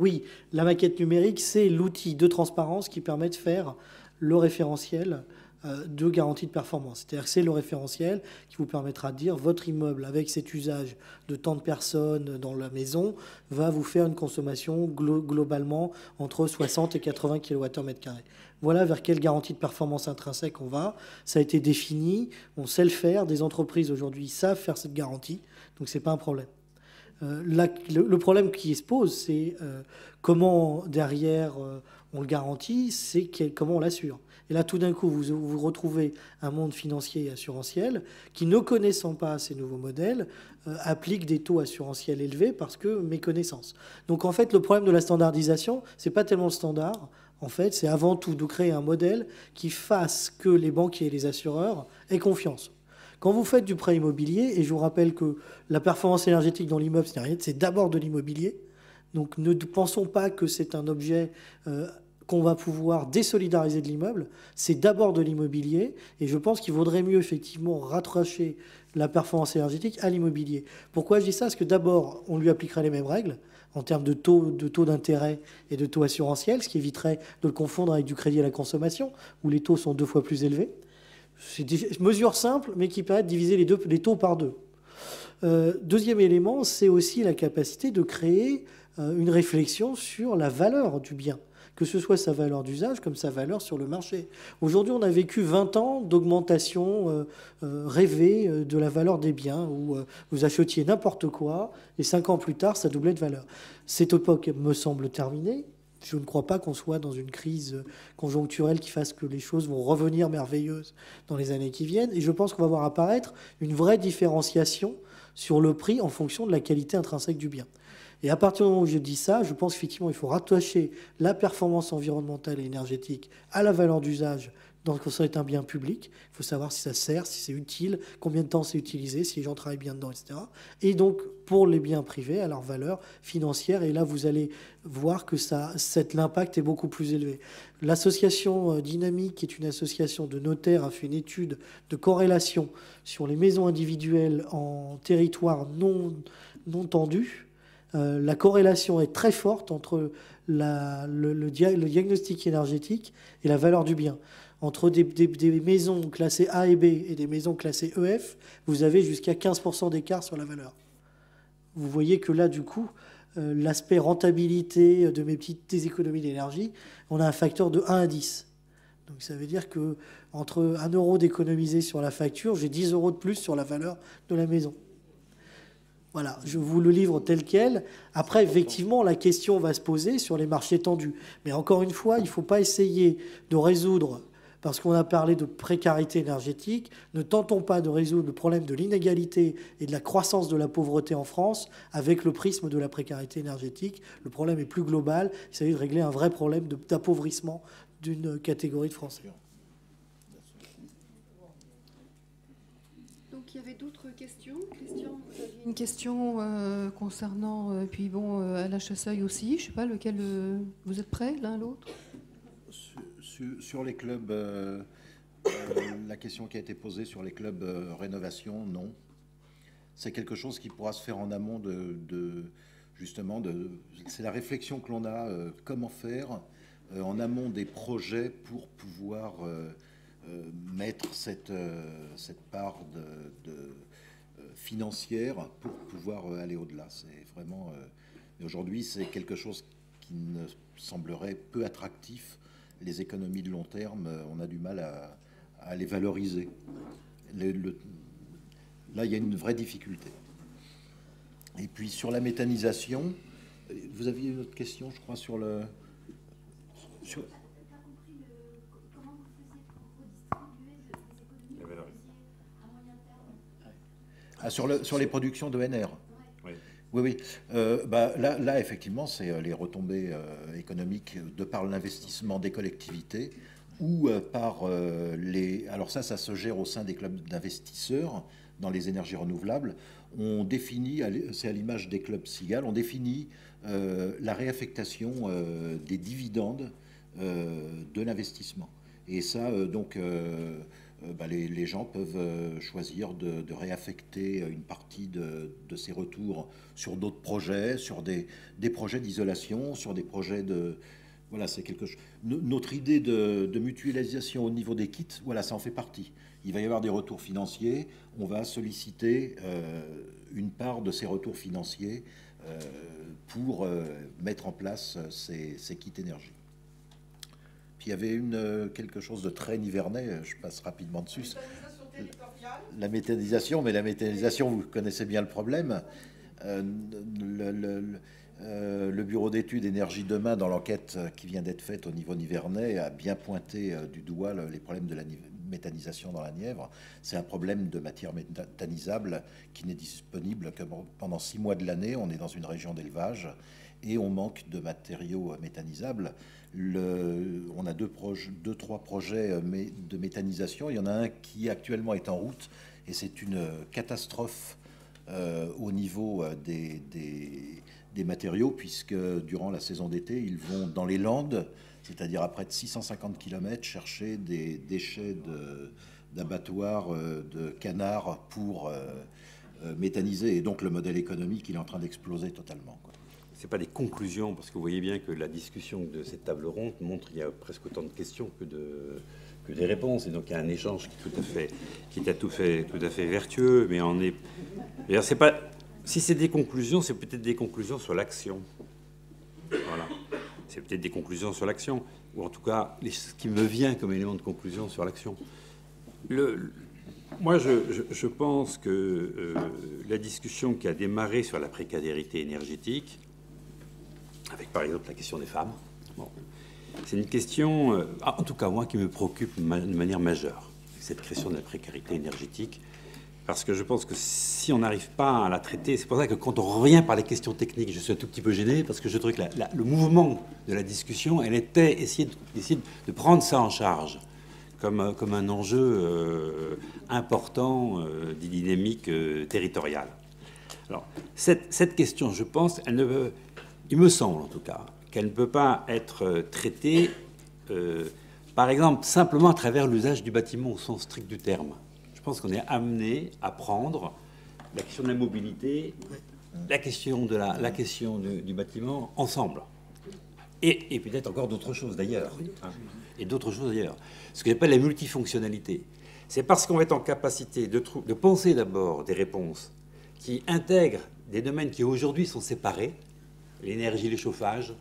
oui, la maquette numérique, c'est l'outil de transparence qui permet de faire le référentiel de garantie de performance. C'est-à-dire que c'est le référentiel qui vous permettra de dire votre immeuble, avec cet usage de tant de personnes dans la maison, va vous faire une consommation glo globalement entre soixante et quatre-vingts kilowattheures mètre carré. Voilà vers quelle garantie de performance intrinsèque on va. Ça a été défini, on sait le faire. Des entreprises aujourd'hui savent faire cette garantie, donc ce n'est pas un problème. Euh, la, le, le problème qui se pose, c'est euh, comment derrière euh, on le garantit, c'est comment on l'assure. Et là, tout d'un coup, vous vous retrouvez un monde financier et assurantiel qui, ne connaissant pas ces nouveaux modèles, euh, applique des taux assurantiels élevés parce que méconnaissance. Donc, en fait, le problème de la standardisation, c'est pas tellement le standard. En fait, c'est avant tout de créer un modèle qui fasse que les banquiers et les assureurs aient confiance. Quand vous faites du prêt immobilier, et je vous rappelle que la performance énergétique dans l'immeuble, c'est d'abord de l'immobilier. Donc, ne pensons pas que c'est un objet... Euh, qu'on va pouvoir désolidariser de l'immeuble, c'est d'abord de l'immobilier. Et je pense qu'il vaudrait mieux, effectivement, rattacher la performance énergétique à l'immobilier. Pourquoi je dis ça? Parce que d'abord, on lui appliquerait les mêmes règles en termes de taux de taux d'intérêt et de taux assurantiel, ce qui éviterait de le confondre avec du crédit à la consommation, où les taux sont deux fois plus élevés. C'est des mesures simples, mais qui permettent de diviser les, deux, les taux par deux. Euh, deuxième élément, c'est aussi la capacité de créer euh, une réflexion sur la valeur du bien, que ce soit sa valeur d'usage comme sa valeur sur le marché. Aujourd'hui, on a vécu vingt ans d'augmentation rêvée de la valeur des biens, où vous achetiez n'importe quoi, et cinq ans plus tard, ça doublait de valeur. Cette époque me semble terminée. Je ne crois pas qu'on soit dans une crise conjoncturelle qui fasse que les choses vont revenir merveilleuses dans les années qui viennent. Et je pense qu'on va voir apparaître une vraie différenciation sur le prix en fonction de la qualité intrinsèque du bien. Et à partir du moment où je dis ça, je pense qu'effectivement, il faut rattacher la performance environnementale et énergétique à la valeur d'usage dans ce qui est un bien public. Il faut savoir si ça sert, si c'est utile, combien de temps c'est utilisé, si les gens travaillent bien dedans, et cetera. Et donc, pour les biens privés, à leur valeur financière. Et là, vous allez voir que ça, cet, l'impact est beaucoup plus élevé. L'association Dynamique, qui est une association de notaires, a fait une étude de corrélation sur les maisons individuelles en territoire non, non tendu. Euh, la corrélation est très forte entre la, le, le, dia, le diagnostic énergétique et la valeur du bien. Entre des, des, des maisons classées A et B et des maisons classées E F, vous avez jusqu'à quinze pour cent d'écart sur la valeur. Vous voyez que là, du coup, euh, l'aspect rentabilité de mes petites des économies d'énergie, on a un facteur de un à dix. Donc ça veut dire qu'entre un euro d'économiser sur la facture, j'ai dix euros de plus sur la valeur de la maison. Voilà, je vous le livre tel quel. Après, effectivement, la question va se poser sur les marchés tendus. Mais encore une fois, il ne faut pas essayer de résoudre, parce qu'on a parlé de précarité énergétique, ne tentons pas de résoudre le problème de l'inégalité et de la croissance de la pauvreté en France avec le prisme de la précarité énergétique. Le problème est plus global. Il s'agit de régler un vrai problème d'appauvrissement d'une catégorie de Français. Il y avait d'autres questions. Christian, vous aviez une question euh, concernant, euh, puis bon, euh, Alain Chasseuil aussi, je ne sais pas lequel euh, vous êtes prêt, l'un l'autre. Sur, sur les clubs, euh, euh, la question qui a été posée sur les clubs euh, rénovation, non. C'est quelque chose qui pourra se faire en amont de... de justement, c'est la réflexion que l'on a, euh, comment faire euh, en amont des projets pour pouvoir euh, euh, mettre cette, euh, cette part de, de, euh, financière pour pouvoir euh, aller au-delà. C'est vraiment... Euh, aujourd'hui, c'est quelque chose qui ne semblerait peu attractif. Les économies de long terme, euh, on a du mal à, à les valoriser. Le, le, là, il y a une vraie difficulté. Et puis sur la méthanisation, vous aviez une autre question, je crois, sur le... Sur... Ah, sur, le, sur les productions de N R. Oui, oui. oui. Euh, bah, là, là, effectivement, c'est les retombées euh, économiques de par l'investissement des collectivités ou euh, par euh, les... Alors ça, ça se gère au sein des clubs d'investisseurs dans les énergies renouvelables. On définit, c'est à l'image des clubs cigales, on définit euh, la réaffectation euh, des dividendes euh, de l'investissement. Et ça, euh, donc, euh, bah, les, les gens peuvent choisir de, de réaffecter une partie de, de ces retours sur d'autres projets, sur des, des projets d'isolation, sur des projets de... Voilà, c'est quelque chose... Notre idée de, de mutualisation au niveau des kits, voilà, ça en fait partie. Il va y avoir des retours financiers, on va solliciter euh, une part de ces retours financiers euh, pour euh, mettre en place ces, ces kits énergie. Puis il y avait une, quelque chose de très nivernais, je passe rapidement dessus. La méthanisation, mais la méthanisation, vous connaissez bien le problème. Euh, le, le, le, euh, le bureau d'études Énergie Demain, dans l'enquête qui vient d'être faite au niveau nivernais, a bien pointé euh, du doigt le, les problèmes de la nivernais. Méthanisation dans la Nièvre, c'est un problème de matière méthanisable qui n'est disponible que pendant six mois de l'année. On est dans une région d'élevage et on manque de matériaux méthanisables. Le, on a deux, proje, deux, trois projets de méthanisation. Il y en a un qui actuellement est en route et c'est une catastrophe euh, au niveau des, des, des matériaux puisque durant la saison d'été, ils vont dans les landes, c'est-à-dire à près de six cent cinquante kilomètres, chercher des déchets d'abattoirs, de, de canards pour euh, méthaniser. Et donc le modèle économique, il est en train d'exploser totalement. Ce n'est pas des conclusions, parce que vous voyez bien que la discussion de cette table ronde montre qu'il y a presque autant de questions que, de, que des réponses. Et donc il y a un échange qui est tout à fait, qui est à tout fait, tout à fait vertueux. Mais on est... D'ailleurs, c'est pas... Si c'est des conclusions, c'est peut-être des conclusions sur l'action. Voilà. C'est peut-être des conclusions sur l'action, ou en tout cas, ce qui me vient comme élément de conclusion sur l'action. Moi, je, je, je pense que euh, la discussion qui a démarré sur la précarité énergétique, avec par exemple la question des femmes, bon, c'est une question, euh, en tout cas moi, qui me préoccupe de manière majeure, cette question de la précarité énergétique, parce que je pense que si on n'arrive pas à la traiter, c'est pour ça que quand on revient par les questions techniques, je suis un tout petit peu gêné, parce que je trouve que la, la, le mouvement de la discussion, elle était essayer de, essayer de prendre ça en charge comme, comme un enjeu euh, important euh, des dynamiques euh, territoriales. Alors, cette, cette question, je pense, elle ne veut, il me semble en tout cas, qu'elle ne peut pas être traitée, euh, par exemple, simplement à travers l'usage du bâtiment au sens strict du terme. Je pense qu'on est amené à prendre la question de la mobilité, la question, de la, la question de, du bâtiment ensemble. Et, et peut-être encore d'autres choses d'ailleurs. Hein, et d'autres choses d'ailleurs. Ce que j'appelle la multifonctionnalité. C'est parce qu'on va être en capacité de, de penser d'abord des réponses qui intègrent des domaines qui aujourd'hui sont séparés, l'énergie, le chauffage,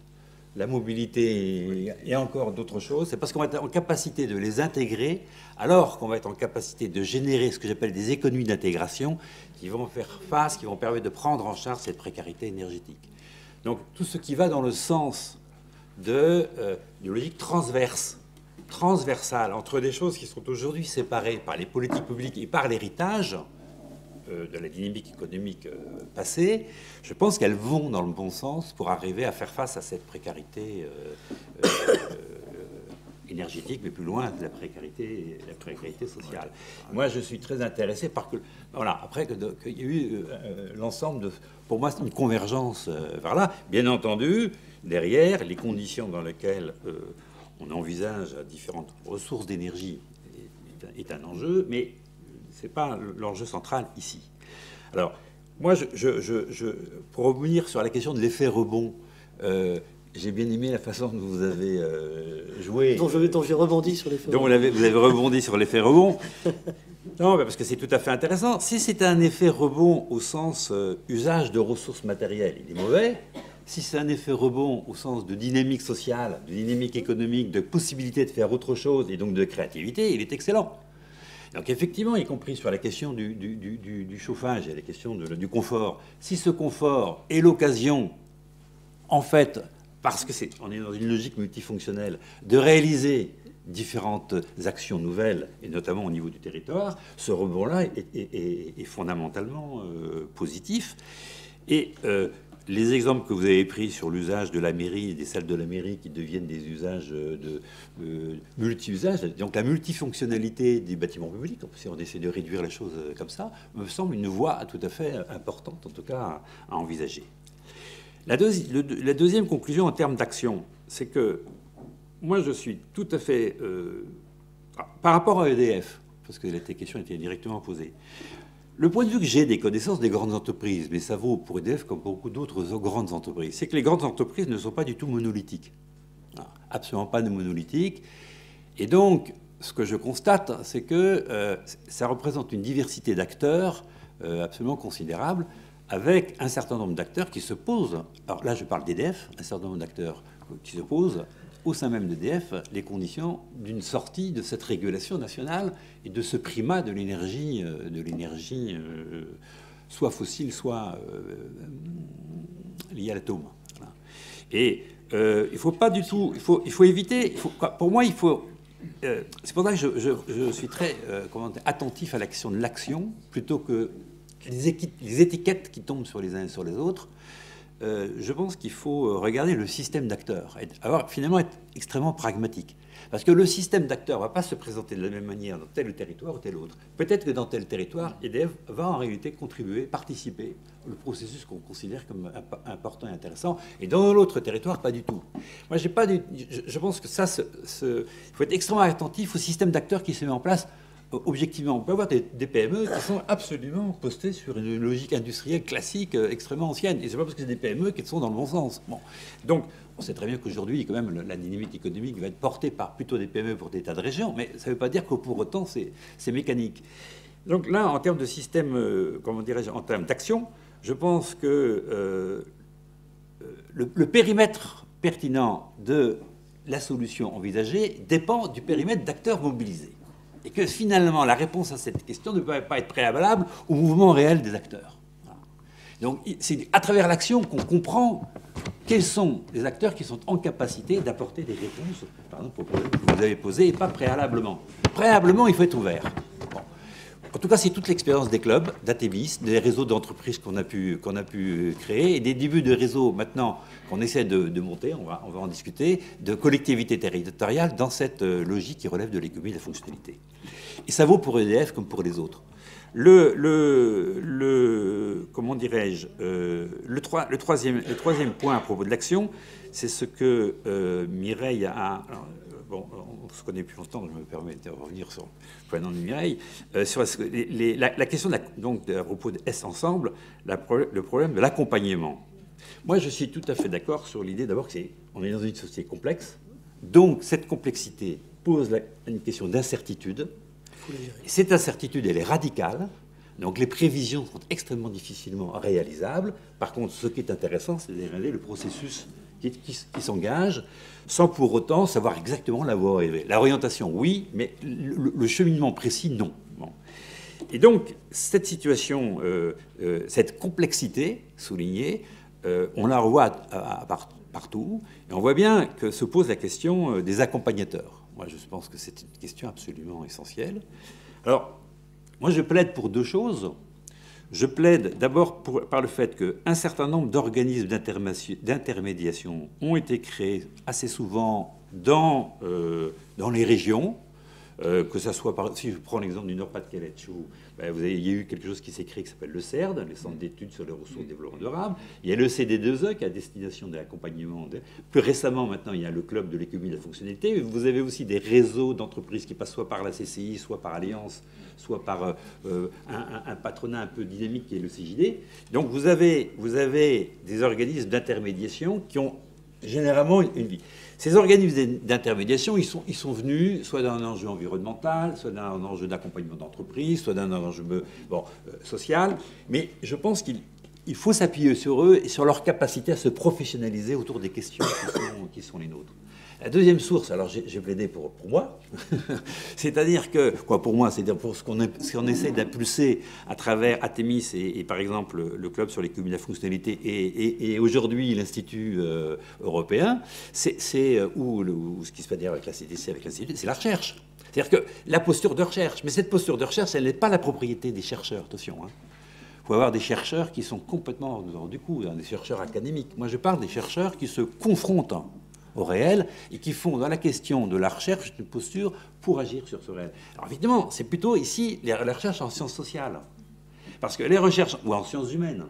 la mobilité et encore d'autres choses, c'est parce qu'on va être en capacité de les intégrer, alors qu'on va être en capacité de générer ce que j'appelle des économies d'intégration qui vont faire face, qui vont permettre de prendre en charge cette précarité énergétique. Donc tout ce qui va dans le sens de, euh, de logique transverse, transversale, entre des choses qui sont aujourd'hui séparées par les politiques publiques et par l'héritage euh, de la dynamique économique euh, passée, je pense qu'elles vont dans le bon sens pour arriver à faire face à cette précarité euh, euh, euh, énergétique, mais plus loin de la précarité, la précarité sociale. Moi, je suis très intéressé par que... Voilà, après qu'il que y a eu euh, l'ensemble de... Pour moi, c'est une convergence euh, vers là. Bien entendu, derrière, les conditions dans lesquelles euh, on envisage différentes ressources d'énergie est un enjeu, mais ce n'est pas l'enjeu central ici. Alors, moi, je, je, je, je, pour revenir sur la question de l'effet rebond, euh, j'ai bien aimé la façon dont vous avez euh, joué. Dont j'ai rebondi sur l'effet rebond. Vous avez, vous avez rebondi sur l'effet rebond. Non, parce que c'est tout à fait intéressant. Si c'est un effet rebond au sens euh, usage de ressources matérielles, il est mauvais. Si c'est un effet rebond au sens de dynamique sociale, de dynamique économique, de possibilité de faire autre chose et donc de créativité, il est excellent. Donc effectivement, y compris sur la question du, du, du, du chauffage et la question de, du confort, si ce confort est l'occasion, en fait, parce que c'est, on est dans une logique multifonctionnelle, de réaliser différentes actions nouvelles, et notamment au niveau du territoire, ce rebond-là est, est, est, est fondamentalement euh, positif. Et... Euh, les exemples que vous avez pris sur l'usage de la mairie, des salles de la mairie qui deviennent des usages de, de multi-usages, donc la multifonctionnalité des bâtiments publics, si on essaie de réduire les choses comme ça, me semble une voie tout à fait importante, en tout cas à envisager. La, deuxi le, la deuxième conclusion en termes d'action, c'est que moi je suis tout à fait... Euh, par rapport à E D F, parce que la question était directement posée, le point de vue que j'ai des connaissances des grandes entreprises, mais ça vaut pour E D F comme pour beaucoup d'autres grandes entreprises, c'est que les grandes entreprises ne sont pas du tout monolithiques. Absolument pas de monolithiques. Et donc, ce que je constate, c'est que euh, ça représente une diversité d'acteurs euh, absolument considérable, avec un certain nombre d'acteurs qui se posent, alors là je parle d'E D F, un certain nombre d'acteurs qui se posent, au sein même d'E D F, les conditions d'une sortie de cette régulation nationale et de ce primat de l'énergie, de l'énergie euh, soit fossile, soit euh, liée à l'atome. Voilà. Et euh, il ne faut pas du tout... Il faut, il faut éviter... Il faut, pour moi, il faut... Euh, c'est pour ça que je, je, je suis très euh, comment dire, attentif à l'action de l'action, plutôt que les, les étiquettes qui tombent sur les uns et sur les autres. Euh, je pense qu'il faut regarder le système d'acteurs, avoir finalement être extrêmement pragmatique. Parce que le système d'acteurs ne va pas se présenter de la même manière dans tel territoire ou tel autre. Peut-être que dans tel territoire, E D F va en réalité contribuer, participer au processus qu'on considère comme important et intéressant, et dans l'autre territoire, pas du tout. Moi, j'ai pas du... je pense que ça, il faut être extrêmement attentif au système d'acteurs qui se met en place. Objectivement, on peut avoir des, des P M E qui sont absolument postées sur une logique industrielle classique euh, extrêmement ancienne. Et c'est pas parce que c'est des P M E qu'elles sont dans le bon sens. Bon. Donc, on sait très bien qu'aujourd'hui, quand même, la dynamique économique va être portée par plutôt des P M E pour des tas de régions, mais ça ne veut pas dire que pour autant, c'est mécanique. Donc là, en termes de système, euh, comment dirais-je, en termes d'action, je pense que euh, le, le périmètre pertinent de la solution envisagée dépend du périmètre d'acteurs mobilisés. Et que finalement, la réponse à cette question ne peut pas être préalable au mouvement réel des acteurs. Voilà. Donc c'est à travers l'action qu'on comprend quels sont les acteurs qui sont en capacité d'apporter des réponses, par exemple, aux problèmes que vous avez posés, et pas préalablement. Préalablement, il faut être ouvert. Bon. En tout cas, c'est toute l'expérience des clubs, d'Atébis, des réseaux d'entreprises qu'on a pu, qu'on a pu créer, et des débuts de réseaux maintenant qu'on essaie de, de monter, on va, on va en discuter, de collectivités territoriales dans cette logique qui relève de l'économie de la fonctionnalité. Et ça vaut pour E D F comme pour les autres. Le, le, le comment dirais-je, euh, le, troi, le, troisième, le troisième point à propos de l'action, c'est ce que euh, Mireille a... Alors, bon, on se connaît depuis longtemps, donc je me permets de revenir sur le point de Mireille. Euh, sur les, les, la, la question de la, donc, de, à propos de S Ensemble, la pro, le problème de l'accompagnement. Moi, je suis tout à fait d'accord sur l'idée d'abord qu'on est, est dans une société complexe, donc cette complexité pose la, une question d'incertitude. Cette incertitude, elle est radicale. Donc les prévisions sont extrêmement difficilement réalisables. Par contre, ce qui est intéressant, c'est de réaliser le processus qui, qui, qui s'engage, sans pour autant savoir exactement la voie arrivée. L'orientation, oui, mais le, le cheminement précis, non. Bon. Et donc, cette situation, euh, euh, cette complexité soulignée, euh, on la revoit à, à, à part, partout, et on voit bien que se pose la question euh, des accompagnateurs. Moi, je pense que c'est une question absolument essentielle. Alors, moi, je plaide pour deux choses. Je plaide d'abord par le fait qu'un certain nombre d'organismes d'intermédiation ont été créés assez souvent dans, euh, dans les régions, euh, que ça soit par... Si je prends l'exemple du Nord-Pas-de-Calais, ben, vous avez... il y a eu quelque chose qui s'est créé qui s'appelle le CERD, les Centres d'études sur les ressources et développement durable. Il y a le C D deux E qui est à destination de l'accompagnement. De... Plus récemment, maintenant, il y a le club de l'économie de la fonctionnalité. Vous avez aussi des réseaux d'entreprises qui passent soit par la C C I, soit par Alliance, soit par euh, un, un patronat un peu dynamique qui est le C J D. Donc vous avez, vous avez des organismes d'intermédiation qui ont généralement une vie. Ces organismes d'intermédiation, ils sont, ils sont venus soit d'un enjeu environnemental, soit d'un enjeu d'accompagnement d'entreprise, soit d'un enjeu bon, euh, social, mais je pense qu'il il faut s'appuyer sur eux et sur leur capacité à se professionnaliser autour des questions qui sont, qui sont les nôtres. La deuxième source, alors j'ai plaidé pour, pour moi, c'est-à-dire que, quoi pour moi, c'est-à-dire pour ce qu'on qu essaie d'impulser à travers Atémis et, et par exemple le club sur les communes à fonctionnalité et, et, et aujourd'hui l'Institut euh, européen, c'est ou, ou ce qui se passe avec la C D C, avec l'Institut, c'est la recherche. C'est-à-dire que la posture de recherche, mais cette posture de recherche, elle n'est pas la propriété des chercheurs, attention, hein. Il faut avoir des chercheurs qui sont complètement hors du coup, hein, des chercheurs académiques. Moi, je parle des chercheurs qui se confrontent au réel et qui font dans la question de la recherche une posture pour agir sur ce réel. Alors évidemment, c'est plutôt ici la recherche en sciences sociales. Parce que les recherches, ou en sciences humaines,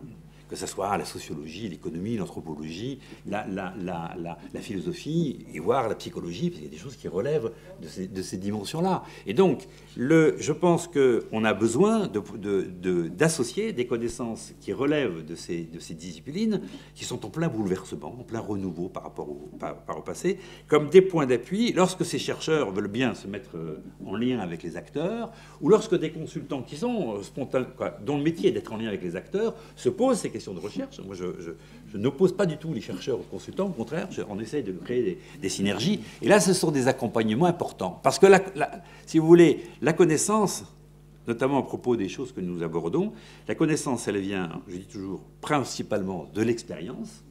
que ce soit la sociologie, l'économie, l'anthropologie, la, la, la, la, la philosophie, et voire la psychologie, parce qu'il y a des choses qui relèvent de ces, de ces dimensions-là. Et donc, le, je pense qu'on a besoin d'associer de, de, de, des connaissances qui relèvent de ces, de ces disciplines, qui sont en plein bouleversement, en plein renouveau par rapport au, par, par au passé, comme des points d'appui, lorsque ces chercheurs veulent bien se mettre en lien avec les acteurs, ou lorsque des consultants qui sont spontanés, quoi, dont le métier est d'être en lien avec les acteurs, se posent ces question de recherche. Moi, je, je, je n'oppose pas du tout les chercheurs aux consultants. Au contraire, je, on essaye de créer des, des synergies. Et là, ce sont des accompagnements importants. Parce que, la, la, si vous voulez, la connaissance, notamment à propos des choses que nous abordons, la connaissance, elle vient, je dis toujours, principalement de l'expérience.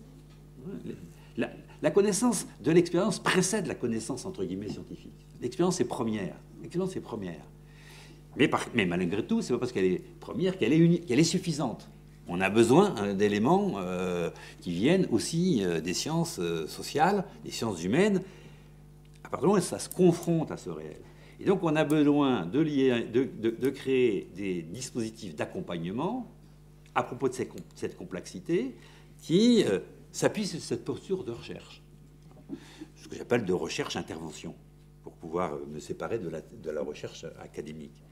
La, la connaissance de l'expérience précède la connaissance, entre guillemets, scientifique. L'expérience est première. L'expérience est première. Mais, par, mais malgré tout, c'est pas parce qu'elle est première qu'elle est, uni, qu'elle est suffisante. On a besoin d'éléments euh, qui viennent aussi euh, des sciences euh, sociales, des sciences humaines, à partir du moment où ça se confronte à ce réel. Et donc on a besoin de, lier, de, de, de créer des dispositifs d'accompagnement à propos de ces, cette complexité qui euh, s'appuie sur cette posture de recherche, ce que j'appelle de recherche-intervention, pour pouvoir me séparer de la, de la recherche académique.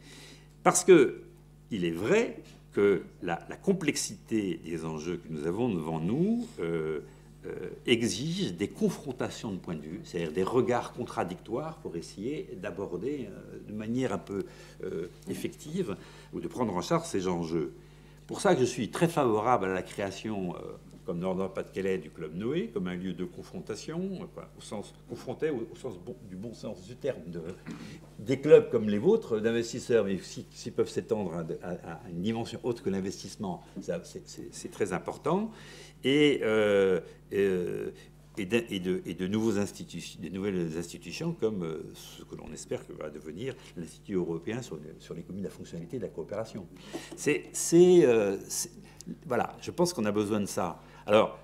Parce qu'il est vrai que la, la complexité des enjeux que nous avons devant nous euh, euh, exige des confrontations de points de vue, c'est-à-dire des regards contradictoires pour essayer d'aborder euh, de manière un peu euh, effective ou de prendre en charge ces enjeux. Pour ça que je suis très favorable à la création, euh, comme Nord-Pas-de-Calais, du Club Noé, comme un lieu de confrontation, enfin, au sens confronté, au, au sens bon, du bon sens du terme, de, des clubs comme les vôtres, d'investisseurs, mais s'ils si peuvent s'étendre à, à, à une dimension autre que l'investissement, c'est très important, et, euh, euh, et, de, et, de, et de, nouveaux institu de nouvelles institutions comme euh, ce que l'on espère que va devenir l'Institut européen sur, le, sur les communes de la fonctionnalité et de la coopération. C'est... Euh, voilà, je pense qu'on a besoin de ça. Alors,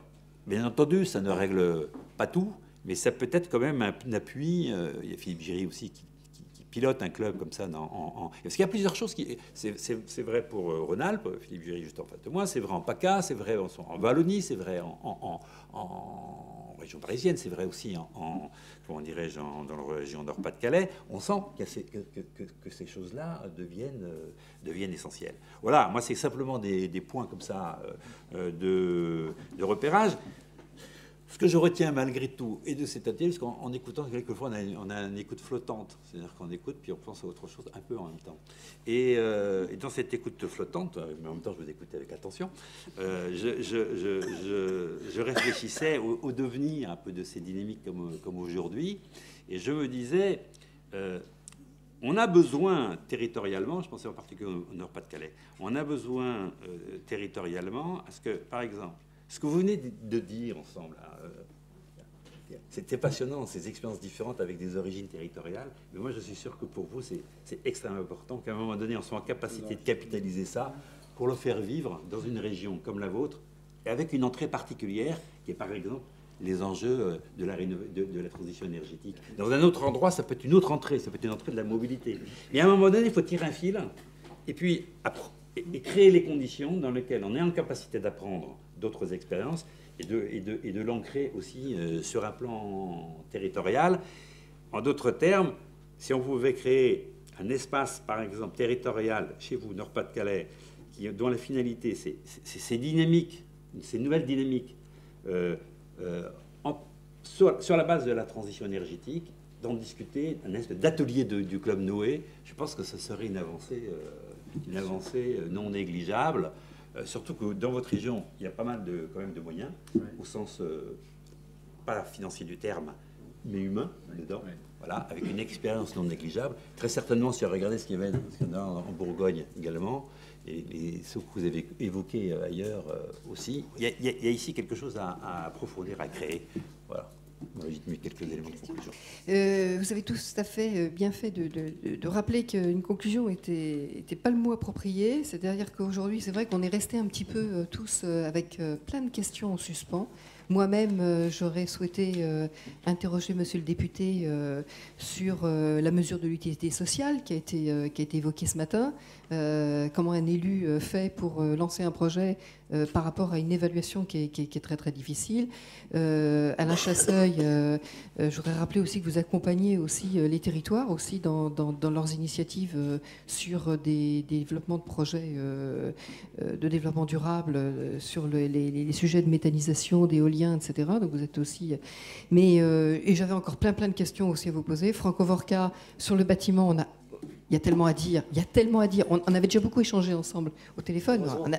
bien entendu, ça ne règle pas tout, mais ça peut être quand même un appui. Euh, il y a Philippe Giry aussi qui, qui, qui pilote un club comme ça. En, en... Parce qu'il y a plusieurs choses. Qui... C'est vrai pour euh, Rhône-Alpes, Philippe Giry juste en face de moi, c'est vrai en P A C A, c'est vrai en, en Wallonie, c'est vrai en, en, en, en région parisienne, c'est vrai aussi en, en comment dirais-je, dans la région Nord-Pas-de-Calais. On sent qu ces, que, que, que ces choses-là deviennent, euh, deviennent essentielles. Voilà, moi, c'est simplement des, des points comme ça euh, de, de repérage. Ce que je retiens malgré tout, et de cet atelier, parce qu'en écoutant, quelquefois, on a, on a une écoute flottante. C'est-à-dire qu'on écoute, puis on pense à autre chose un peu en même temps. Et, euh, et dans cette écoute flottante, mais en même temps, je vous écoutais avec attention, euh, je, je, je, je, je réfléchissais au, au devenir un peu de ces dynamiques comme, comme aujourd'hui. Et je me disais, euh, on a besoin territorialement, je pensais en particulier au Nord-Pas-de-Calais, on a besoin euh, territorialement à ce que, par exemple, ce que vous venez de dire ensemble, euh, c'était passionnant, ces expériences différentes avec des origines territoriales, mais moi je suis sûr que pour vous c'est extrêmement important qu'à un moment donné on soit en capacité de capitaliser ça pour le faire vivre dans une région comme la vôtre, et avec une entrée particulière qui est par exemple les enjeux de la, réno... de, de la transition énergétique. Dans un autre endroit, ça peut être une autre entrée, ça peut être une entrée de la mobilité. Mais à un moment donné, il faut tirer un fil et puis et créer les conditions dans lesquelles on est en capacité d'apprendre d'autres expériences et de, et de, et de l'ancrer aussi euh, sur un plan territorial. En d'autres termes, si on pouvait créer un espace, par exemple, territorial, chez vous, Nord-Pas-de-Calais, dont la finalité, c'est ces dynamiques, ces nouvelles dynamiques, euh, euh, en, sur, sur la base de la transition énergétique, d'en discuter, un espèce d'atelier du Club Noé, je pense que ce serait une avancée, euh, une avancée non négligeable, euh, surtout que dans votre région, il y a pas mal de, quand même de moyens, ouais. Au sens, euh, pas financier du terme, mais humain, dedans, ouais. Voilà, avec une expérience non négligeable. Très certainement, si on regardait ce qu'il y avait en Bourgogne également, et, et ce que vous avez évoqué ailleurs euh, aussi, il y, y, y a ici quelque chose à, à approfondir, à créer. Voilà. J'ai mis quelques éléments de conclusion. Euh, vous avez tous tout à fait bien fait de, de, de rappeler qu'une conclusion n'était pas le mot approprié. C'est-à-dire qu'aujourd'hui, c'est vrai qu'on est resté un petit peu tous avec plein de questions en suspens. Moi-même, j'aurais souhaité euh, interroger monsieur le député euh, sur euh, la mesure de l'utilité sociale qui a été, euh, qui a été évoquée ce matin. Euh, comment un élu euh, fait pour euh, lancer un projet euh, par rapport à une évaluation qui est, qui est, qui est très très difficile. Euh, Alain Chasseuil, euh, euh, j'aurais rappelé aussi que vous accompagnez aussi euh, les territoires aussi dans, dans, dans leurs initiatives euh, sur des, des développements de projets euh, euh, de développement durable, euh, sur le, les, les, les sujets de méthanisation, d'éolien, et cetera. Donc vous êtes aussi. Mais euh, et j'avais encore plein plein de questions aussi à vous poser. Franck Hovorka, sur le bâtiment, on a. Il y a tellement à dire, il y a tellement à dire. On, on avait déjà beaucoup échangé ensemble au téléphone. On a...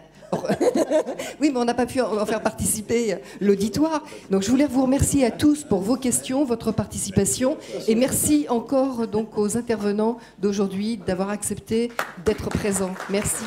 oui, mais on n'a pas pu en faire participer l'auditoire. Donc je voulais vous remercier à tous pour vos questions, votre participation. Et merci encore donc, aux intervenants d'aujourd'hui d'avoir accepté d'être présents. Merci.